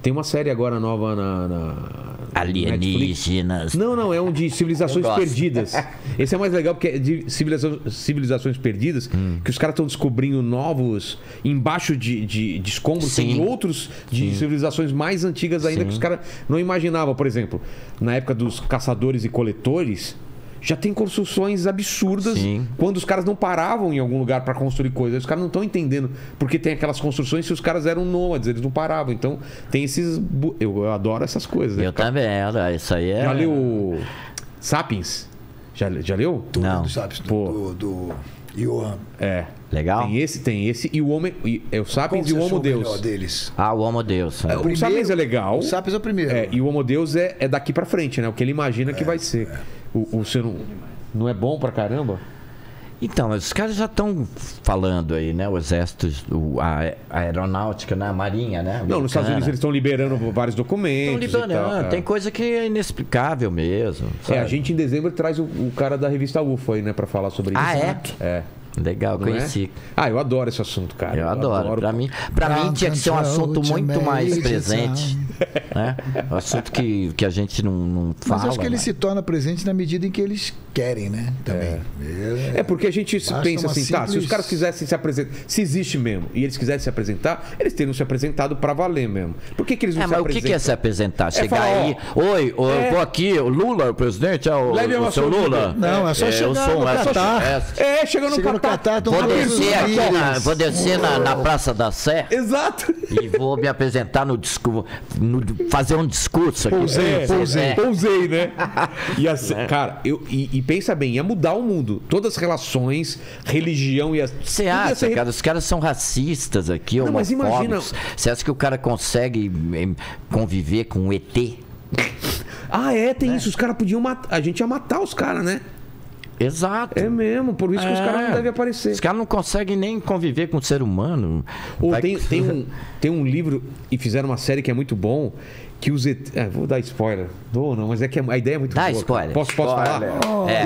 Tem uma série agora nova na Alienígenas. Netflix. Não, é um de civilizações perdidas. Esse é mais legal porque é de civilizações perdidas, que os caras estão descobrindo novos, embaixo de escombros, tem outros de civilizações mais antigas ainda que os caras não imaginavam. Por exemplo, na época dos caçadores e coletores, já tem construções absurdas quando os caras não paravam em algum lugar para construir coisas. Os caras não estão entendendo porque tem aquelas construções se os caras eram nômades, eles não paravam. Então, tem esses... Eu adoro essas coisas. Eu também era. Isso aí é... Já leu Sapiens? Já leu? Tudo não. Do Sapiens. Do Johan. É. Legal? Tem esse e o homem... É o Sapiens e o Homo Deus. Deles? Ah, o Homo Deus. É. O Sapiens é legal. O Sapiens é o primeiro. É, e o Homo Deus é daqui para frente, né? O que ele imagina que vai ser. O ser não é bom pra caramba? Então, os caras já estão falando aí, né? O exército, a aeronáutica, né? A marinha, né? Americana. Não, nos Estados Unidos eles estão liberando vários documentos. Estão liberando, e tal. Tem coisa que é inexplicável mesmo. Sabe? A gente em dezembro traz o cara da revista UFO aí, né? Pra falar sobre isso. Ah, é? Né? É. Legal, não conheci. É? Ah, eu adoro esse assunto, cara. Eu adoro. Pra mim tinha que ser um assunto muito mais presente. Né? Um assunto que a gente não fala. Mas acho que ele se torna presente na medida em que eles querem, né? Também. É porque a gente pensa assim, tá? Se os caras quisessem se apresentar, se existe mesmo, e eles quisessem se apresentar, eles teriam se apresentado pra valer mesmo. Por que eles não se apresentam? Mas o que é se apresentar? Chegar aí, oi, eu vou aqui, o Lula, o presidente, o seu Lula? Não, é só chegar no Catar. É, chegando no Catar. Vou descer na Praça da Sé. Exato. E vou me apresentar no discurso. Fazer um discurso aqui. Pousei, né? E assim, cara, pensa bem, ia mudar o mundo. Todas as relações, religião e as. Você acha, cara? Os caras são racistas aqui, homofóbicos. Não, mas imagina. Você acha que o cara consegue conviver com um ET? Tem isso. Os caras podiam matar. A gente ia matar os caras, né? Exato. É mesmo, por isso que os caras não devem aparecer. Os caras não conseguem nem conviver com o ser humano. Ou tem um livro, e fizeram uma série que é muito bom, que os ETs... vou dar spoiler. Não, mas é que a ideia é muito boa. Dá spoiler. Posso falar?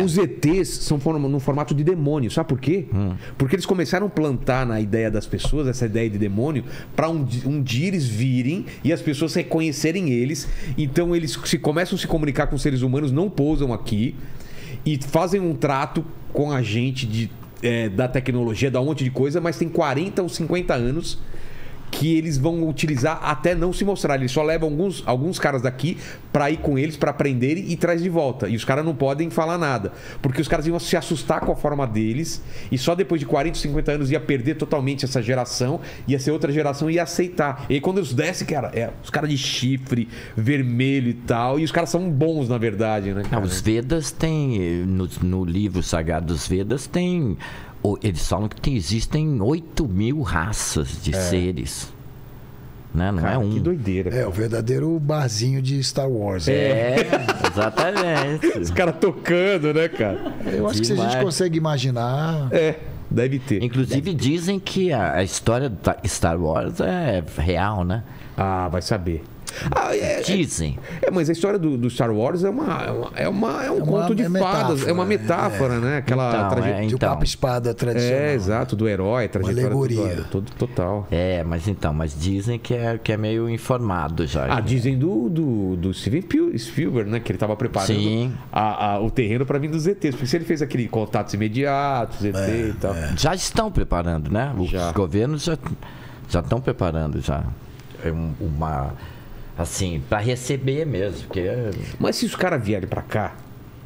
Os ETs são no formato de demônio. Sabe por quê? Porque eles começaram a plantar na ideia das pessoas, essa ideia de demônio, para um dia eles virem e as pessoas reconhecerem eles. Então eles começam a se comunicar com os seres humanos, não pousam aqui. E fazem um trato com a gente da tecnologia, da um monte de coisa, mas tem 40 ou 50 anos que eles vão utilizar até não se mostrar. Eles só levam alguns caras daqui para ir com eles, para aprender e traz de volta. E os caras não podem falar nada, porque os caras iam se assustar com a forma deles e só depois de 40 ou 50 anos ia perder totalmente essa geração, ia ser outra geração e ia aceitar. E aí, quando eles descem, cara, os caras de chifre, vermelho e tal, e os caras são bons, na verdade, né? Não, os Vedas tem, no livro sagrado dos Vedas, tem... Eles falam que existem 8 mil raças de seres. Né? Não, cara, é um. Que doideira. Cara. É o verdadeiro barzinho de Star Wars. Exatamente. Os caras tocando, né, cara? Eu acho que se a gente consegue imaginar... deve ter. Inclusive dizem que a história da Star Wars é real, né? Ah, vai saber. Dizem. Mas a história do Star Wars é um conto de fadas, é uma metáfora, né? Aquela trajetória do capa-espada tradicional. Exato, do herói, trajetória. Uma alegoria. Todo total. Mas dizem que é meio informado já. Dizem do Steven Spielberg, né? Que ele estava preparando o terreno para vir dos ETs. Porque se ele fez aquele contatos imediatos, ET e tal. Já estão preparando, né? Os governos já estão preparando já. É uma... Assim, pra receber mesmo. Porque... Mas se os caras vierem pra cá,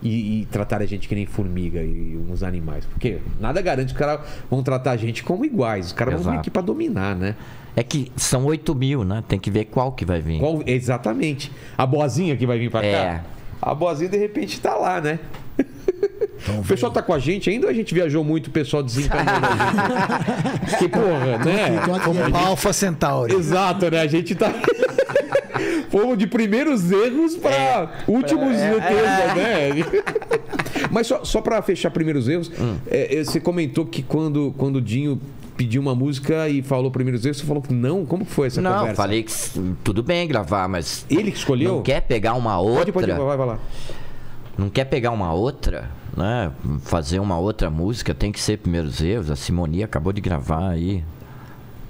e tratar a gente que nem formiga e uns animais. Porque nada garante que os caras vão tratar a gente como iguais. Os caras vão vir aqui pra dominar, né? É que são 8 mil, né? Tem que ver qual que vai vir. Qual, exatamente. A boazinha que vai vir pra cá. A boazinha, de repente, tá lá, né? Então, o pessoal tá com a gente ainda ou a gente viajou muito, o pessoal desencanou a gente? Que porra, né? Como Alpha Centauri. Exato, né? A gente tá... Fomos de primeiros erros para últimos erros, né? Mas só para fechar primeiros erros, você comentou que quando o Dinho pediu uma música e falou primeiros erros, você falou que não? Como que foi essa conversa? Não, falei que tudo bem gravar, mas... Ele que escolheu? Não quer pegar uma outra... Pode, vai lá. Não quer pegar uma outra, né? Fazer uma outra música, tem que ser primeiros erros. A Simonia acabou de gravar aí.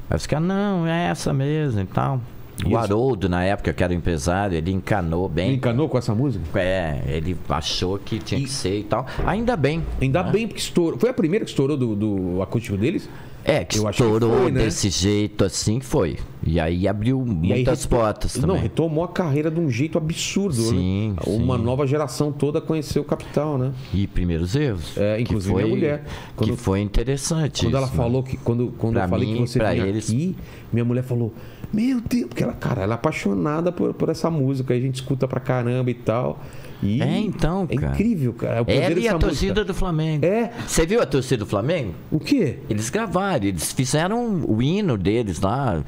Aí os caras, não, é essa mesmo e tal... O Haroldo, na época, que era empresário, ele encanou bem. Ele encanou com essa música? É, ele achou que tinha que ser e tal. Ainda bem. Ainda bem, porque estourou. Foi a primeira que estourou do acústico deles? É, que estourou, que foi, né? Desse jeito assim, foi. E aí abriu muitas portas também. Não, retomou a carreira de um jeito absurdo. Sim, né? Uma nova geração toda conheceu o Capital, né? E primeiros erros. É, inclusive a mulher. Quando, que foi interessante. Quando isso, ela falou que... Quando eu falei que você vinha aqui, minha mulher falou... Meu Deus, porque ela, cara, ela é apaixonada por essa música, aí a gente escuta pra caramba e tal. E então, cara. É incrível, cara. Ela e a torcida do Flamengo. É. Você viu a torcida do Flamengo? O quê? Eles gravaram, eles fizeram o hino deles lá,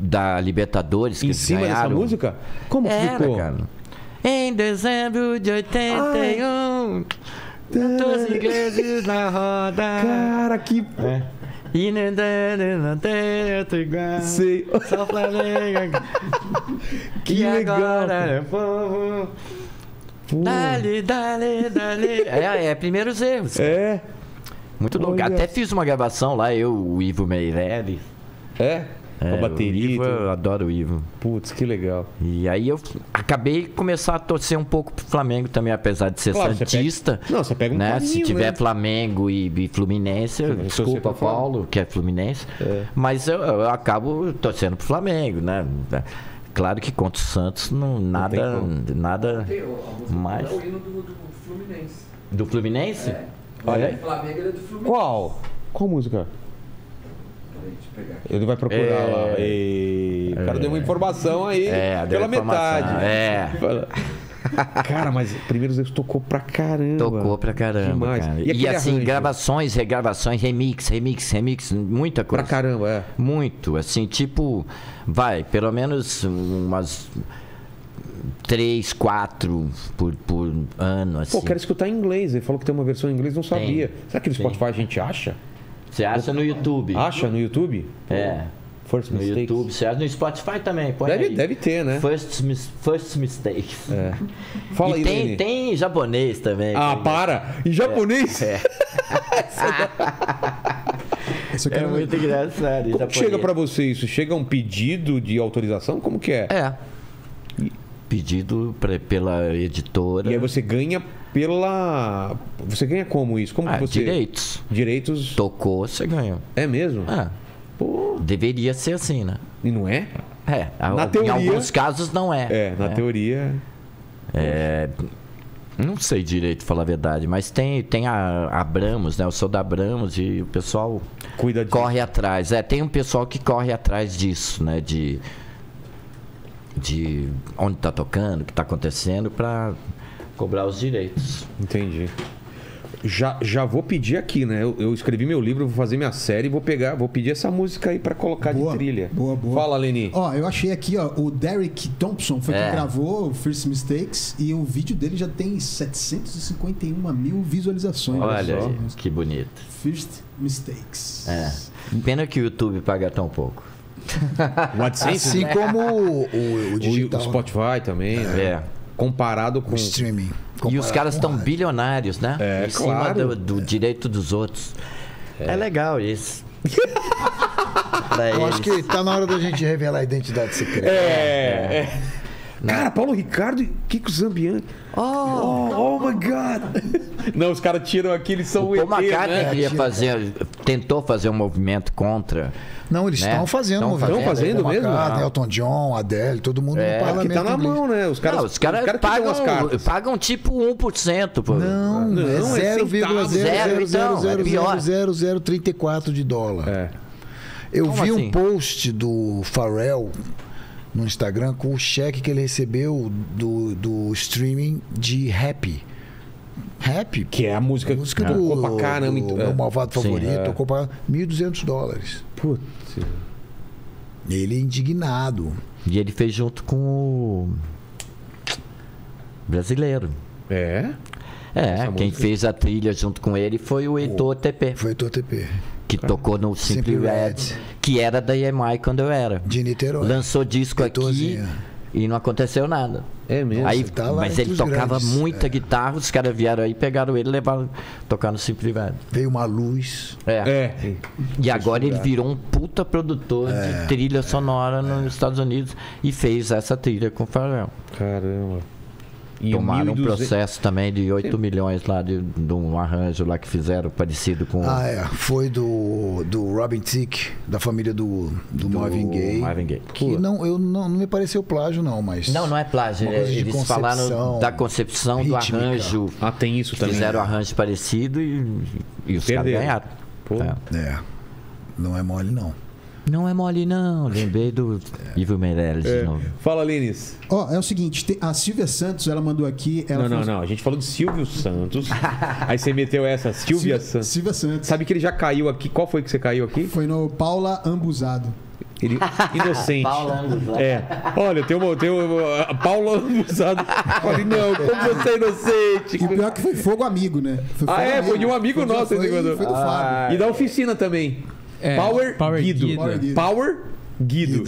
da Libertadores. Que em cima dessa música? Como que ficou? Cara. Em dezembro de 81, tantos ingleses na roda. Cara, que... É. Sei. Só Flamengo. Que legal. Dale, dale, dale. É primeiros erros. É. Muito louco. Até fiz uma gravação lá, eu, o Ivo Meirelles. É? A bateria. Ivo, eu adoro o Ivo. Putz, que legal. E aí eu acabei começar a torcer um pouco pro Flamengo também, apesar de ser santista. Não, você pega um pouco. Se tiver Flamengo e Fluminense, desculpa, Paulo, que é Fluminense, mas eu acabo torcendo pro Flamengo, né? Claro que contra o Santos, nada mais. O hino do Fluminense. Do Fluminense? Olha aí. Flamengo é do Fluminense. Qual música? Ele vai procurar lá. O cara deu uma informação aí pela metade. Cara, mas primeiros erros tocou pra caramba. Tocou pra caramba, cara. E assim, arranjo, gravações, regravações, remix, muita coisa. Pra caramba, muito, assim, tipo, pelo menos umas 3, 4 por ano, assim. Pô, quero escutar em inglês. Ele falou que tem uma versão em inglês, não sabia. Será que no Spotify a gente acha? Você acha no YouTube. Acha no YouTube? É. First Mistakes. No YouTube, você acha no Spotify também. Deve ter, né? First Mistakes. É. Fala e aí, tem em japonês também. Ah, para! Em japonês? É muito engraçado. Como japonês. Chega pra você isso? Chega um pedido de autorização? Como que é? Pedido pela editora. E aí você ganha pela... Você ganha como isso? Como que você... Direitos. Direitos... Tocou, você ganhou. É mesmo? Pô. Deveria ser assim, né? E não é? Na teoria... Em alguns casos não é. Na teoria... Não sei direito, falar a verdade, mas tem a Abramos, né? Eu sou da Abramos e o pessoal... Cuida disso. Corre atrás. Tem um pessoal que corre atrás disso, né? De onde está tocando, o que está acontecendo, para cobrar os direitos. Entendi. Já vou pedir aqui, né? Eu escrevi meu livro, vou fazer minha série, vou pedir essa música aí para colocar de trilha. Boa. Fala, Leni. Ó, eu achei aqui, ó, o Derek Thompson foi quem gravou o First Mistakes e o vídeo dele já tem 751 mil visualizações. Olha aí, que bonito. First Mistakes. Pena que o YouTube paga tão pouco. AdSense, assim como o digital, o Spotify também, né? Comparado com o streaming. E os caras estão bilionários, né? Em cima do direito dos outros. É legal isso. Eu acho que tá na hora da gente revelar a identidade secreta. Não. Cara, Paulo Ricardo e Kiko Zambianchi. Oh my God. Não, os caras tiram aqui, eles são o ET, né? Tentou fazer um movimento contra. Não, eles estão fazendo um movimento. Estão fazendo mesmo? Elton John, Adele, todo mundo no parlamento. Que tá na mão, né? Os caras, não, os caras pagam tipo 1%. Pô. Não, é 0,000034 de dólar. É. Eu vi um post do Pharrell no Instagram com o cheque que ele recebeu do streaming de Happy. Happy, que é a música, do Copacabana, meu malvado favorito, $1.200. Putz. Ele é indignado. E ele fez junto com o brasileiro. É? É, quem fez a trilha junto com ele foi o Heitor TP. Foi o Heitor TP. Que tocou no Simply Red, que era da EMI quando eu era. De Niterói. Lançou disco aqui e não aconteceu nada. É mesmo. Aí, tá, mas ele tocava muita guitarra, os caras vieram aí, pegaram ele e levaram tocar no Simply Red. Veio uma luz. E agora ele virou um puta produtor de trilha sonora nos Estados Unidos e fez essa trilha com o Pharrell. Caramba. E tomaram um processo também de 8 milhões lá de um arranjo lá que fizeram parecido com... Ah, é. Foi do Robin Thicke, da família do Marvin Gaye. Marvin Gaye. Que não me pareceu plágio, não, mas... Não é plágio. Eles falaram da concepção rítmica, do arranjo. Ah, tem isso também. Fizeram arranjo parecido e os caras ganharam. Pô. É. Não é mole, não. Não é mole, não. Lembrei do Ivo Meirelles de novo. Fala, Lines. Ó, é o seguinte, a Silvia Santos, ela mandou aqui... Ela não. A gente falou de Silvio Santos. Aí você meteu essa, Silvia Santos. Sabe que ele já caiu aqui? Qual foi que você caiu aqui? Foi no Paula Ambuzado. Ele, inocente. Paula Ambuzado. É. Olha, tem uma Paula Ambuzado. Falei, não, como você é inocente. E pior que foi fogo amigo, né? Foi de um amigo nosso. Foi do Fábio. E da oficina também. É, Power Guido. Power Guido.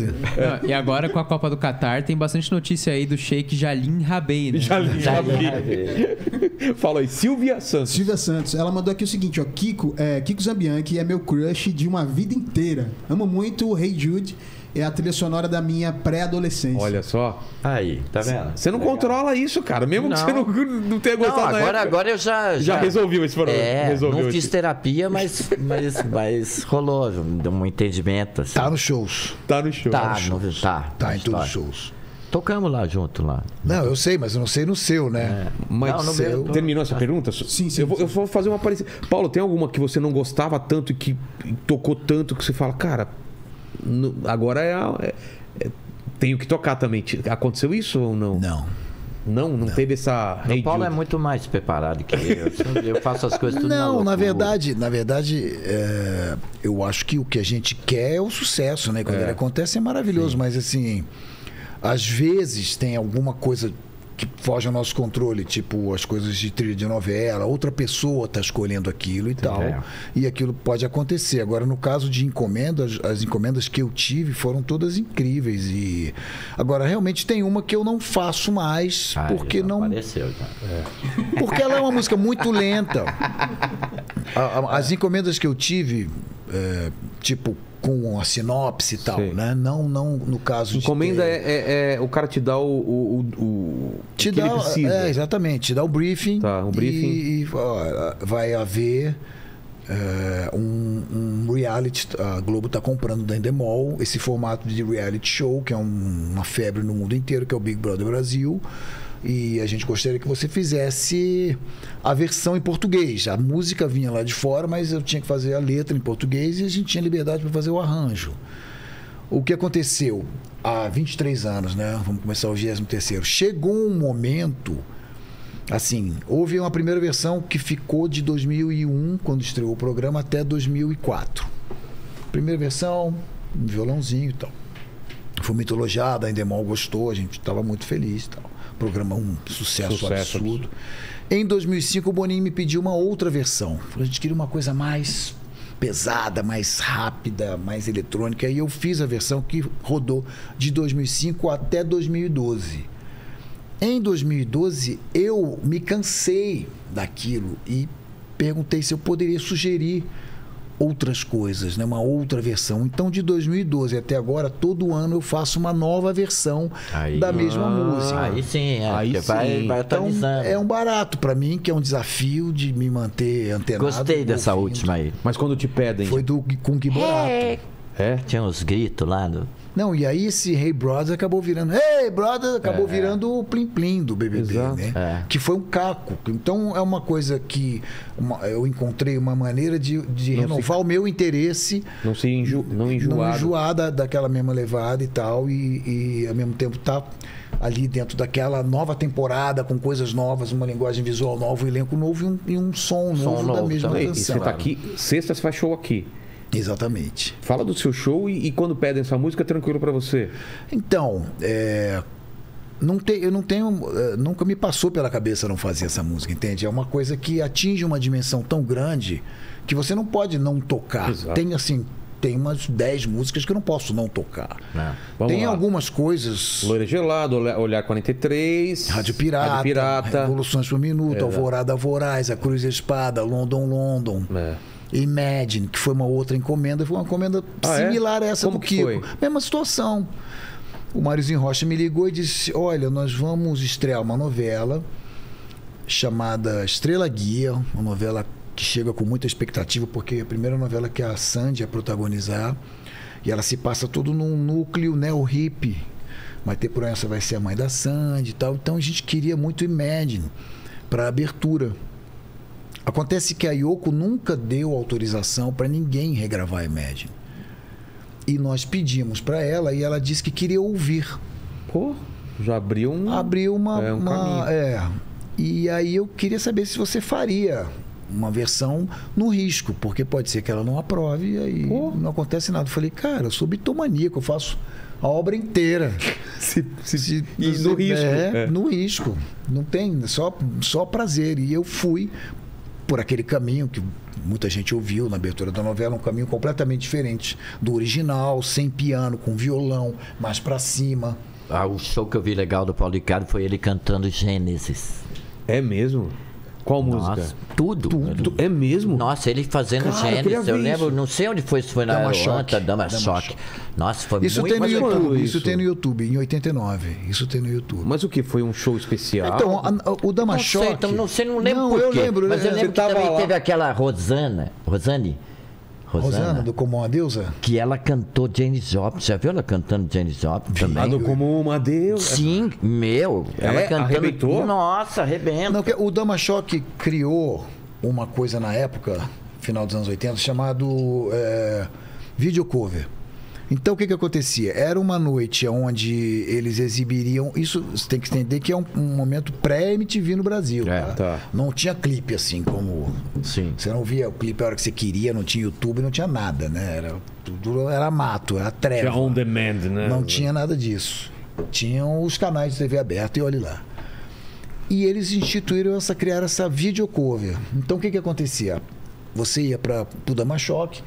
Não, e agora com a Copa do Catar tem bastante notícia aí do Sheik Jalim Rabei, né? Jalim Rabei. Fala aí, Silvia Santos. Silvia Santos, ela mandou aqui o seguinte, ó, Kiko Zambianchi é meu crush de uma vida inteira. Amo muito o Hey Jude. É a trilha sonora da minha pré-adolescência. Olha só. Aí, tá vendo? Você não controla isso, cara. Mesmo que você não tenha gostado da época. Agora eu já resolvi esse problema. Não fiz terapia, mas rolou um entendimento. Assim. Tá nos shows. Tá em todos os shows. Tocamos lá junto lá. Não, eu sei, mas eu não sei no seu, né? Terminou essa pergunta? Sim. Eu vou fazer uma parecida. Paulo, tem alguma que você não gostava tanto e que tocou tanto que você fala, cara... Agora tenho que tocar também. Aconteceu isso ou não? Não teve essa... O Paulo é muito mais preparado que eu. Eu faço as coisas tudo na verdade, eu acho que o que a gente quer é o sucesso, né? Quando ele acontece é maravilhoso. Sim. Mas assim, às vezes tem alguma coisa que foge ao nosso controle, tipo as coisas de trilha de novela, outra pessoa está escolhendo aquilo e tal, e aquilo pode acontecer. Agora, no caso de encomendas, as encomendas que eu tive foram todas incríveis. E agora, realmente tem uma que eu não faço mais, porque não... Apareceu, já. É. Porque ela é uma música muito lenta. As encomendas que eu tive, tipo... com a sinopse e tal, né? Não no caso de... Encomenda o cara te dá o que ele precisa. Exatamente, te dá o briefing. E ó, vai haver um reality... A Globo está comprando da Endemol esse formato de reality show, que é uma febre no mundo inteiro, que é o Big Brother Brasil. E a gente gostaria que você fizesse a versão em português. A música vinha lá de fora, mas eu tinha que fazer a letra em português e a gente tinha liberdade para fazer o arranjo. O que aconteceu? Há 23 anos, né? Vamos começar o 23º. Chegou um momento, assim, houve uma primeira versão que ficou de 2001, quando estreou o programa, até 2004. Primeira versão, um violãozinho e tal. Foi mitologada, a Endemol gostou, a gente estava muito feliz e tal. Programa um sucesso absurdo. Em 2005, o Boninho me pediu uma outra versão. A gente queria uma coisa mais pesada, mais rápida, mais eletrônica. E eu fiz a versão que rodou de 2005 até 2012. Em 2012, eu me cansei daquilo e perguntei se eu poderia sugerir outras coisas, né? Uma outra versão. Então, de 2012 até agora, todo ano eu faço uma nova versão aí, da mesma música. Aí sim, aí você vai atualizando. Então, é um barato para mim, que é um desafio de me manter antenado. Gostei dessa última aí. Mas quando te pedem... Foi do Kung Borato. É? Tinha uns gritos lá do... Não, e aí esse Hey Brother acabou virando... Hey Brother acabou virando o Plim Plim do BBB, exato, né? É. Que foi um caco. Então, é uma coisa que eu encontrei uma maneira de renovar o meu interesse. Não se enjoar daquela mesma levada e tal. E ao mesmo tempo, tá ali dentro daquela nova temporada, com coisas novas, uma linguagem visual nova, um elenco novo e um som novo da mesma canção. E você tá aqui, sexta você faz show aqui. Exatamente. Fala do seu show e quando pedem essa música, é tranquilo para você? Então, nunca me passou pela cabeça não fazer essa música, entende? É uma coisa que atinge uma dimensão tão grande que você não pode não tocar. Exato. Tem assim... Tem umas 10 músicas que eu não posso não tocar. Tem lá algumas coisas... Loira Gelado, Olhar 43... Rádio Pirata... Revoluções por Minuto, Alvorada Voraz, A Cruz e a Espada, London... Imagine, que foi uma outra encomenda. Foi uma encomenda similar a essa. Como do Kiko? Foi? Mesma situação. O Máriozinho Rocha me ligou e disse: olha, nós vamos estrear uma novela chamada Estrela Guia. Uma novela que chega com muita expectativa, porque é a primeira novela que a Sandy ia protagonizar, e ela se passa todo num núcleo neo-hippie. Maitê Proença vai ser a mãe da Sandy e tal. Então a gente queria muito Imagine para abertura. Acontece que a Yoko nunca deu autorização para ninguém regravar Imagine. E nós pedimos para ela e ela disse que queria ouvir. Pô, já abriu um... Abriu uma caminho. E aí eu queria saber se você faria uma versão no risco, porque pode ser que ela não aprove e aí não acontece nada. Eu falei, cara, eu sou bitomaníaco, eu faço a obra inteira. No risco. No risco. Não tem, só prazer. E eu fui por aquele caminho que muita gente ouviu na abertura da novela, um caminho completamente diferente do original, sem piano, com violão, mais pra cima. Ah, o show que eu vi legal do Paulo Ricardo foi ele cantando Gênesis. É mesmo? Qual música? Nossa, tudo. É mesmo? Nossa, ele fazendo Gênesis. Eu lembro, não sei onde foi, se foi na Atlanta, Dama Choque. Nossa, foi isso muito... Tem no YouTube, isso tem no YouTube, em 89. Isso tem no YouTube. Mas o que? Foi um show especial? Então, o Dama Choque... Não sei, então, não sei, não lembro por quê. Eu lembro. Mas eu lembro que também teve aquela Rosane, do Como Uma Deusa? Que ela cantou Janis Joplin. Já viu ela cantando Janis Joplin também? Ah, do Como Uma Deusa. Sim, meu. Ela cantando... Arrebentou? Nossa, arrebenta. Não, o Dama Choque criou uma coisa na época, final dos anos 80, chamado video cover. Então, o que acontecia? Era uma noite onde eles exibiriam... Isso você tem que entender que é um momento pré-MTV no Brasil. Não tinha clipe assim como... Sim. Você não via o clipe a hora que você queria, não tinha YouTube, não tinha nada, né? Era mato, era treva. Tinha on demand, né? Não tinha nada disso. Tinham os canais de TV aberta e olhe lá. E eles instituíram criaram essa videocover. Então, o que acontecia? Você ia para o Dama Choque...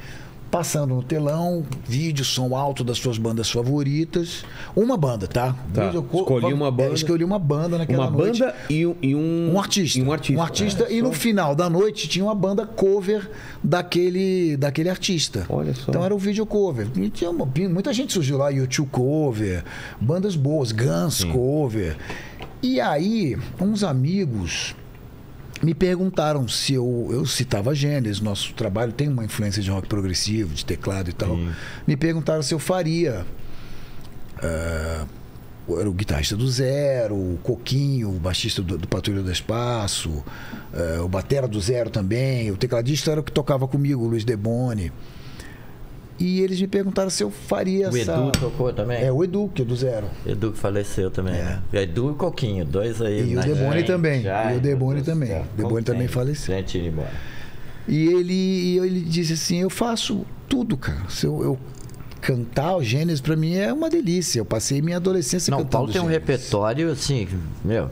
Passando no telão, vídeo, som alto das suas bandas favoritas. Uma banda, tá? Escolhi uma banda. Escolhi uma banda naquela noite. Uma banda e um artista. E no final da noite tinha uma banda cover daquele artista. Olha só. Então era o vídeo cover. E tinha muita gente surgiu lá, U2 cover, bandas boas, Guns cover. E aí, uns amigos... Me perguntaram se eu citava Gênesis, nosso trabalho tem uma influência de rock progressivo, de teclado e tal. Sim. Me perguntaram se eu faria. Era o guitarrista do Zero, o Coquinho, o baixista do Patrulha do Espaço, o batera do Zero também, o tecladista era o que tocava comigo, o Luiz Deboni. E eles me perguntaram se eu faria essa... O Edu tocou também? É, o Edu, que é do Zero. Edu que faleceu também. É. Edu e o Coquinho, dois aí. E o Deboni também. O Deboni também faleceu. Gente, ir embora. E ele disse assim, eu faço tudo, cara. Se eu cantar o Gênesis, pra mim, é uma delícia. Eu passei minha adolescência cantando Gênesis. Não, Paulo tem um repertório, assim, meu...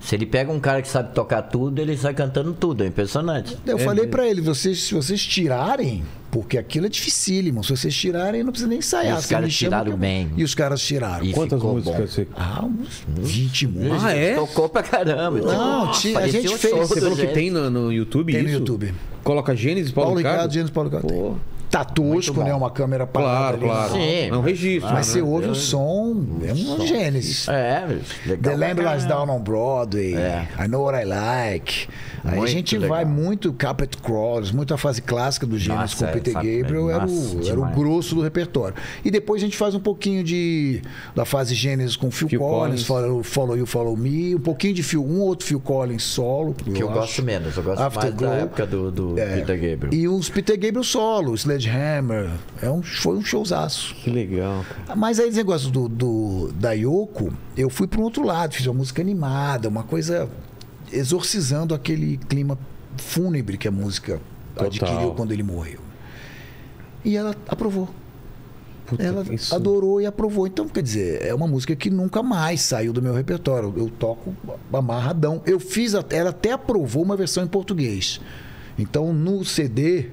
Se ele pega um cara que sabe tocar tudo, ele sai cantando tudo, é impressionante. Eu falei pra ele, se vocês tirarem, porque aquilo é dificílimo, se vocês tirarem, não precisa nem ensaiar. E os caras tiraram bem. E os caras tiraram. E quantas músicas você... Ah, uns 20 músicas. Ah, é? Tocou pra caramba. Não, tira, a gente fez. Você falou que tem no YouTube isso? Tem no YouTube. Coloca Gênesis, Paulo Ricardo. Gênesis, Paulo Ricardo, tem. Tá tosco, né? Uma câmera parada. Claro, claro. Sim, é um registro. Mas você ouve o som, é um Gênesis. É, legal. The Lamb Lies Down on Broadway, I Know What I Like. Aí a gente vai muito Carpet Crawlers, muito a fase clássica do Gênesis com o Peter Gabriel, era o grosso do repertório. E depois a gente faz um pouquinho da fase Gênesis com Phil Collins, Follow You, Follow Me, um pouquinho de um outro Phil Collins solo. Que eu gosto menos, eu gosto mais da época do Peter Gabriel. E uns Peter Gabriel solo, Hammer. Foi um showzaço. Que legal, cara. Mas aí esse negócio da Yoko, eu fui para um outro lado, fiz uma música animada, uma coisa exorcizando aquele clima fúnebre que a música adquiriu quando ele morreu. E ela aprovou. Puta, ela adorou e aprovou. Então, quer dizer, é uma música que nunca mais saiu do meu repertório. Eu toco amarradão. Eu fiz, ela até aprovou uma versão em português. Então, no CD...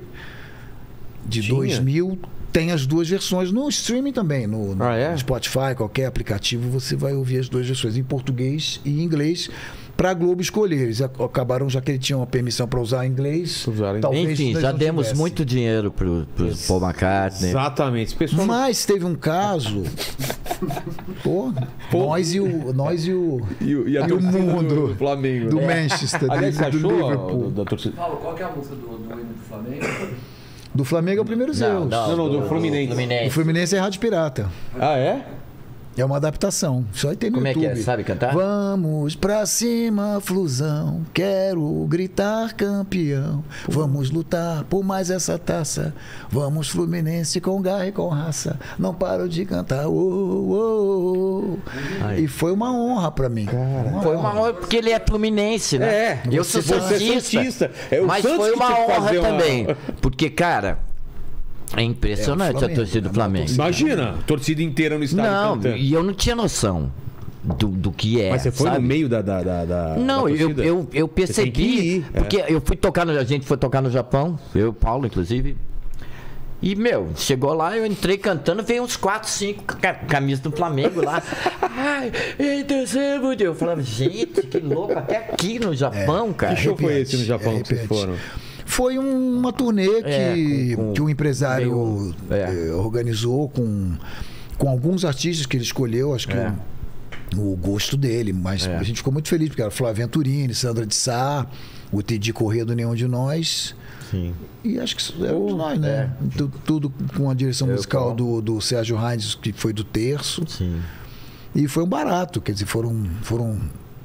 de 2000, tem as duas versões. No streaming também, no Spotify, qualquer aplicativo, você vai ouvir as duas versões, em português e em inglês, para a Globo escolher. Eles acabaram, já que ele tinha uma permissão para usar em inglês. Enfim, já demos muito dinheiro para o Paul McCartney. Exatamente. Mas teve um caso... Nós e o mundo do Flamengo. Do Manchester. Aliás, você achou, Liverpool. Paulo, qual que é a música do hino do Flamengo? Do Flamengo é o primeiro Zeus. Do Fluminense. O Fluminense é Rádio Pirata. Ah, é? É uma adaptação. Só aí tem no YouTube. Como é que é? Sabe cantar? Vamos pra cima, Flusão. Quero gritar campeão. Vamos lutar por mais essa taça. Vamos, Fluminense, com garra e com raça. Não paro de cantar. Oh, oh, oh. E foi uma honra pra mim. Cara, foi uma honra porque ele é fluminense, né? É. Eu sou santista. É o mas Santos foi uma honra também. Porque, cara... é impressionante a torcida do Flamengo. Imagina, torcida inteira no estádio cantando. E eu não tinha noção do que é. Mas você foi no meio da Não, eu percebi. Porque eu fui tocar, a gente foi tocar no Japão, eu e o Paulo, inclusive. E, meu, chegou lá, eu entrei cantando, veio uns 4, 5 camisas do Flamengo lá. Ai, eu falava, gente, que louco, até aqui no Japão, cara. Que show foi esse no Japão que vocês foram? Foi uma turnê que um empresário organizou com alguns artistas que ele escolheu, acho que o gosto dele, mas a gente ficou muito feliz, porque era Flávio Venturini, Sandra de Sá, o Teddy Corrêa do Nenhum de Nós. Sim. E acho que era um de nós, né? Tudo com a direção musical do Sérgio Reines, que foi do Terço. Sim. E foi um barato, quer dizer, foram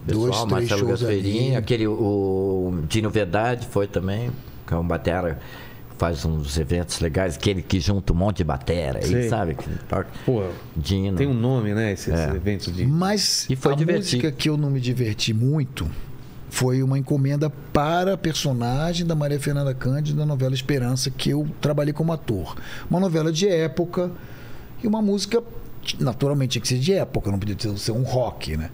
pessoal, 2, 3 shows ali. Aquele, o Dino Verdade foi também. É um batera que faz uns eventos legais, aquele que junta um monte de batera, aí, sabe? Pô, Dino. Tem um nome, né? Esses eventos de... Mas música que eu não me diverti muito foi uma encomenda para a personagem da Maria Fernanda Cândido da novela Esperança, que eu trabalhei como ator. Uma novela de época e uma música, naturalmente, tinha que ser de época, não podia ser um rock, né?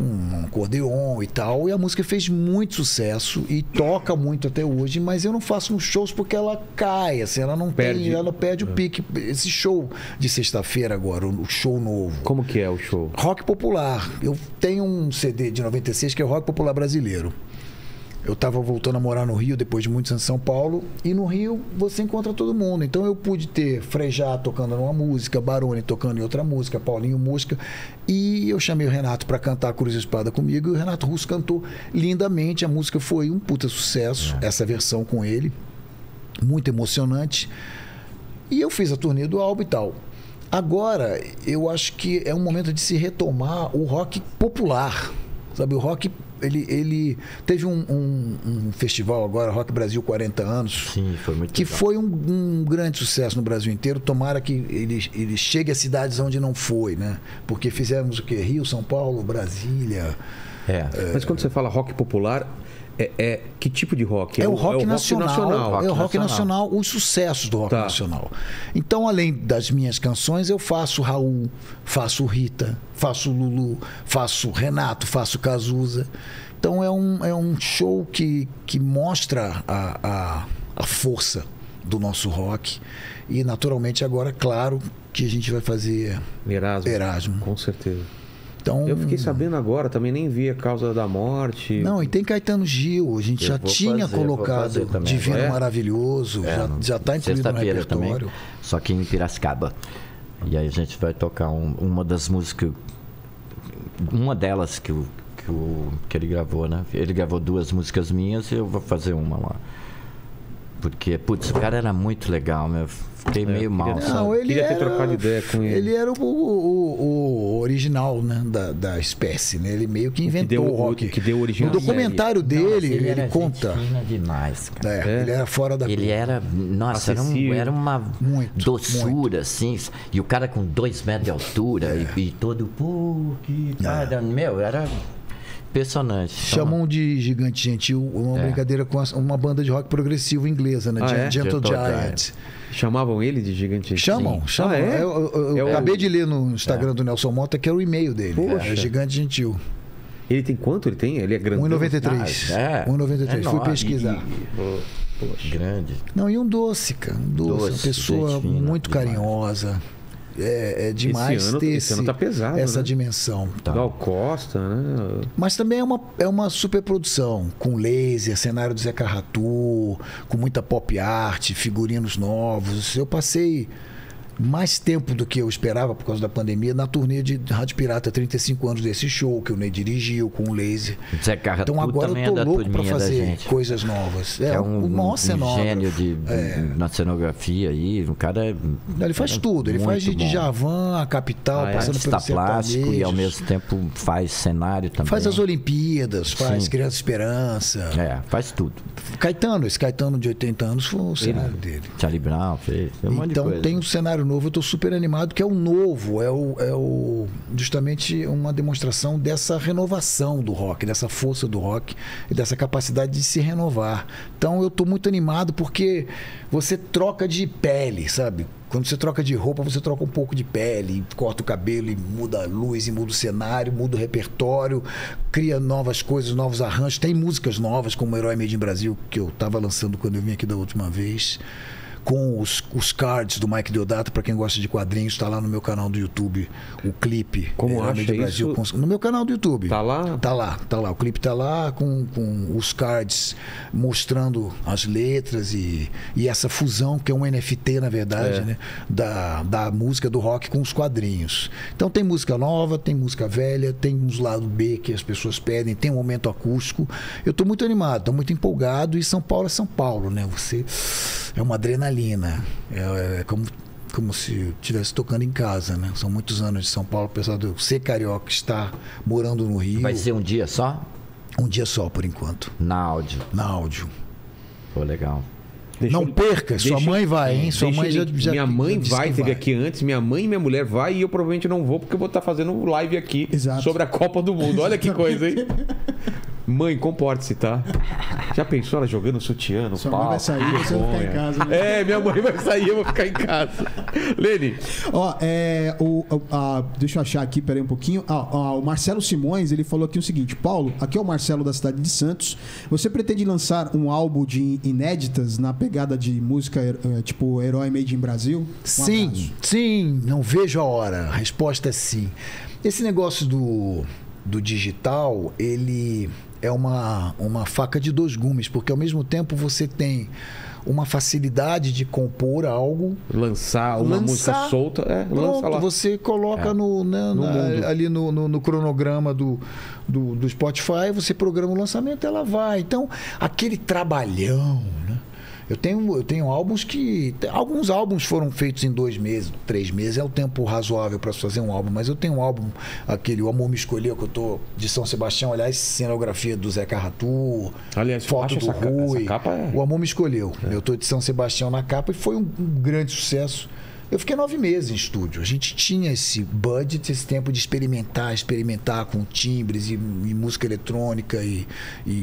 Um acordeon e tal, e a música fez muito sucesso e toca muito até hoje, mas eu não faço uns shows porque ela cai, assim, ela não perde, ela perde o pique. Esse show de sexta-feira agora, o show novo. Como que é o show? Rock Popular. Eu tenho um CD de 96 que é Rock Popular Brasileiro. Eu estava voltando a morar no Rio depois de muitos anos em São Paulo, e no Rio você encontra todo mundo. Então eu pude ter Frejá tocando numa música, Baroni tocando em outra música, Paulinho Mosca, e eu chamei o Renato para cantar Cruz e Espada comigo, e o Renato Russo cantou lindamente. A música foi um puta sucesso, essa versão com ele, muito emocionante. E eu fiz a turnê do álbum e tal. Agora, eu acho que é um momento de se retomar o rock popular, sabe? O rock ele teve um festival agora, Rock Brasil 40 anos. Sim, foi muito que legal. Foi um grande sucesso no Brasil inteiro. Tomara que ele chegue a cidades onde não foi, né? Porque fizemos o quê? Rio, São Paulo, Brasília, Mas quando você fala rock popular, que tipo de rock? É o rock nacional. É o rock nacional, os sucessos do rock nacional. Então, além das minhas canções, eu faço Raul, faço Rita, faço Lulu, faço Renato, faço Cazuza. Então, é um show que mostra a força do nosso rock. E, naturalmente, agora, claro, que a gente vai fazer Erasmo. Com certeza. Então, eu fiquei sabendo agora, também nem vi A Causa da Morte. Não, e tem Caetano Gil, a gente já tinha colocado Divino Maravilhoso, já está incluído no repertório. Também, só que em Piracicaba. E aí a gente vai tocar uma das músicas, uma delas que ele gravou, né? Ele gravou duas músicas minhas e eu vou fazer uma lá. Porque, putz, o cara era muito legal, meu. Fiquei meio mal. Não, ele era, trocado ideia com ele. Ele era o original, né, da espécie, né? Ele meio que inventou o rock. Que deu origem. No documentário dele, ele conta. Ele era demais, cara. Ele era fora da curva. Ele era, nossa, era uma doçura, assim. E o cara com 2 metros de altura e todo... Meu, era... impressionante. Chamam de Gigante Gentil uma brincadeira com uma banda de rock progressivo inglesa, né? Gentle Giant. Chamavam ele de Gigante Gentil? Chamam. Eu acabei de ler no Instagram do Nelson Mota que era o e-mail dele. Poxa. É Gigante Gentil. Ele tem quanto? Ele é grande? 1,93. 1,93. Fui pesquisar. Grande. Não, e um doce, cara. Um doce. Uma pessoa muito carinhosa. É demais esse ano tá pesado, essa dimensão. Gal Costa, né? Mas também é uma superprodução, com laser, cenário do Zeca Ratu, com muita pop art, figurinos novos. Eu passei mais tempo do que eu esperava por causa da pandemia na turnê de Rádio Pirata, 35 anos desse show que o Ney dirigiu com o laser. Zeca Ratu. Então agora eu tô louco pra fazer coisas novas. É um gênio na cenografia aí, um cara... Ele faz tudo, ele faz de Djavan, A Capital, passando pelo plástico e ao mesmo tempo faz cenário também. Faz as Olimpíadas, faz Criança Esperança. Faz tudo. Caetano, esse Caetano de 80 anos foi o cenário dele. Charlie Brown fez, um monte de coisa. Então tem um cenário novo, eu estou super animado, que é o novo, é justamente uma demonstração dessa renovação do rock, dessa força do rock e dessa capacidade de se renovar. Então eu estou muito animado porque você troca de pele, sabe? Quando você troca de roupa, você troca um pouco de pele, corta o cabelo e muda a luz, e muda o cenário, muda o repertório, cria novas coisas, novos arranjos. Tem músicas novas, como Herói Made in Brasil, que eu estava lançando quando eu vim aqui da última vez, com os cards do Mike Deodato. Para quem gosta de quadrinhos, está lá no meu canal do YouTube o clipe. Como acha Brasil, isso? No meu canal do YouTube. Tá lá? Tá lá. O clipe tá lá com os cards mostrando as letras e essa fusão, que é um NFT, na verdade, né? Da música do rock com os quadrinhos. Então tem música nova, tem música velha, tem uns lado B que as pessoas pedem, tem um momento acústico. Eu tô muito animado, tô muito empolgado, e São Paulo é São Paulo, né? Você... é uma adrenalina, é como se eu estivesse tocando em casa, né? São muitos anos de São Paulo, apesar de eu ser carioca, estar morando no Rio. Vai ser um dia só? Um dia só, por enquanto. Na áudio. Pô, legal. Sua mãe vai, hein? Minha mãe vai, teve aqui antes. Minha mãe e minha mulher vai, e eu provavelmente não vou, porque eu vou estar fazendo live aqui sobre a Copa do Mundo. Olha que coisa, hein? Mãe, comporte-se, tá? Já pensou ela jogando sutiã no pau? Sua mãe vai sair, você vai ficar em casa. Né? Minha mãe vai sair, eu vou ficar em casa. Lene. Deixa eu achar aqui, peraí um pouquinho. O Marcelo Simões, ele falou aqui o seguinte: Paulo, aqui é o Marcelo da cidade de Santos. Você pretende lançar um álbum de inéditas na pegada de música tipo Herói Made in Brasil? Sim, não vejo a hora. A resposta é sim. Esse negócio do digital, ele... é uma faca de dois gumes, porque ao mesmo tempo você tem uma facilidade de compor algo, lançar música solta, lança lá. Você coloca no cronograma do Spotify, você programa o lançamento, ela vai. Então, aquele trabalhão, né? Eu tenho álbuns que... alguns álbuns foram feitos em 2 meses, 3 meses. É o tempo razoável para fazer um álbum. Mas eu tenho um álbum, aquele O Amor Me Escolheu, que eu tô de São Sebastião. Aliás, cenografia do Zeca Ratu. Aliás, foto do Rui. Essa capa O Amor Me Escolheu. Eu tô de São Sebastião na capa e foi um grande sucesso. Eu fiquei 9 meses em estúdio. A gente tinha esse budget, esse tempo de experimentar com timbres e música eletrônica e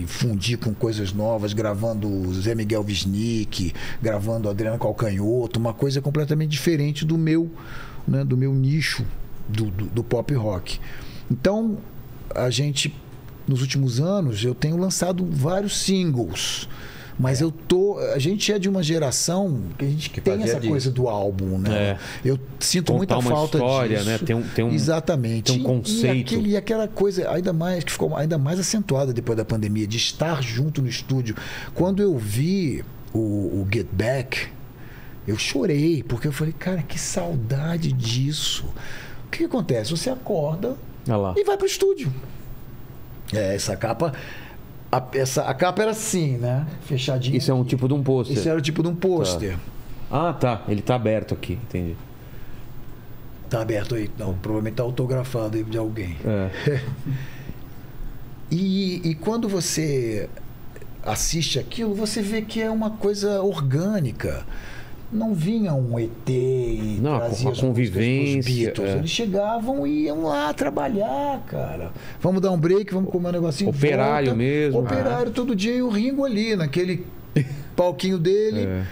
fundir com coisas novas, gravando o Zé Miguel Wisnik, gravando o Adriano Calcanhoto, uma coisa completamente diferente do meu, né, do meu nicho do pop rock. Então, a gente, nos últimos anos, eu tenho lançado vários singles. Mas eu tô... A gente é de uma geração que a gente que tem essa coisa do álbum, né? É. Eu sinto muita falta história, disso. Né? Tem um, exatamente. Tem um conceito. E aquela coisa, ainda mais, que ficou ainda mais acentuada depois da pandemia, de estar junto no estúdio. Quando eu vi o Get Back, eu chorei, porque eu falei, cara, que saudade disso. O que acontece? Você acorda e vai pro estúdio. É, essa capa... A capa era assim, né? Fechadinha. Isso é um tipo de um pôster. Isso era o tipo de um pôster. Tá. Ah, tá. Ele tá aberto aqui, entendi. Tá aberto aí. Não, provavelmente tá autografado aí de alguém. É. E quando você assiste aquilo, você vê que é uma coisa orgânica. Não vinha um ET e trazia a convivência. Os Beatles. Eles chegavam e iam lá trabalhar, cara. Vamos dar um break, vamos comer um negocinho. Operário volta, mesmo. Operário todo dia e o Ringo ali, naquele palquinho dele. É.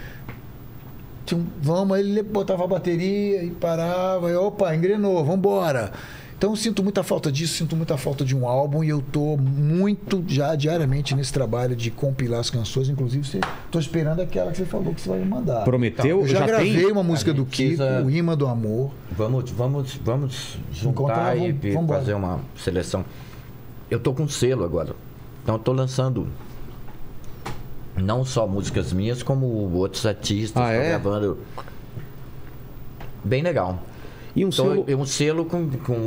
Vamos, ele botava a bateria e parava. E, opa, engrenou, vamos embora. Então eu sinto muita falta disso, sinto muita falta de um álbum e eu tô muito já diariamente nesse trabalho de compilar as canções, inclusive tô esperando aquela que você falou que você vai me mandar. Prometeu? Eu já gravei tem? Uma música do Kiko, o Imã do Amor. Vamos juntar e fazer uma seleção. Eu tô com selo agora, então eu tô lançando não só músicas minhas como outros artistas, gravando. Bem legal. E um selo? Um selo com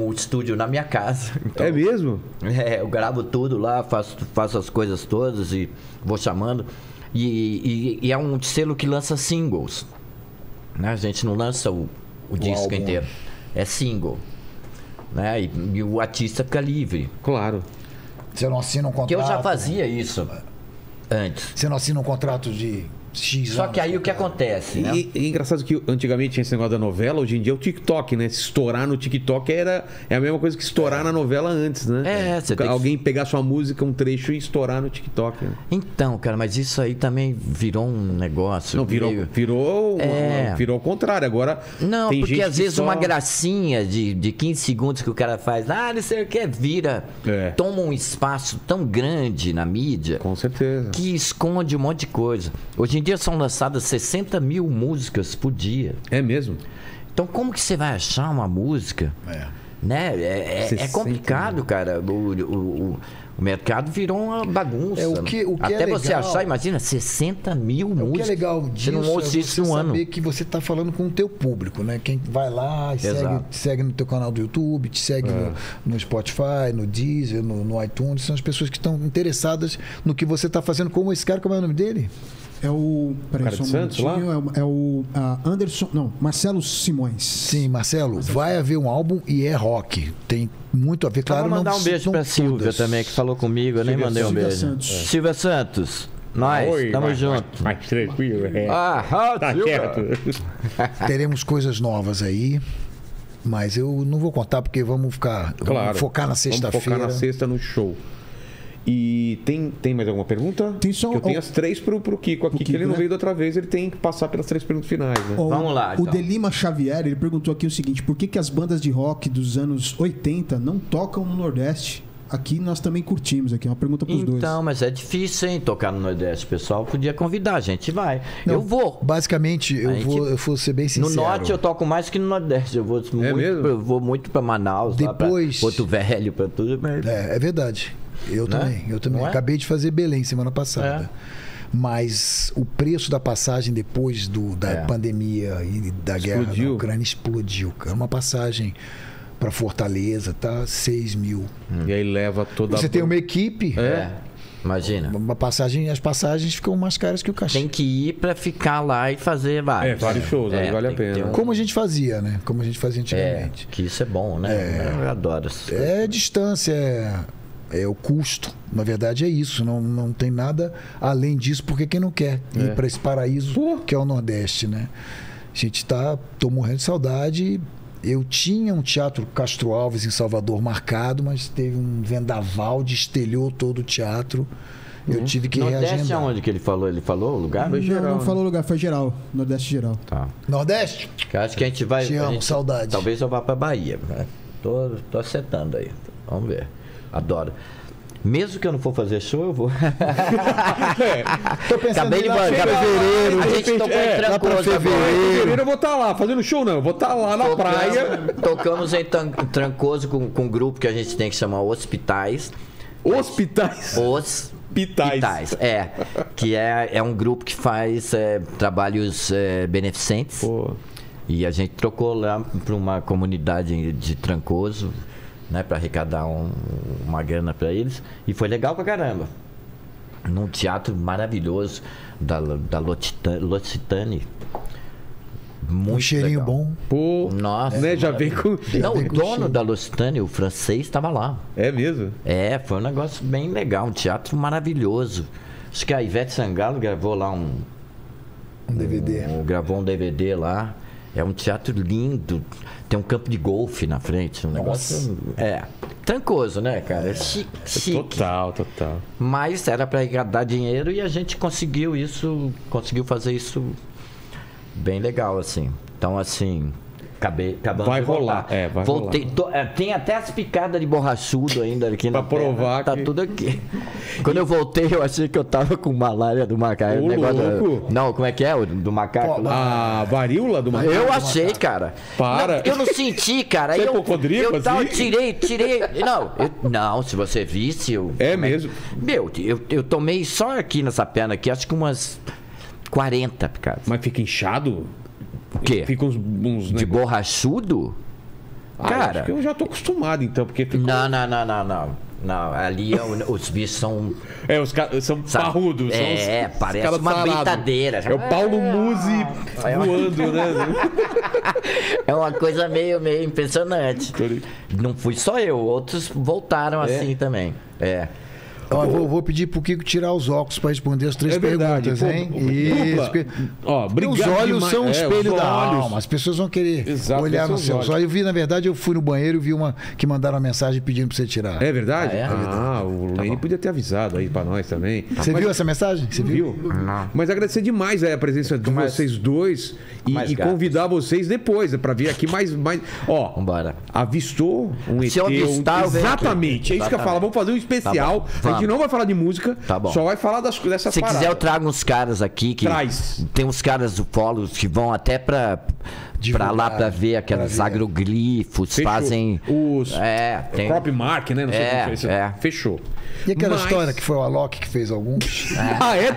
o estúdio na minha casa. Então, é mesmo? É, eu gravo tudo lá, faço as coisas todas e vou chamando. E é um selo que lança singles. Né? A gente não lança o disco álbum inteiro. É single. Né? E o artista fica livre. Claro. Você não assina um contrato? Porque eu já fazia isso antes. Você não assina um contrato de... X só que aí o que acontece, né? E engraçado que antigamente tinha esse negócio da novela, hoje em dia é o TikTok, né? Se estourar no TikTok é a mesma coisa que estourar na novela antes, né? É, você tem alguém pegar sua música, um trecho e estourar no TikTok. Né? Então, cara, mas isso aí também virou um negócio. Não, virou o contrário. Agora. Não, tem porque gente às vezes uma gracinha de 15 segundos que o cara faz, não sei o que, vira. É. Toma um espaço tão grande na mídia. Com certeza. Que esconde um monte de coisa. Hoje em dia são lançadas 60 mil músicas por dia. É mesmo? Então como que você vai achar uma música? É, né? É complicado, cara. O mercado virou uma bagunça. É, o que até é você legal, achar, imagina, 60 mil músicas. O que é legal disso, você não ouça isso no ano. Saber que você está falando com o teu público, né? Quem vai lá e segue no teu canal do YouTube, te segue no Spotify, no Deezer, no iTunes. São as pessoas que estão interessadas no que você está fazendo. Como esse cara, como é o nome dele? É o... Peraí, só um minutinho. É o Anderson... Não, Marcelo Simões. Sim, Marcelo. Vai haver um álbum e é rock. Tem muito a ver, claro. Vou mandar um beijo pra Silvia também, que falou comigo. Eu nem mandei um beijo. Silvia Santos. Nós, tamo junto. Mais tranquilo. Tá certo. Teremos coisas novas aí. Mas eu não vou contar, porque vamos ficar... Vamos focar na sexta-feira. Vamos focar na sexta no show. E tem mais alguma pergunta? Tem só que eu tenho as 3 para o Kiko aqui, que ele não veio da outra vez, ele tem que passar pelas 3 perguntas finais. Né? Vamos lá. Então. O De Lima Xavier, ele perguntou aqui o seguinte: por que as bandas de rock dos anos 80 não tocam no Nordeste? Aqui nós também curtimos, aqui é uma pergunta para os dois. Então, mas é difícil, hein, tocar no Nordeste, pessoal. Podia convidar, a gente vai. Não, eu vou. Basicamente, eu vou ser bem sincero. No Norte eu toco mais que no Nordeste. Eu vou muito para Manaus, depois, Porto Velho, para tudo. Mas... É verdade. Eu também. Acabei de fazer Belém semana passada. Mas o preço da passagem depois da pandemia e da guerra na Ucrânia explodiu, cara. Uma passagem para Fortaleza tá 6 mil. E aí leva toda Você tem uma equipe. Imagina. As passagens ficam mais caras que o cachê. Tem que ir para ficar lá e fazer vários shows, aí vale a pena. Como a gente fazia, né? Como a gente fazia antigamente. Que isso é bom, né? Eu adoro essas coisas. Distância, é o custo, na verdade é isso, não tem nada além disso, porque quem não quer ir para esse paraíso que é o Nordeste, né? gente tá, tô morrendo de saudade. Eu tinha um teatro Castro Alves em Salvador marcado, mas teve um vendaval, destelhou todo o teatro. Eu tive que reagendar. Nordeste é onde que ele falou? Ele falou o lugar? Foi geral, não falou o lugar, foi geral. Nordeste geral. Tá. Nordeste? Eu acho que a gente vai... Te amo, gente, saudade. Talvez eu vá pra Bahia. Tô acertando aí. Vamos ver. Adoro. Mesmo que eu não for fazer show, eu vou. Tô pensando. Acabei de bancar fevereiro. A gente tocou em Trancoso. Fevereiro eu vou estar lá, fazendo show não. Eu vou estar lá na praia. Tocamos em Trancoso com um grupo que a gente tem que chamar Hospitais. Hospitais? Hospitais. É. Que é um grupo que faz trabalhos beneficentes. Pô. E a gente trocou lá para uma comunidade de Trancoso, né, para arrecadar uma grana para eles, e foi legal pra caramba, num teatro maravilhoso da L'Occitane. Muito cheirinho legal. Bom. Pô, nossa, né, já vem com... Não, o dono da L'Occitane, o francês, estava lá. É mesmo? É, foi um negócio bem legal, um teatro maravilhoso. Acho que a Ivete Sangalo gravou lá um DVD. Gravou um DVD lá. É um teatro lindo, tem um campo de golfe na frente, um negócio... É, Trancoso, né, cara? É chique, chique. Total, total. Mas era para arrecadar dinheiro e a gente conseguiu isso, conseguiu fazer isso bem legal, assim. Então, assim, acabamos de rolar. É, vai voltei, rolar. Tem até as picadas de borrachudo ainda aqui na pra provar terra, que... Tá tudo aqui. Quando eu voltei, eu achei que eu tava com malária do macaco. O negócio louco. Não, como é que é? O do macaco? A varíola do macaco? Eu achei, cara. Para. Não, eu não senti, cara. Você eu tal, assim? Tirei. Não, não, se você visse... É mesmo? Meu, eu tomei só aqui nessa perna aqui, acho que umas 40 picadas. Mas fica inchado? O quê? Fica uns de borrachudo? Cara... Eu já tô acostumado, então, porque... Ficou... Não. Ali os bichos são... É, os caras são parrudos. É, parece uma brincadeira. É o Paulo Musi voando, né? É uma coisa meio impressionante. Não fui só eu, outros voltaram assim também. É. Ó, vou pedir pro Kiko tirar os óculos para responder as três perguntas, hein? Porque os olhos são um espelho da alma. As pessoas vão querer olhar nos seus olhos. Na verdade, eu fui no banheiro e vi uma que mandaram uma mensagem pedindo para você tirar. É verdade? O Lenny podia ter avisado aí para nós também. Você viu essa mensagem? Você viu? Não. Mas agradecer demais a presença de vocês dois e convidar vocês depois para vir aqui mais... Vambora. Avistou um ET. Exatamente. É isso que eu falo. Vamos fazer um especial... A gente não vai falar de música, tá bom. Só vai falar dessas Se paradas. Quiser, eu trago uns caras aqui que... Traz. Tem uns caras ufólogos que vão até pra lá pra ver aqueles agroglifos. Fechou. Fazem... o próprio Mark, né? Não sei como foi isso. Fechou. E aquela história que foi o Alok que fez alguns?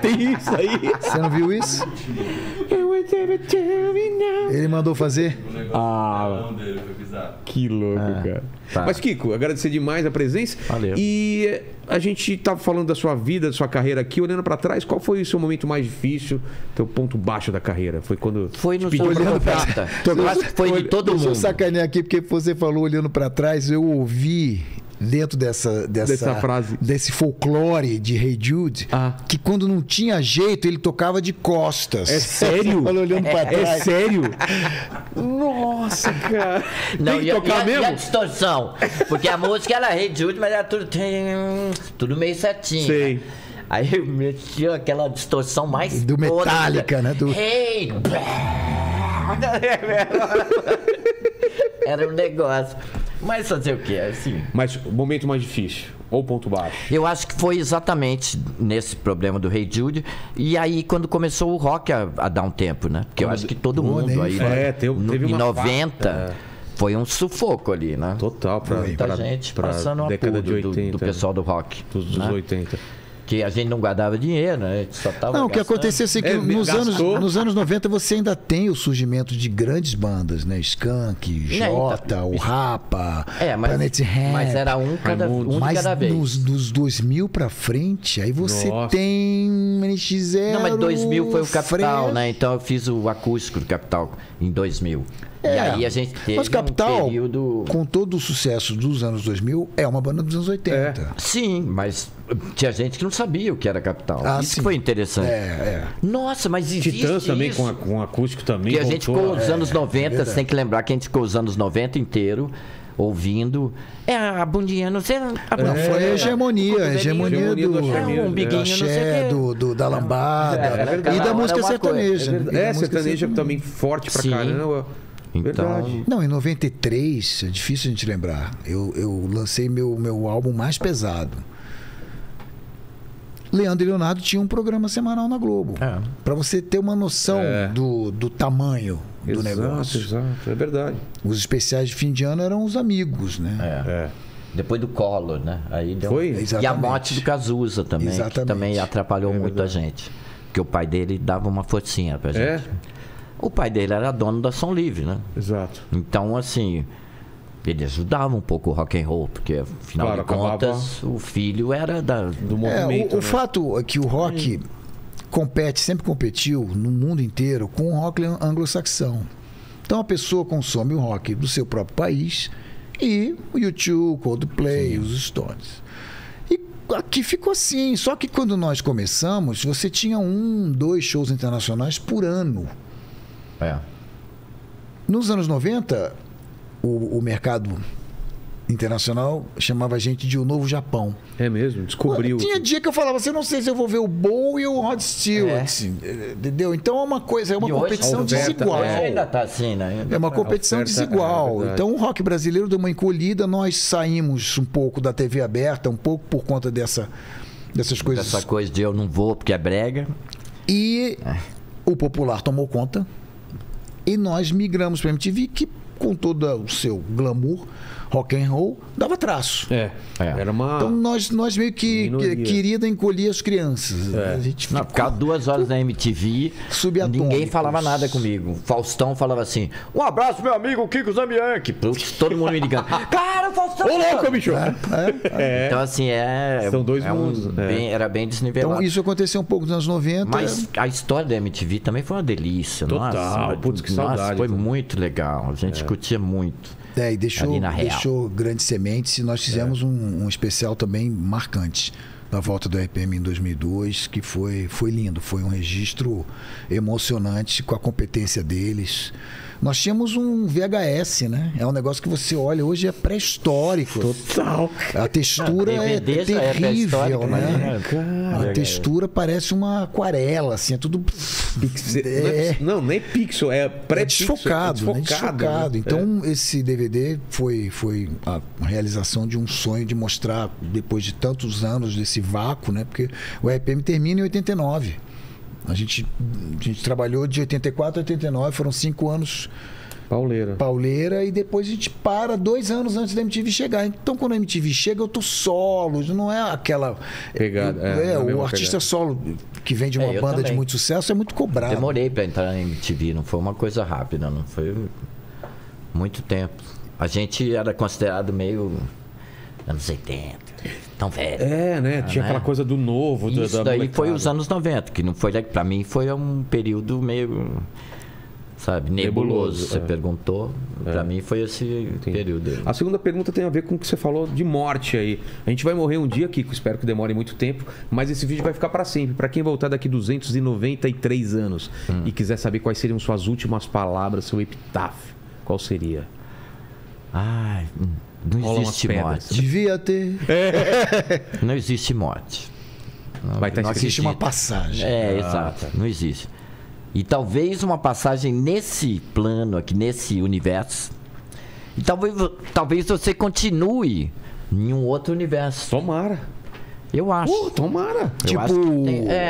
Tem isso aí. Você não viu isso? Ele mandou fazer? Dele, foi bizarro. Que louco, cara. Tá. Mas, Kiko, agradecer demais a presença. Valeu. E a gente estava falando da sua vida, da sua carreira aqui, olhando para trás, qual foi o seu momento mais difícil, teu ponto baixo da carreira? Foi quando... Foi no seu profeta. Foi de todo mundo. Deixa eu sacanear aqui, porque você falou olhando para trás, eu ouvi... Dentro dessa frase, desse folclore de Hey Jude, que quando não tinha jeito, ele tocava de costas. É sério? Olha, olhando pra trás. É sério? Nossa, cara. Não, tem que tocar mesmo? E a distorção? Porque a música era Hey Jude, mas era tudo meio certinho. Sei. Né? Aí eu metia aquela distorção mais do Metallica, né? Hey! Era um negócio. Mas fazer o que? Assim. Mas o momento mais difícil, ou ponto baixo? Eu acho que foi exatamente nesse problema do Hey Jude. E aí, quando começou o rock a dar um tempo, né? Porque eu acho que todo mundo aí, teve em 90, foi um sufoco ali, né? Total, pra muita gente passando uma década de 80, do pessoal do rock. Dos 80. Que a gente não guardava dinheiro, né? A gente só tava o que aconteceu é que nos anos 90 você ainda tem o surgimento de grandes bandas, né? Skunk, Jota, o Rapa, Planet Hemp. Mas era um de cada vez. Mas dos 2000 pra frente, aí você tem NX0. Não, mas 2000 foi o Capital, né? Então eu fiz o acústico do Capital em 2000. É, e aí a gente teve mas Capital, um período... com todo o sucesso dos anos 2000, é uma banda dos anos 80. É. Sim, mas tinha gente que não sabia o que era Capital. Ah, isso sim. Foi interessante. É, é. Nossa, mas existe Titãs também, isso. Com acústico também. E a gente ficou os anos 90, você tem que lembrar que a gente ficou os anos 90 inteiro... ouvindo, a bundinha, não sei... Não, foi a hegemonia, do umbiguinho, axé, da lambada, e da música sertaneja. Sertaneja também forte pra caramba. Então... Não, em 93, é difícil a gente lembrar, eu lancei meu álbum mais pesado. Leandro e Leonardo tinha um programa semanal na Globo. É. Pra você ter uma noção do tamanho do negócio. Exato, é verdade. Os especiais de fim de ano eram os amigos, né? É. É. Depois do Collor, né? Aí deu... Foi? Exatamente. E a morte do Cazuza também, que também atrapalhou muito a gente. Porque o pai dele dava uma forcinha pra gente. É? O pai dele era dono da Som Livre, né? Exato. Então, assim... Ele ajudava um pouco o rock and roll, porque afinal de contas o filho era do movimento. O fato é que o rock sempre competiu no mundo inteiro com o rock anglo-saxão. Então a pessoa consome o rock do seu próprio país e o U2, o Coldplay, os Stones. E aqui ficou assim. Só que quando nós começamos, você tinha 1, 2 shows internacionais por ano. É. Nos anos 90... O mercado internacional chamava a gente de o Novo Japão. É mesmo? Descobriu. Tinha dia que eu falava assim, não sei se eu vou ver o Bowie ou o Rod Stewart. É. Assim, entendeu? Então é uma coisa, é uma competição desigual. Ainda tá assim, né? É uma competição desigual. Então o rock brasileiro deu uma encolhida, nós saímos um pouco da TV aberta, um pouco por conta dessas coisas. Essa coisa de eu não vou porque é brega. E o popular tomou conta e nós migramos para a MTV, que com todo o seu glamour, rock and roll, dava traço. Era uma... Então nós meio que querida encolhia as crianças. A gente ficou... Ficava 2 horas na MTV, ninguém falava nada comigo. Faustão falava assim, um abraço meu amigo Kiko Zambianchi. Todo mundo me ligando. Cara, Faustão! Ô louco, bicho! Então assim, são dois mundos. Era bem desnivelado. Então isso aconteceu um pouco nos anos 90. Mas a história da MTV também foi uma delícia. Total. Nossa, putz, que saudade. Foi muito legal. A gente discutia muito. E deixou grandes sementes. E nós fizemos um especial também marcante da volta do RPM em 2002, que foi lindo. Foi um registro emocionante com a competência deles. Nós tínhamos um VHS, né? É um negócio que você olha hoje, é pré-histórico. Total. A textura é terrível, né? A textura parece uma aquarela, assim, é tudo... Não, nem pixel, é pré-pixel. É desfocado. Então, esse DVD foi a realização de um sonho de mostrar, depois de tantos anos desse vácuo, né? Porque o RPM termina em 89. A gente trabalhou de 84 a 89, foram 5 anos pauleira, e depois a gente para 2 anos antes da MTV chegar. Então quando a MTV chega eu tô solo, não é aquela pegada, o artista solo que vem de uma banda também de muito sucesso é muito cobrado. Demorei para entrar na MTV, não foi uma coisa rápida, não foi muito tempo. A gente era considerado meio anos 80. Tão velho. Né? Tinha aquela coisa do novo. Isso daí foi os anos 90, que não foi, pra mim foi um período meio, sabe, nebuloso. Você perguntou, pra mim foi esse período. A segunda pergunta tem a ver com o que você falou de morte aí. A gente vai morrer um dia, Kiko, espero que demore muito tempo, mas esse vídeo vai ficar pra sempre. Pra quem voltar daqui 293 anos e quiser saber quais seriam suas últimas palavras, seu epitáfio, qual seria? Não existe morte. Devia ter. Não existe morte. Não existe uma passagem. Exato. Não existe. E talvez uma passagem nesse plano aqui, nesse universo. E talvez você continue em um outro universo. Tomara. Eu acho. Tomara. Tipo,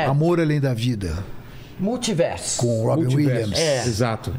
Amor Além da Vida. Multiverso. Com o Robin Williams. Exato.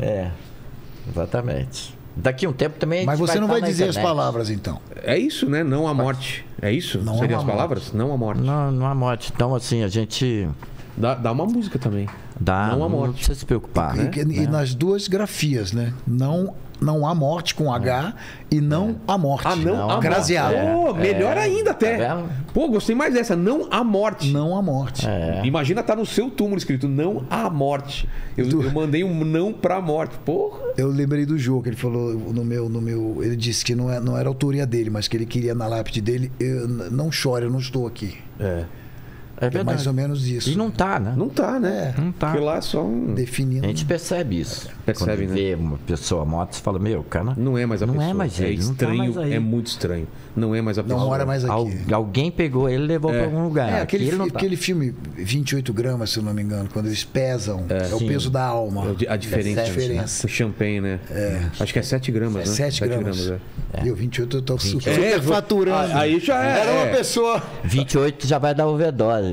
Exatamente. Daqui a um tempo também... Mas você não vai dizer as palavras, então. É isso, né? Não há morte. É isso? Não seriam as palavras? Não há morte. Não há morte. Então, assim, a gente... Dá uma música também. Não há morte. Não precisa se preocupar, né? E nas duas grafias, né? Não Não Há Morte com H e Não Há Morte. Ah, Não Há Morte. Pô, melhor ainda até. Tá, pô, gostei mais dessa. Não Há Morte. Não Há Morte. É. Imagina tá no seu túmulo escrito Não Há Morte. Eu mandei um não pra morte. Porra. Eu lembrei do jogo que ele falou no meu. Ele disse que não era autoria dele, mas que ele queria na lápide dele. Não chore, eu não estou aqui. É. É verdade. Mais ou menos isso. E não tá, né? Não tá, né? Não tá. Porque lá é só um... definindo. A gente percebe isso. Percebe, quando vê uma pessoa morta, você fala, meu, cara... Não é mais a pessoa. Não é mais ele. É estranho, tá, é muito estranho. Não é mais a pessoa. Não mora mais aqui. Alguém pegou ele e levou para algum lugar. É, aquele, ele não tá. Aquele filme 28 gramas, se eu não me engano, quando eles pesam, é o peso da alma. A diferença. É 7, diferença. Né? O champanhe, né? É. Acho que é 7 gramas, é, né? 7 gramas. É. Eu, 28, eu tô superfaturando. Aí já era uma pessoa... 28 já vai dar overdose.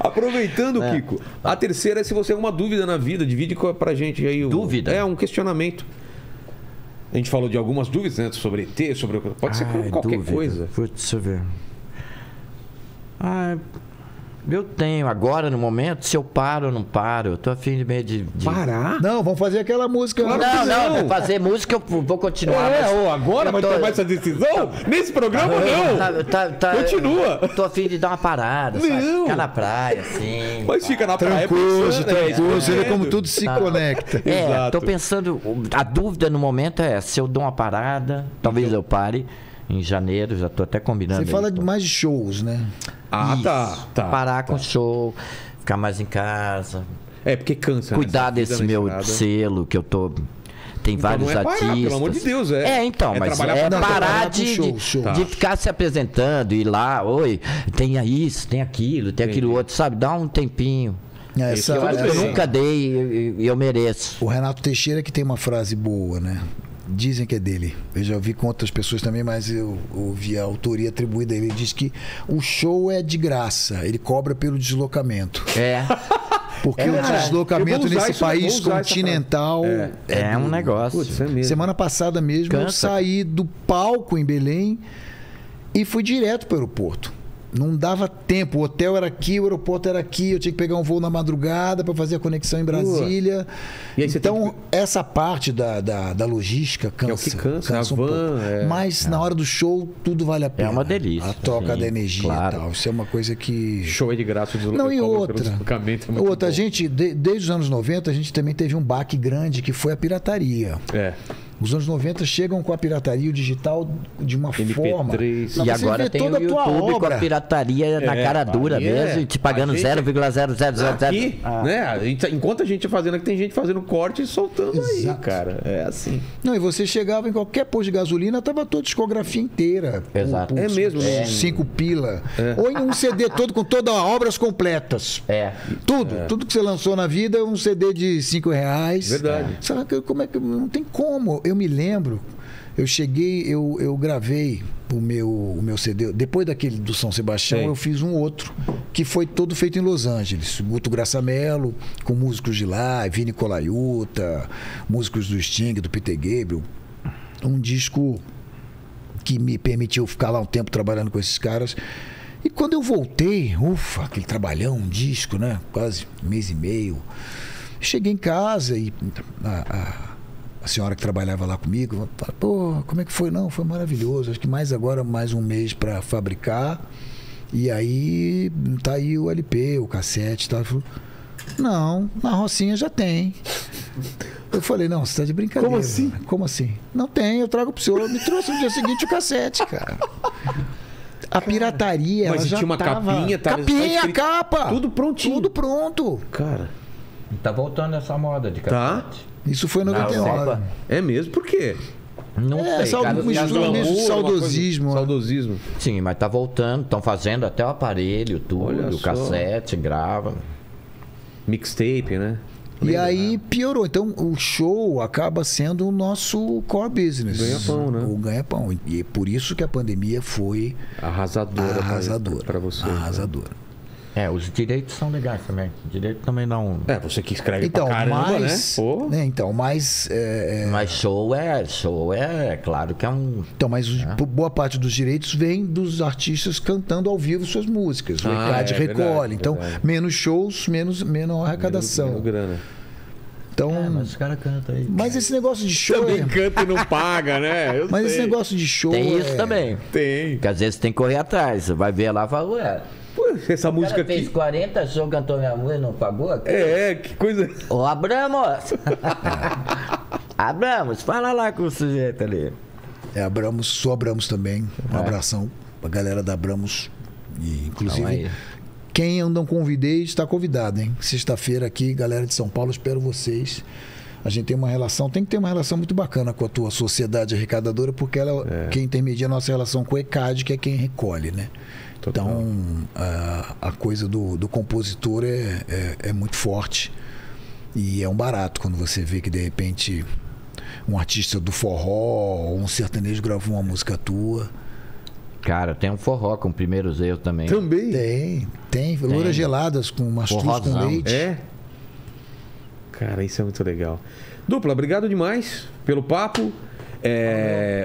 Aproveitando, Kiko, a terceira é: se você tem alguma dúvida na vida, divide pra gente aí. Dúvida? É um questionamento. A gente falou de algumas dúvidas, né? Sobre ET, sobre... Pode ser qualquer dúvida. Coisa. Deixa eu ver. Eu tenho agora, no momento, se eu paro ou não paro. Eu tô afim de... Parar? Não, vamos fazer aquela música. Claro não, fazer música eu vou continuar. Agora vai tomar essa decisão? Nesse programa, não. Continua. Eu tô afim de dar uma parada, sabe? Ficar na praia, assim. Mas fica na praia. Tranquilo, você vê como tudo se conecta. Tô pensando... A dúvida no momento é se eu dou uma parada, talvez eu pare... Em janeiro, já tô até combinando. Você fala de mais de shows, né? Ah, isso. Tá. Parar com show, ficar mais em casa. É, porque cansa. Cuidar desse meu selo que eu tô... Tem então, vários não é artistas. Parar, pelo amor de Deus, então, mas é parar de ficar se apresentando, ir lá, oi, tem isso, tem aquilo, tem aquilo outro, sabe? Dá um tempinho. Eu nunca dei e eu mereço. O Renato Teixeira que tem uma frase boa, né? Dizem que é dele. Eu já ouvi com outras pessoas também, mas eu ouvi a autoria atribuída a ele. Ele diz que o show é de graça, ele cobra pelo deslocamento. Porque o deslocamento nesse país continental é um negócio. Putz, semana passada mesmo eu saí do palco em Belém e fui direto para o aeroporto. Não dava tempo, o hotel era aqui, o aeroporto era aqui, eu tinha que pegar um voo na madrugada para fazer a conexão em Brasília. E aí então, essa parte da logística cansa. É o que cansa van, pouco. Mas na hora do show, tudo vale a pena. É uma delícia. A troca da energia e tal. Isso é uma coisa que... Show é de graça. Não, e outra, a gente, desde os anos 90, a gente também teve um baque grande, que foi a pirataria. Os anos 90 chegam com a pirataria, o digital, de uma forma. E agora tem o YouTube com a pirataria na cara dura mesmo, te pagando 0,0000. Enquanto a gente ia fazendo, tem gente fazendo corte e soltando aí, cara. É assim. Não, e você chegava em qualquer posto de gasolina, tava toda a discografia inteira. Exato. É mesmo. 5 pila. Ou em um CD todo, com todas as obras completas. Tudo que você lançou na vida, um CD de R$5. Verdade. Será que como é que... Não tem como... Eu me lembro, eu gravei o meu CD, depois daquele do São Sebastião, eu fiz um outro, que foi todo feito em Los Angeles. Guto Graçamelo, com músicos de lá, Vini Colaiuta, músicos do Sting, do Peter Gabriel. Um disco que me permitiu ficar lá um tempo trabalhando com esses caras. E quando eu voltei, ufa, aquele trabalhão, um disco, né? Quase um mês e meio. Cheguei em casa e... A senhora que trabalhava lá comigo, pô, como é que foi? Não, foi maravilhoso. Acho que mais um mês para fabricar. E aí, tá aí o LP, o cassete e tal. Não, na Rocinha já tem. Eu falei, não, você tá de brincadeira. Como assim? Como assim? Não tem, eu trago pro senhor. Eu me trouxe no dia seguinte o cassete, cara. A pirataria, mas ela já tinha uma capinha, tá? Capinha, escrito, capa! Tudo prontinho. Tudo pronto. Cara, tá voltando essa moda de cassete. Tá? Isso foi em 99. É mesmo? Por quê? Não sei. Saudosismo. Saudosismo. Sim, mas tá voltando. Estão fazendo até o aparelho, tudo, o cassete, grava. Mixtape, né? E aí piorou. Então o show acaba sendo o nosso core business. Ganha-pão, né? O ganha-pão. E é por isso que a pandemia foi... Arrasadora. Arrasadora. Pra você. Arrasadora. Os direitos são legais também. O direito também não... você que escreve então, pra caramba, mas, né? Então, mas... Mas show é claro que é um... Então, mas boa parte dos direitos vem dos artistas cantando ao vivo suas músicas. O ECAD recolhe. Verdade, então, menos shows, menos arrecadação. Menos grana. Então, mas os caras cantam aí. Mas esse negócio de show... Também canta e não paga, né? Eu sei. Esse negócio de show... Tem isso também. Tem. Porque às vezes tem que correr atrás. Você vai ver lá e fala, ué... Essa música aqui. Fez 40 shows, cantou minha música e não pagou? Que coisa. Ô, Abramos! Abramos, fala lá com o sujeito ali. Abramos, sou Abramos também. Um abração pra galera da Abramos. E, inclusive, quem eu não convidei está convidado, hein? Sexta-feira aqui, galera de São Paulo, espero vocês. A gente tem uma relação, tem que ter uma relação muito bacana com a tua sociedade arrecadadora, porque ela quem intermedia a nossa relação com o ECAD, que é quem recolhe, né? Então, a coisa do compositor é muito forte e é um barato quando você vê que, de repente, um artista do forró ou um sertanejo gravou uma música tua. Cara, tem um forró com Primeiros Eu também. Também? Tem. Louras Geladas com mastruz com leite. Cara, isso é muito legal. Dupla, obrigado demais pelo papo.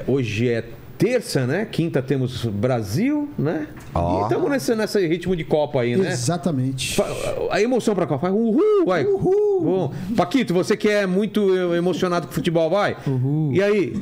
Hoje é terça, né? Quinta temos Brasil, né? E estamos nesse ritmo de Copa aí, né? Exatamente. A emoção pra Copa. Uhul, vai. Uhul. Bom, Paquito, você que é muito emocionado com o futebol, vai? Uhul. E aí?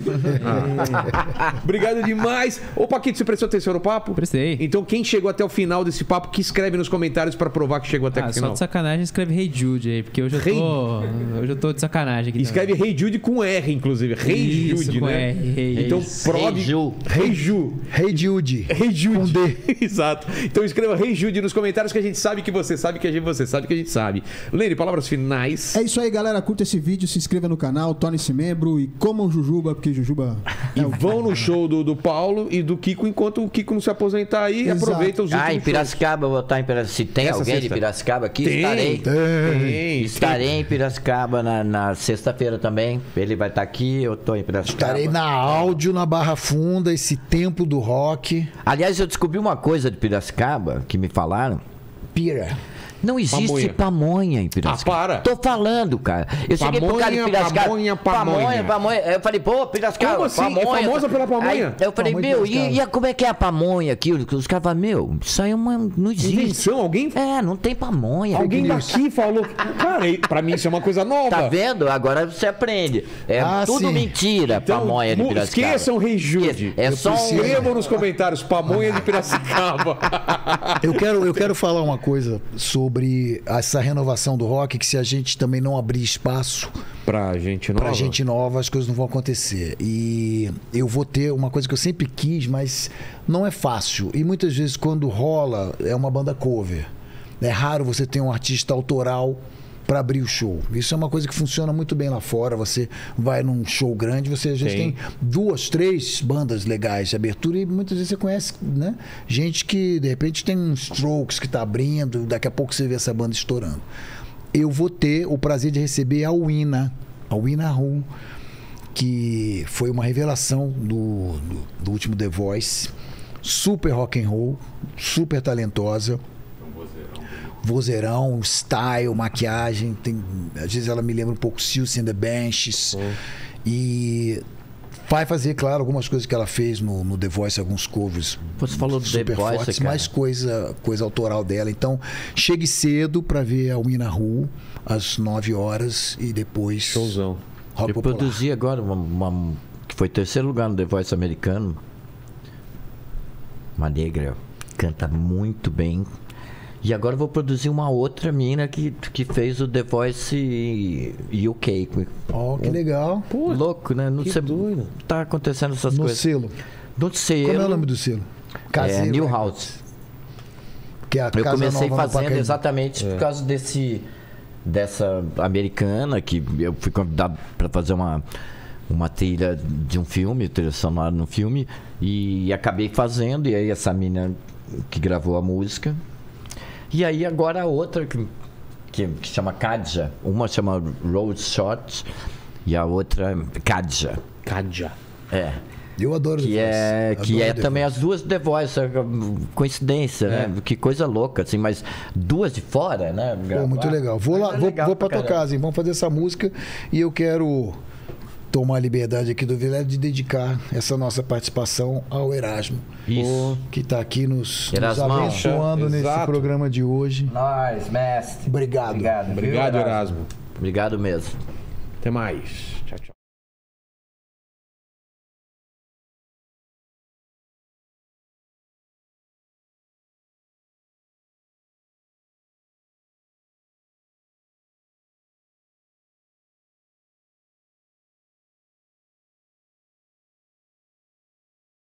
Obrigado demais. Ô, Paquito, você prestou atenção no papo? Prestei. Então, quem chegou até o final desse papo, que escreve nos comentários pra provar que chegou até o final? Só de sacanagem, escreve Rei Jude aí, porque hoje eu tô de sacanagem aqui. Escreve Rei Jude com R, inclusive. Rei Jude, né? Então, prove... Rei Jude. Com D. Exato. Então escreva Rei Jude nos comentários que a gente sabe que você sabe, que a gente sabe. Lene, palavras finais. É isso aí, galera. Curta esse vídeo, se inscreva no canal, torne-se membro e comam jujuba, porque jujuba... E vão no show do Paulo e do Kiko, enquanto o Kiko não se aposentar aí. Exato. Aproveita os últimos shows. Em Piracicaba, vou estar em Piracicaba. Se tem alguém de Piracicaba aqui, estarei. Estarei em Piracicaba na sexta-feira também. Ele vai estar aqui, eu estou em Piracicaba. Estarei na Áudio, na Barra Funda, esse templo do rock. Aliás, eu descobri uma coisa de Piracicaba que me falaram. Não existe pamonha em Piracicaba. Tô falando, cara. Eu cheguei pro cara de Piracicaba. Pamonha. Eu falei, pô, Piracicaba. Como assim? Pamonha. É famosa pela pamonha? Aí eu falei, meu, e como é que é a pamonha aqui? Os caras falaram, meu, isso aí é não existe. Invenção, alguém? Não tem pamonha. Alguém daqui falou. Cara, pra mim isso é uma coisa nova. Tá vendo? Agora você aprende. É tudo mentira, pamonha de Piracicaba. Esqueçam o Rei Jude. Escrevam nos comentários, pamonha de Piracicaba. Eu quero falar uma coisa sobre essa renovação do rock, que se a gente também não abrir espaço pra gente nova, as coisas não vão acontecer. E eu vou ter uma coisa que eu sempre quis, mas não é fácil. E muitas vezes quando rola, é uma banda cover. É raro você ter um artista autoral para abrir o show. Isso é uma coisa que funciona muito bem lá fora. Você vai num show grande, você às vezes tem 2, 3 bandas legais de abertura e muitas vezes você conhece, né, gente que de repente tem um Strokes que está abrindo, daqui a pouco você vê essa banda estourando. Eu vou ter o prazer de receber a Wina, Room, que foi uma revelação do último The Voice, super rock and roll, super talentosa. Vozeirão, style, maquiagem. Às vezes ela me lembra um pouco Siouxsie and the Banshees. E vai fazer, claro, algumas coisas que ela fez no The Voice, alguns covers. Você falou do The Voice, fortes, cara. Mais coisa autoral dela. Então, chegue cedo para ver a Wina Room às 9h e depois. Showzão. Rock popular. Eu produzi agora uma que foi terceiro lugar no The Voice americano. Uma negra, canta muito bem. E agora eu vou produzir uma outra mina que fez o The Voice UK. Oh, que legal. Pô, louco, né? Não sei, doido. Tá acontecendo essas coisas. Selo. No selo. Como é o nome do selo? Caseiro. É, New House. Que é a casa nova. Eu comecei fazendo exatamente por causa dessa americana, que eu fui convidado para fazer uma trilha de um filme, trilha sonora no filme, e acabei fazendo, e aí essa mina que gravou a música... E aí agora a outra que chama Kadja, uma chama Road Shot e a outra Kadja. Kadja. Eu adoro The Voice. Também as duas The Voice, coincidência, né? Que coisa louca, assim, mas duas de fora, né? Pô, muito legal. Vou pra tua casa, hein? Vamos fazer essa música e eu quero tomar a liberdade aqui do Vilela de dedicar essa nossa participação ao Erasmo. Isso. Que está aqui nos abençoando nesse programa de hoje. Nós, mestre. Obrigado. Obrigado, Erasmo. Obrigado mesmo. Até mais. Tchau, tchau.